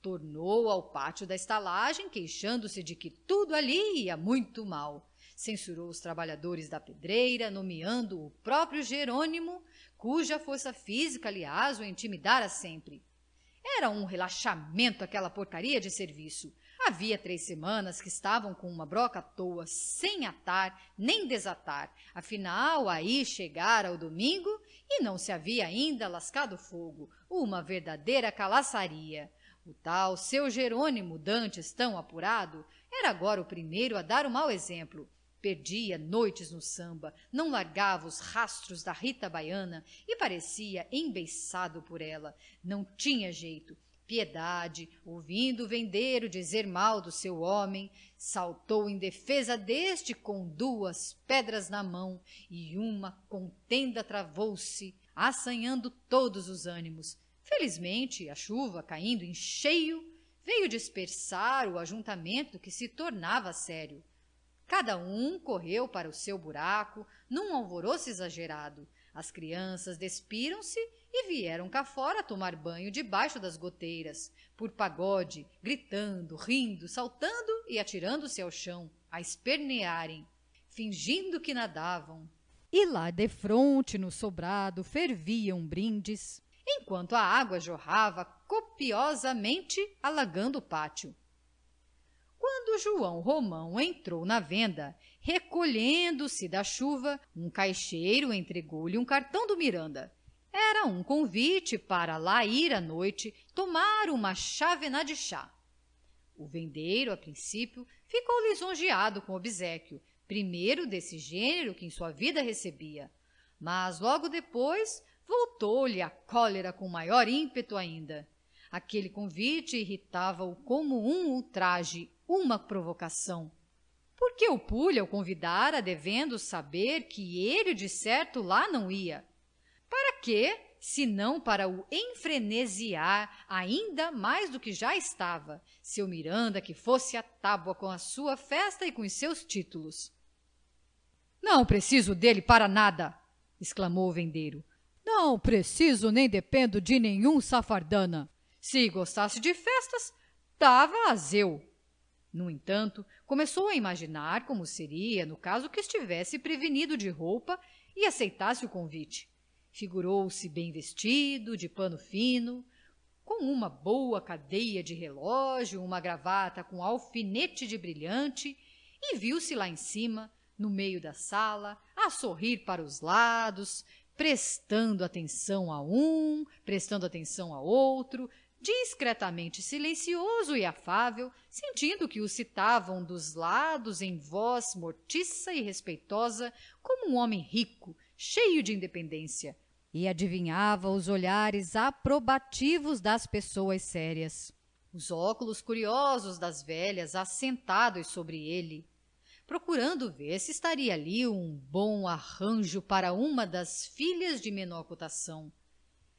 tornou ao pátio da estalagem, queixando-se de que tudo ali ia muito mal. censurou os trabalhadores da pedreira, nomeando o próprio Jerônimo, cuja força física, aliás, o intimidara sempre. Era um relaxamento aquela porcaria de serviço. Havia três semanas que estavam com uma broca à toa, sem atar nem desatar. Afinal, aí chegara o domingo e não se havia ainda lascado fogo. Uma verdadeira calaçaria. O tal seu Jerônimo, dantes tão apurado, era agora o primeiro a dar o mau exemplo. Perdia noites no samba, não largava os rastros da Rita Baiana e parecia embeiçado por ela. Não tinha jeito. Piedade, ouvindo o vendeiro dizer mal do seu homem, saltou em defesa deste com duas pedras na mão e uma contenda travou-se, assanhando todos os ânimos. Felizmente, a chuva, caindo em cheio, veio dispersar o ajuntamento que se tornava sério. Cada um correu para o seu buraco, num alvoroço exagerado. As crianças despiram-se e vieram cá fora tomar banho debaixo das goteiras, por pagode, gritando, rindo, saltando e atirando-se ao chão, a espernearem, fingindo que nadavam. E lá defronte, no sobrado, ferviam brindes, enquanto a água jorrava copiosamente, alagando o pátio. Quando João Romão entrou na venda, recolhendo-se da chuva, um caixeiro entregou-lhe um cartão do Miranda. Era um convite para lá ir à noite tomar uma chávena de chá. O vendeiro, a princípio, ficou lisonjeado com o obséquio, primeiro desse gênero que em sua vida recebia. Mas logo depois voltou-lhe a cólera com maior ímpeto ainda. Aquele convite irritava-o como um ultraje, uma provocação. Porque o pulha o convidara, devendo saber que ele de certo lá não ia. Para quê, senão para o enfrenesiar ainda mais do que já estava, seu Miranda que fosse à tábua com a sua festa e com os seus títulos. Não preciso dele para nada, exclamou o vendeiro. Não preciso nem dependo de nenhum safardana. Se gostasse de festas, dava azeu. No entanto, começou a imaginar como seria no caso que estivesse prevenido de roupa e aceitasse o convite. Figurou-se bem vestido, de pano fino, com uma boa cadeia de relógio, uma gravata com alfinete de brilhante, e viu-se lá em cima, no meio da sala, a sorrir para os lados, prestando atenção a um, prestando atenção a outro, discretamente silencioso e afável, sentindo que o citavam dos lados em voz mortiça e respeitosa, como um homem rico, cheio de independência, e adivinhava os olhares aprobativos das pessoas sérias, os óculos curiosos das velhas assentados sobre ele, procurando ver se estaria ali um bom arranjo para uma das filhas de menor cotação.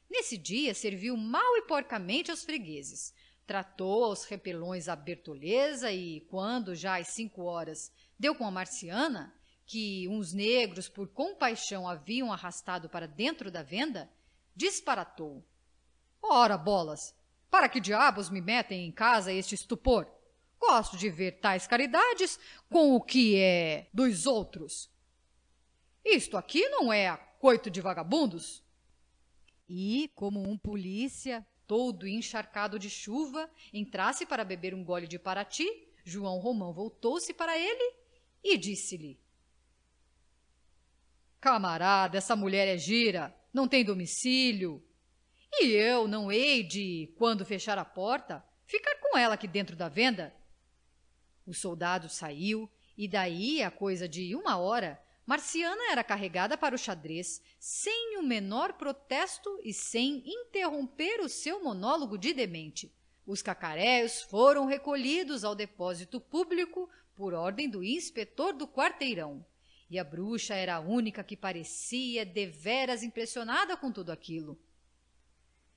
Nesse dia serviu mal e porcamente aos fregueses. Tratou aos repelões a Bertoleza e, quando já às cinco horas deu com a Marciana, que uns negros por compaixão haviam arrastado para dentro da venda, disparatou. — Ora, bolas! Para que diabos me metem em casa este estupor? Gosto de ver tais caridades com o que é dos outros. Isto aqui não é acoito de vagabundos? E, como um polícia, todo encharcado de chuva, entrasse para beber um gole de parati, João Romão voltou-se para ele e disse-lhe: camarada, essa mulher é gira, não tem domicílio. E eu não hei de, quando fechar a porta, ficar com ela aqui dentro da venda? O soldado saiu e daí, a coisa de uma hora, Marciana era carregada para o xadrez, sem o menor protesto e sem interromper o seu monólogo de demente. Os cacaréus foram recolhidos ao depósito público por ordem do inspetor do quarteirão, e a bruxa era a única que parecia deveras impressionada com tudo aquilo.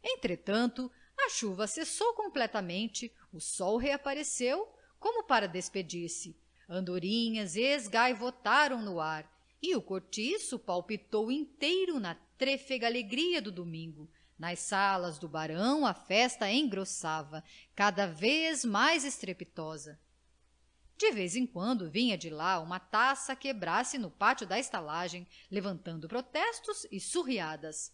Entretanto, a chuva cessou completamente, o sol reapareceu, como para despedir-se. Andorinhas esgaivotaram no ar e o cortiço palpitou inteiro na trêfega alegria do domingo. Nas salas do barão a festa engrossava, cada vez mais estrepitosa. de vez em quando vinha de lá uma taça a quebrar-se no pátio da estalagem, levantando protestos e surriadas.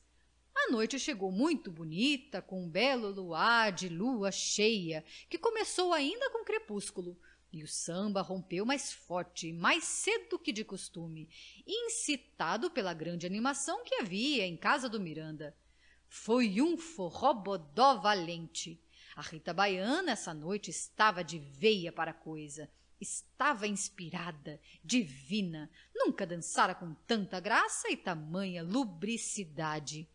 A noite chegou muito bonita, com um belo luar de lua cheia, que começou ainda com o crepúsculo, e o samba rompeu mais forte e mais cedo que de costume, incitado pela grande animação que havia em casa do Miranda. Foi um forró-bodó valente. A Rita Baiana, essa noite, estava de veia para a coisa. Estava inspirada, divina. Nunca dançara com tanta graça e tamanha lubricidade.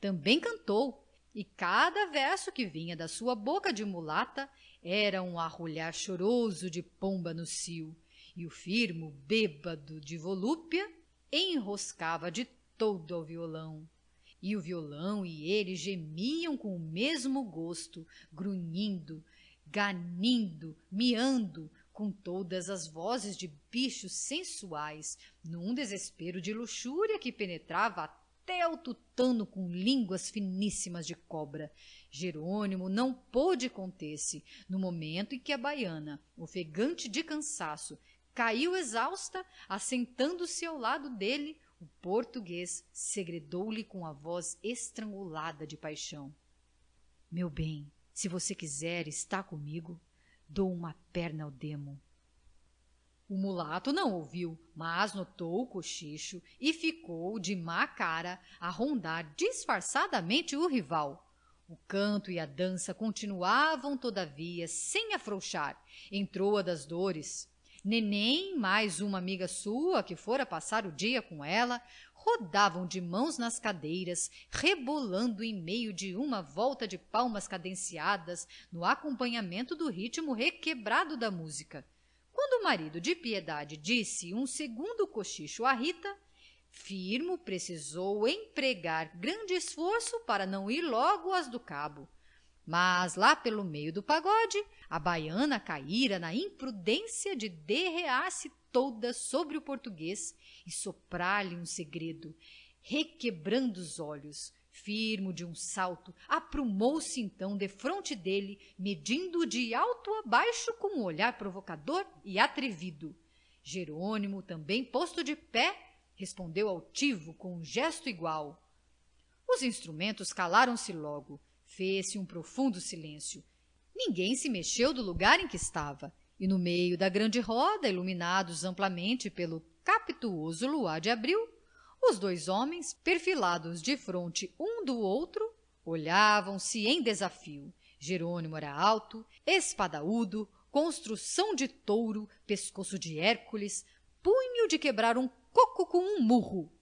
Também cantou, e cada verso que vinha da sua boca de mulata era um arrulhar choroso de pomba no cio, e o Firmo, bêbado de volúpia, enroscava de todo ao violão. E o violão e ele gemiam com o mesmo gosto, grunhindo, ganindo, miando, com todas as vozes de bichos sensuais, num desespero de luxúria que penetrava até até o tutano com línguas finíssimas de cobra. Jerônimo não pôde conter-se no momento em que a baiana, ofegante de cansaço, caiu exausta, assentando-se ao lado dele. O português segredou-lhe com a voz estrangulada de paixão: "Meu bem, se você quiser estar comigo, dou uma perna ao demo." O mulato não ouviu, mas notou o cochicho e ficou de má cara a rondar disfarçadamente o rival. O canto e a dança continuavam, todavia, sem afrouxar. Entrou a das dores. Neném, mais uma amiga sua que fora passar o dia com ela, rodavam de mãos nas cadeiras, rebolando em meio de uma volta de palmas cadenciadas no acompanhamento do ritmo requebrado da música. Quando o marido de Piedade disse um segundo cochicho à Rita, Firmo precisou empregar grande esforço para não ir logo às do cabo. Mas lá pelo meio do pagode, a baiana caíra na imprudência de derrear-se toda sobre o português e soprar-lhe um segredo, requebrando os olhos. Firmo, de um salto, aprumou-se então defronte dele, medindo-o de alto a baixo com um olhar provocador e atrevido. Jerônimo, também posto de pé, respondeu altivo com um gesto igual. Os instrumentos calaram-se logo. Fez-se um profundo silêncio. Ninguém se mexeu do lugar em que estava, e no meio da grande roda, iluminados amplamente pelo capituoso luar de abril, os dois homens, perfilados de fronte um do outro, olhavam-se em desafio. Jerônimo era alto, espadaúdo, construção de touro, pescoço de Hércules, punho de quebrar um coco com um murro.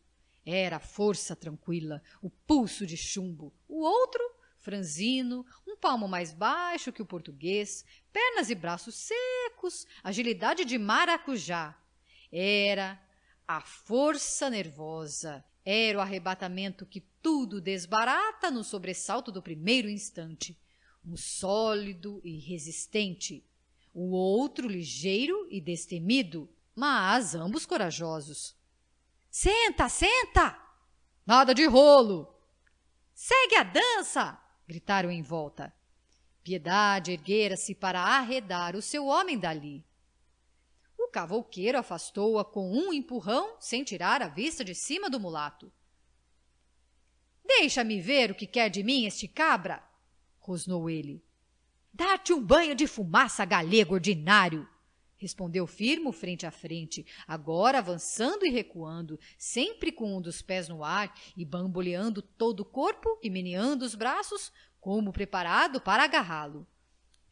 Era a força tranquila, o pulso de chumbo. O outro, franzino, um palmo mais baixo que o português, pernas e braços secos, agilidade de maracujá. Era a força nervosa, era o arrebatamento que tudo desbarata no sobressalto do primeiro instante. Um sólido e resistente, o outro ligeiro e destemido, mas ambos corajosos. "Senta, senta!" "Nada de rolo!" "Segue a dança!" gritaram em volta. Piedade erguera-se para arredar o seu homem dali. O cavouqueiro afastou-a com um empurrão, sem tirar a vista de cima do mulato. "Deixa-me ver o que quer de mim este cabra!" rosnou ele. "Dá-te um banho de fumaça, galego ordinário!" respondeu Firmo frente a frente, agora avançando e recuando, sempre com um dos pés no ar e bamboleando todo o corpo e meneando os braços, como preparado para agarrá-lo.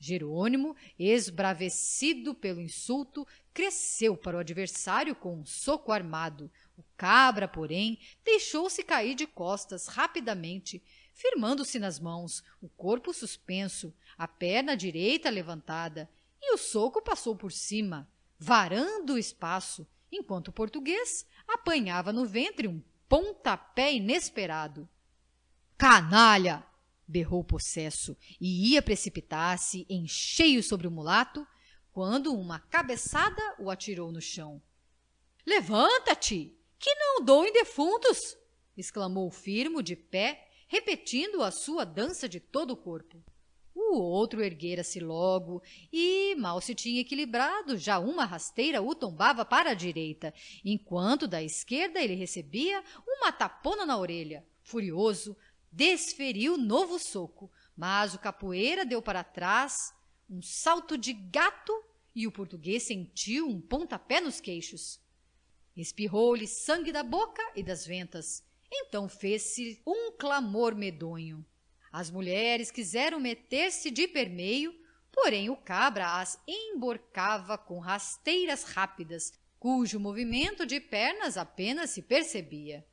Jerônimo, esbravecido pelo insulto, cresceu para o adversário com um soco armado. O cabra, porém, deixou-se cair de costas rapidamente, firmando-se nas mãos, o corpo suspenso, a perna direita levantada, e o soco passou por cima, varando o espaço, enquanto o português apanhava no ventre um pontapé inesperado. "Canalha!" berrou possesso e ia precipitar-se em cheio sobre o mulato, quando uma cabeçada o atirou no chão. "Levanta-te, que não dou em defuntos!" exclamou Firmo de pé, repetindo a sua dança de todo o corpo. o outro erguera-se logo e mal se tinha equilibrado já uma rasteira o tombava para a direita, enquanto da esquerda ele recebia uma tapona na orelha. Furioso, desferiu novo soco, mas o capoeira deu para trás um salto de gato e o português sentiu um pontapé nos queixos. Espirrou-lhe sangue da boca e das ventas. Então fez-se um clamor medonho. As mulheres quiseram meter-se de permeio, porém o cabra as emborcava com rasteiras rápidas, cujo movimento de pernas apenas se percebia.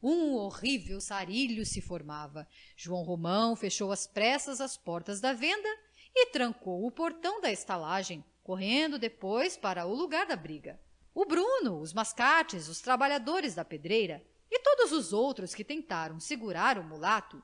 Um horrível sarilho se formava. João Romão fechou às pressas as portas da venda e trancou o portão da estalagem, correndo depois para o lugar da briga. O Bruno, os mascates, os trabalhadores da pedreira e todos os outros que tentaram segurar o mulato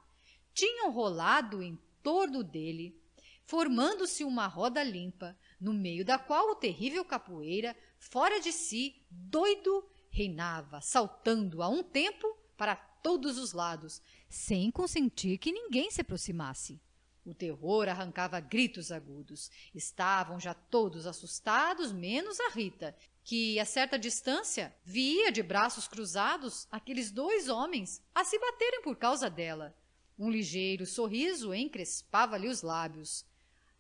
tinham rolado em torno dele, formando-se uma roda limpa, no meio da qual o terrível capoeira, fora de si, doido, reinava, saltando a um tempo para todos os lados, sem consentir que ninguém se aproximasse. O terror arrancava gritos agudos. Estavam já todos assustados, menos a Rita, que, a certa distância, via de braços cruzados aqueles dois homens a se baterem por causa dela. Um ligeiro sorriso encrespava-lhe os lábios.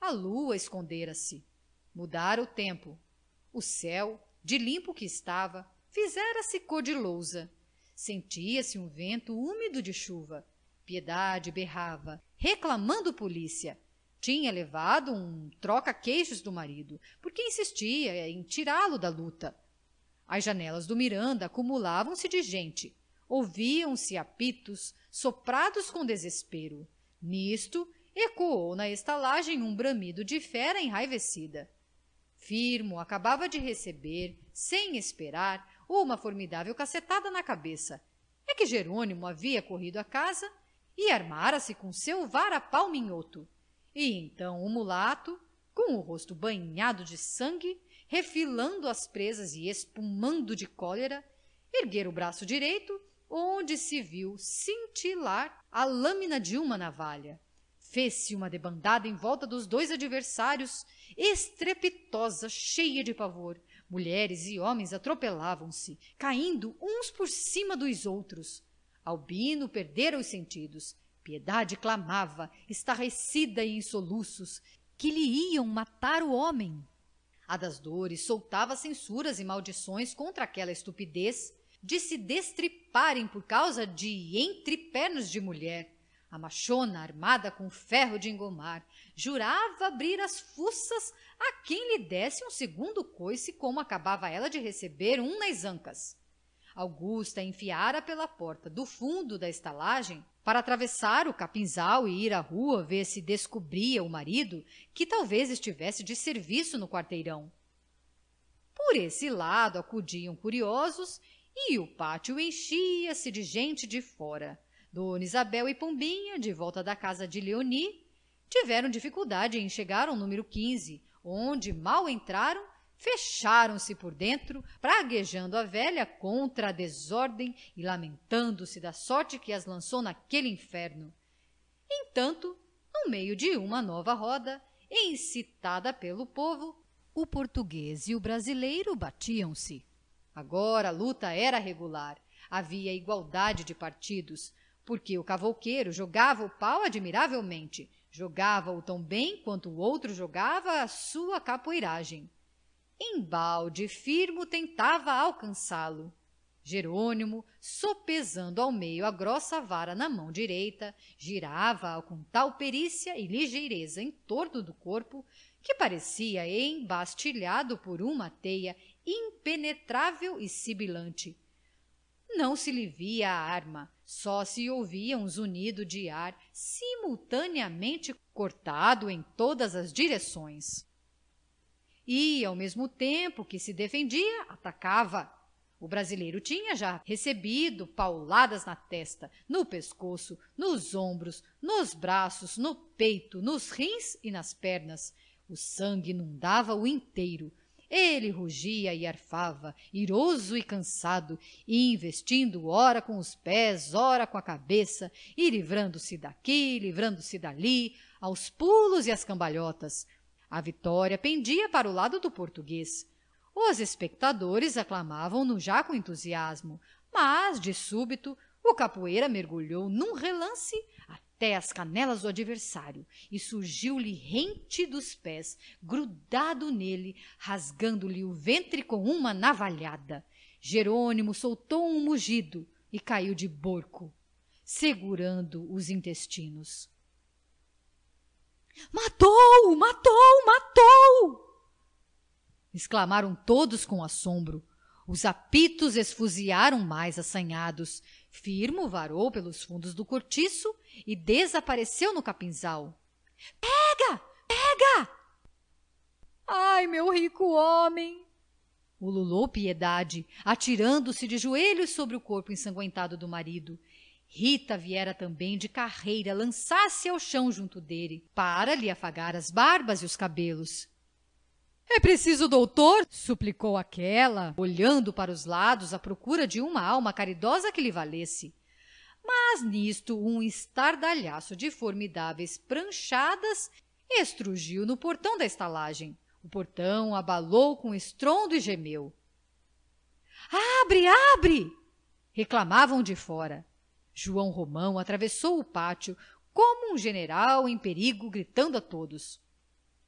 A lua escondera-se. Mudara o tempo. O céu, de limpo que estava, fizera-se cor de lousa. Sentia-se um vento úmido de chuva. Piedade berrava, reclamando polícia. Tinha levado um troca-queixos do marido, porque insistia em tirá-lo da luta. As janelas do Miranda acumulavam-se de gente. Ouviam-se apitos, soprados com desespero. Nisto, ecoou na estalagem um bramido de fera enraivecida. Firmo acabava de receber, sem esperar, uma formidável cacetada na cabeça. É que Jerônimo havia corrido à casa e armara-se com seu varapau minhoto. E então o mulato, com o rosto banhado de sangue, refilando as presas e espumando de cólera, erguera o braço direito, onde se viu cintilar a lâmina de uma navalha. Fez-se uma debandada em volta dos dois adversários, estrepitosa, cheia de pavor. Mulheres e homens atropelavam-se, caindo uns por cima dos outros. Albino perdera os sentidos. Piedade clamava, estarrecida e em soluços, que lhe iam matar o homem. A das dores soltava censuras e maldições contra aquela estupidez de se destriparem por causa de entrepernas de mulher. A machona, armada com ferro de engomar, jurava abrir as fuças a quem lhe desse um segundo coice, como acabava ela de receber um nas ancas. Augusta enfiara pela porta do fundo da estalagem para atravessar o capinzal e ir à rua ver se descobria o marido, que talvez estivesse de serviço no quarteirão. Por esse lado acudiam curiosos e o pátio enchia-se de gente de fora. Dona Isabel e Pombinha, de volta da casa de Leonie, tiveram dificuldade em chegar ao número quinze, onde mal entraram, fecharam-se por dentro, praguejando a velha contra a desordem e lamentando-se da sorte que as lançou naquele inferno. Entanto, no meio de uma nova roda, incitada pelo povo, o português e o brasileiro batiam-se. Agora a luta era regular. Havia igualdade de partidos, porque o cavouqueiro jogava o pau admiravelmente, jogava-o tão bem quanto o outro jogava a sua capoeiragem. Embalde, Firmo tentava alcançá-lo. Jerônimo, sopesando ao meio a grossa vara na mão direita, girava-a com tal perícia e ligeireza em torno do corpo que parecia embastilhado por uma teia impenetrável e sibilante. Não se lhe via a arma, só se ouvia um zunido de ar simultaneamente cortado em todas as direções. E, ao mesmo tempo que se defendia, atacava. O brasileiro tinha já recebido pauladas na testa, no pescoço, nos ombros, nos braços, no peito, nos rins e nas pernas. O sangue inundava-o inteiro. Ele rugia e arfava, iroso e cansado, e investindo ora com os pés, ora com a cabeça, e livrando-se daqui, livrando-se dali, aos pulos e às cambalhotas. A vitória pendia para o lado do português. Os espectadores aclamavam-no já com entusiasmo, mas, de súbito, o capoeira mergulhou num relance até as canelas do adversário e surgiu-lhe rente dos pés, grudado nele, rasgando-lhe o ventre com uma navalhada. Jerônimo soltou um mugido e caiu de borco, segurando os intestinos. — Matou! Matou! Matou! Exclamaram todos com assombro. Os apitos esfuziaram mais assanhados. Firmo varou pelos fundos do cortiço e desapareceu no capinzal. — Pega! Pega! — Ai, meu rico homem! Ululou Piedade, atirando-se de joelhos sobre o corpo ensangüentado do marido. Rita viera também de carreira lançar-se ao chão junto dele, para lhe afagar as barbas e os cabelos. — É preciso, doutor! — suplicou aquela, olhando para os lados à procura de uma alma caridosa que lhe valesse. Mas nisto um estardalhaço de formidáveis pranchadas estrugiu no portão da estalagem. O portão abalou com estrondo e gemeu. — Abre! Abre! — reclamavam de fora. João Romão atravessou o pátio como um general em perigo, gritando a todos.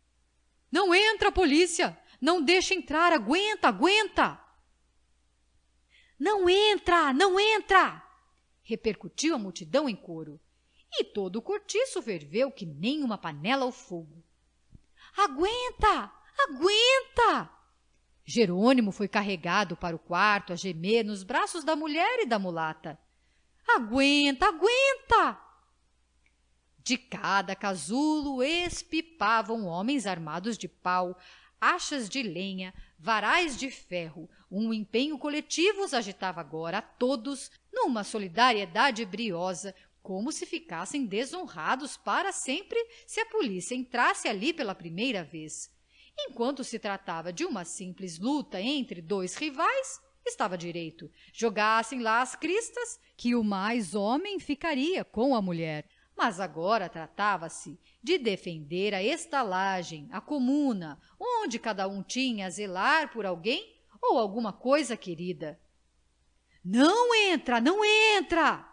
— Não entra, polícia! Não deixa entrar! Aguenta! Aguenta! — Não entra! Não entra! Repercutiu a multidão em coro. E todo o cortiço ferveu que nem uma panela ao fogo. — Aguenta! Aguenta! Jerônimo foi carregado para o quarto a gemer nos braços da mulher e da mulata. — Aguenta! Aguenta! De cada casulo espipavam homens armados de pau, achas de lenha, varais de ferro. Um empenho coletivo os agitava agora a todos, numa solidariedade briosa, como se ficassem desonrados para sempre se a polícia entrasse ali pela primeira vez. Enquanto se tratava de uma simples luta entre dois rivais, estava direito. Jogassem lá as cristas, que o mais homem ficaria com a mulher. Mas agora tratava-se de defender a estalagem, a comuna, onde cada um tinha a zelar por alguém ou alguma coisa querida. Não entra! Não entra!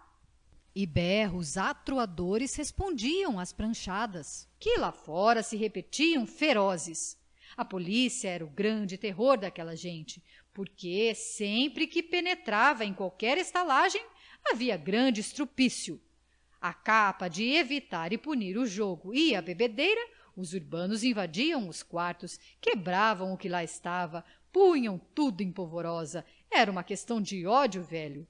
E berros atroadores respondiam às pranchadas, que lá fora se repetiam ferozes. A polícia era o grande terror daquela gente, porque sempre que penetrava em qualquer estalagem havia grande estrupício. A capa de evitar e punir o jogo e a bebedeira, os urbanos invadiam os quartos, quebravam o que lá estava, punham tudo em polvorosa. Era uma questão de ódio velho.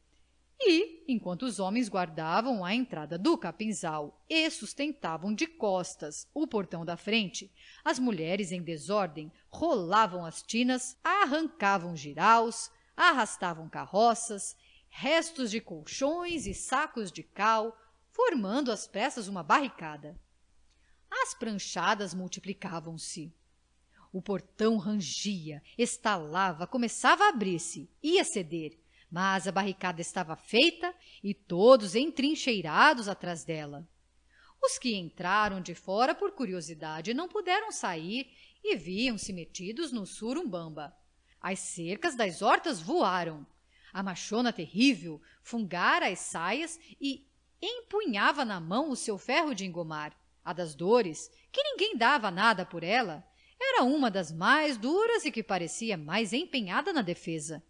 E, enquanto os homens guardavam a entrada do capinzal e sustentavam de costas o portão da frente, as mulheres em desordem rolavam as tinas, arrancavam jiraus, arrastavam carroças, restos de colchões e sacos de cal, formando às pressas uma barricada. As pranchadas multiplicavam-se. O portão rangia, estalava, começava a abrir-se, ia ceder, mas a barricada estava feita e todos entrincheirados atrás dela. Os que entraram de fora por curiosidade não puderam sair e viam-se metidos no surumbamba. As cercas das hortas voaram. A machona terrível fungara as saias e empunhava na mão o seu ferro de engomar. A das dores, que ninguém dava nada por ela, era uma das mais duras e que parecia mais empenhada na defesa.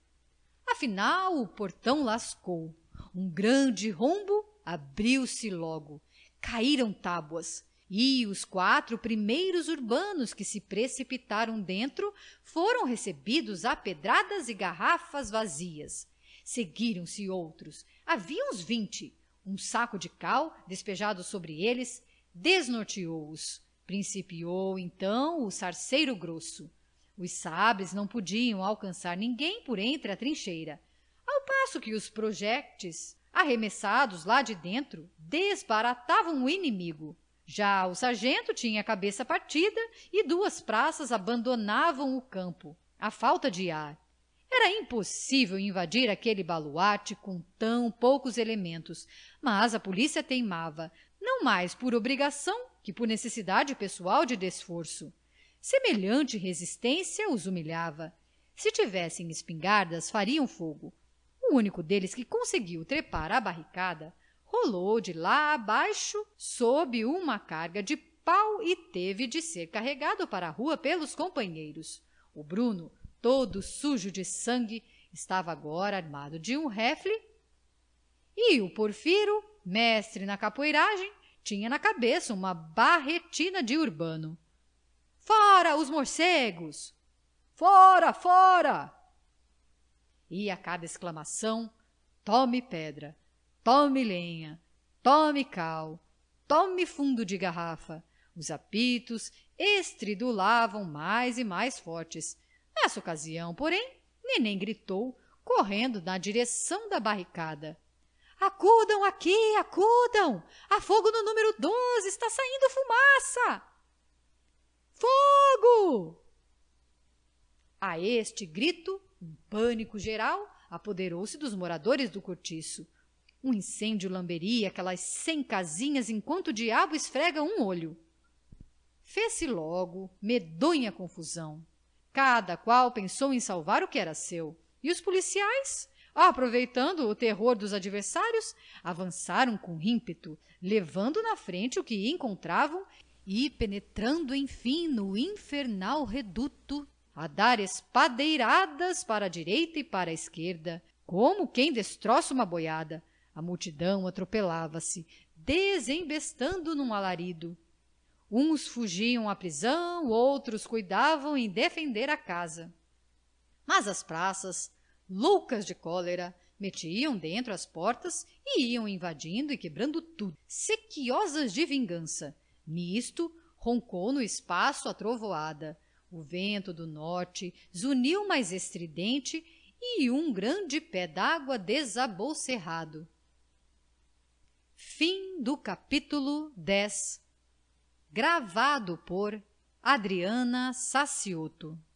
Afinal, o portão lascou. Um grande rombo abriu-se logo. Caíram tábuas e os quatro primeiros urbanos que se precipitaram dentro foram recebidos a pedradas e garrafas vazias. Seguiram-se outros. Havia uns vinte. Um saco de cal, despejado sobre eles, desnorteou-os. Principiou, então, o sarceiro grosso. Os sabres não podiam alcançar ninguém por entre a trincheira, ao passo que os projéteis, arremessados lá de dentro, desbaratavam o inimigo. Já o sargento tinha a cabeça partida e duas praças abandonavam o campo, à falta de ar. Era impossível invadir aquele baluarte com tão poucos elementos, mas a polícia teimava, não mais por obrigação que por necessidade pessoal de desforço. Semelhante resistência os humilhava. Se tivessem espingardas, fariam fogo. O único deles que conseguiu trepar à barricada rolou de lá abaixo sob uma carga de pau e teve de ser carregado para a rua pelos companheiros. O Bruno, todo sujo de sangue, estava agora armado de um rifle e o Porfiro, mestre na capoeiragem, tinha na cabeça uma barretina de urbano. Fora os morcegos! Fora, fora! E a cada exclamação, tome pedra, tome lenha, tome cal, tome fundo de garrafa. Os apitos estridulavam mais e mais fortes. Nessa ocasião, porém, Neném gritou, correndo na direção da barricada. Acudam aqui, acudam! Há fogo no número doze, está saindo fumaça! Fogo! A este grito, um pânico geral apoderou-se dos moradores do cortiço. Um incêndio lamberia aquelas cem casinhas enquanto o diabo esfrega um olho. Fez-se logo medonha confusão. Cada qual pensou em salvar o que era seu. E os policiais, aproveitando o terror dos adversários, avançaram com ímpeto, levando na frente o que encontravam e penetrando, enfim, no infernal reduto, a dar espadeiradas para a direita e para a esquerda, como quem destroça uma boiada. A multidão atropelava-se, desembestando num alarido. Uns fugiam à prisão, outros cuidavam em defender a casa. Mas as praças, loucas de cólera, metiam dentro as portas e iam invadindo e quebrando tudo, sequiosas de vingança. Nisto, roncou no espaço a trovoada. O vento do norte zuniu mais estridente e um grande pé d'água desabou cerrado. Fim do capítulo dez. Gravado por Adriana Saciotto.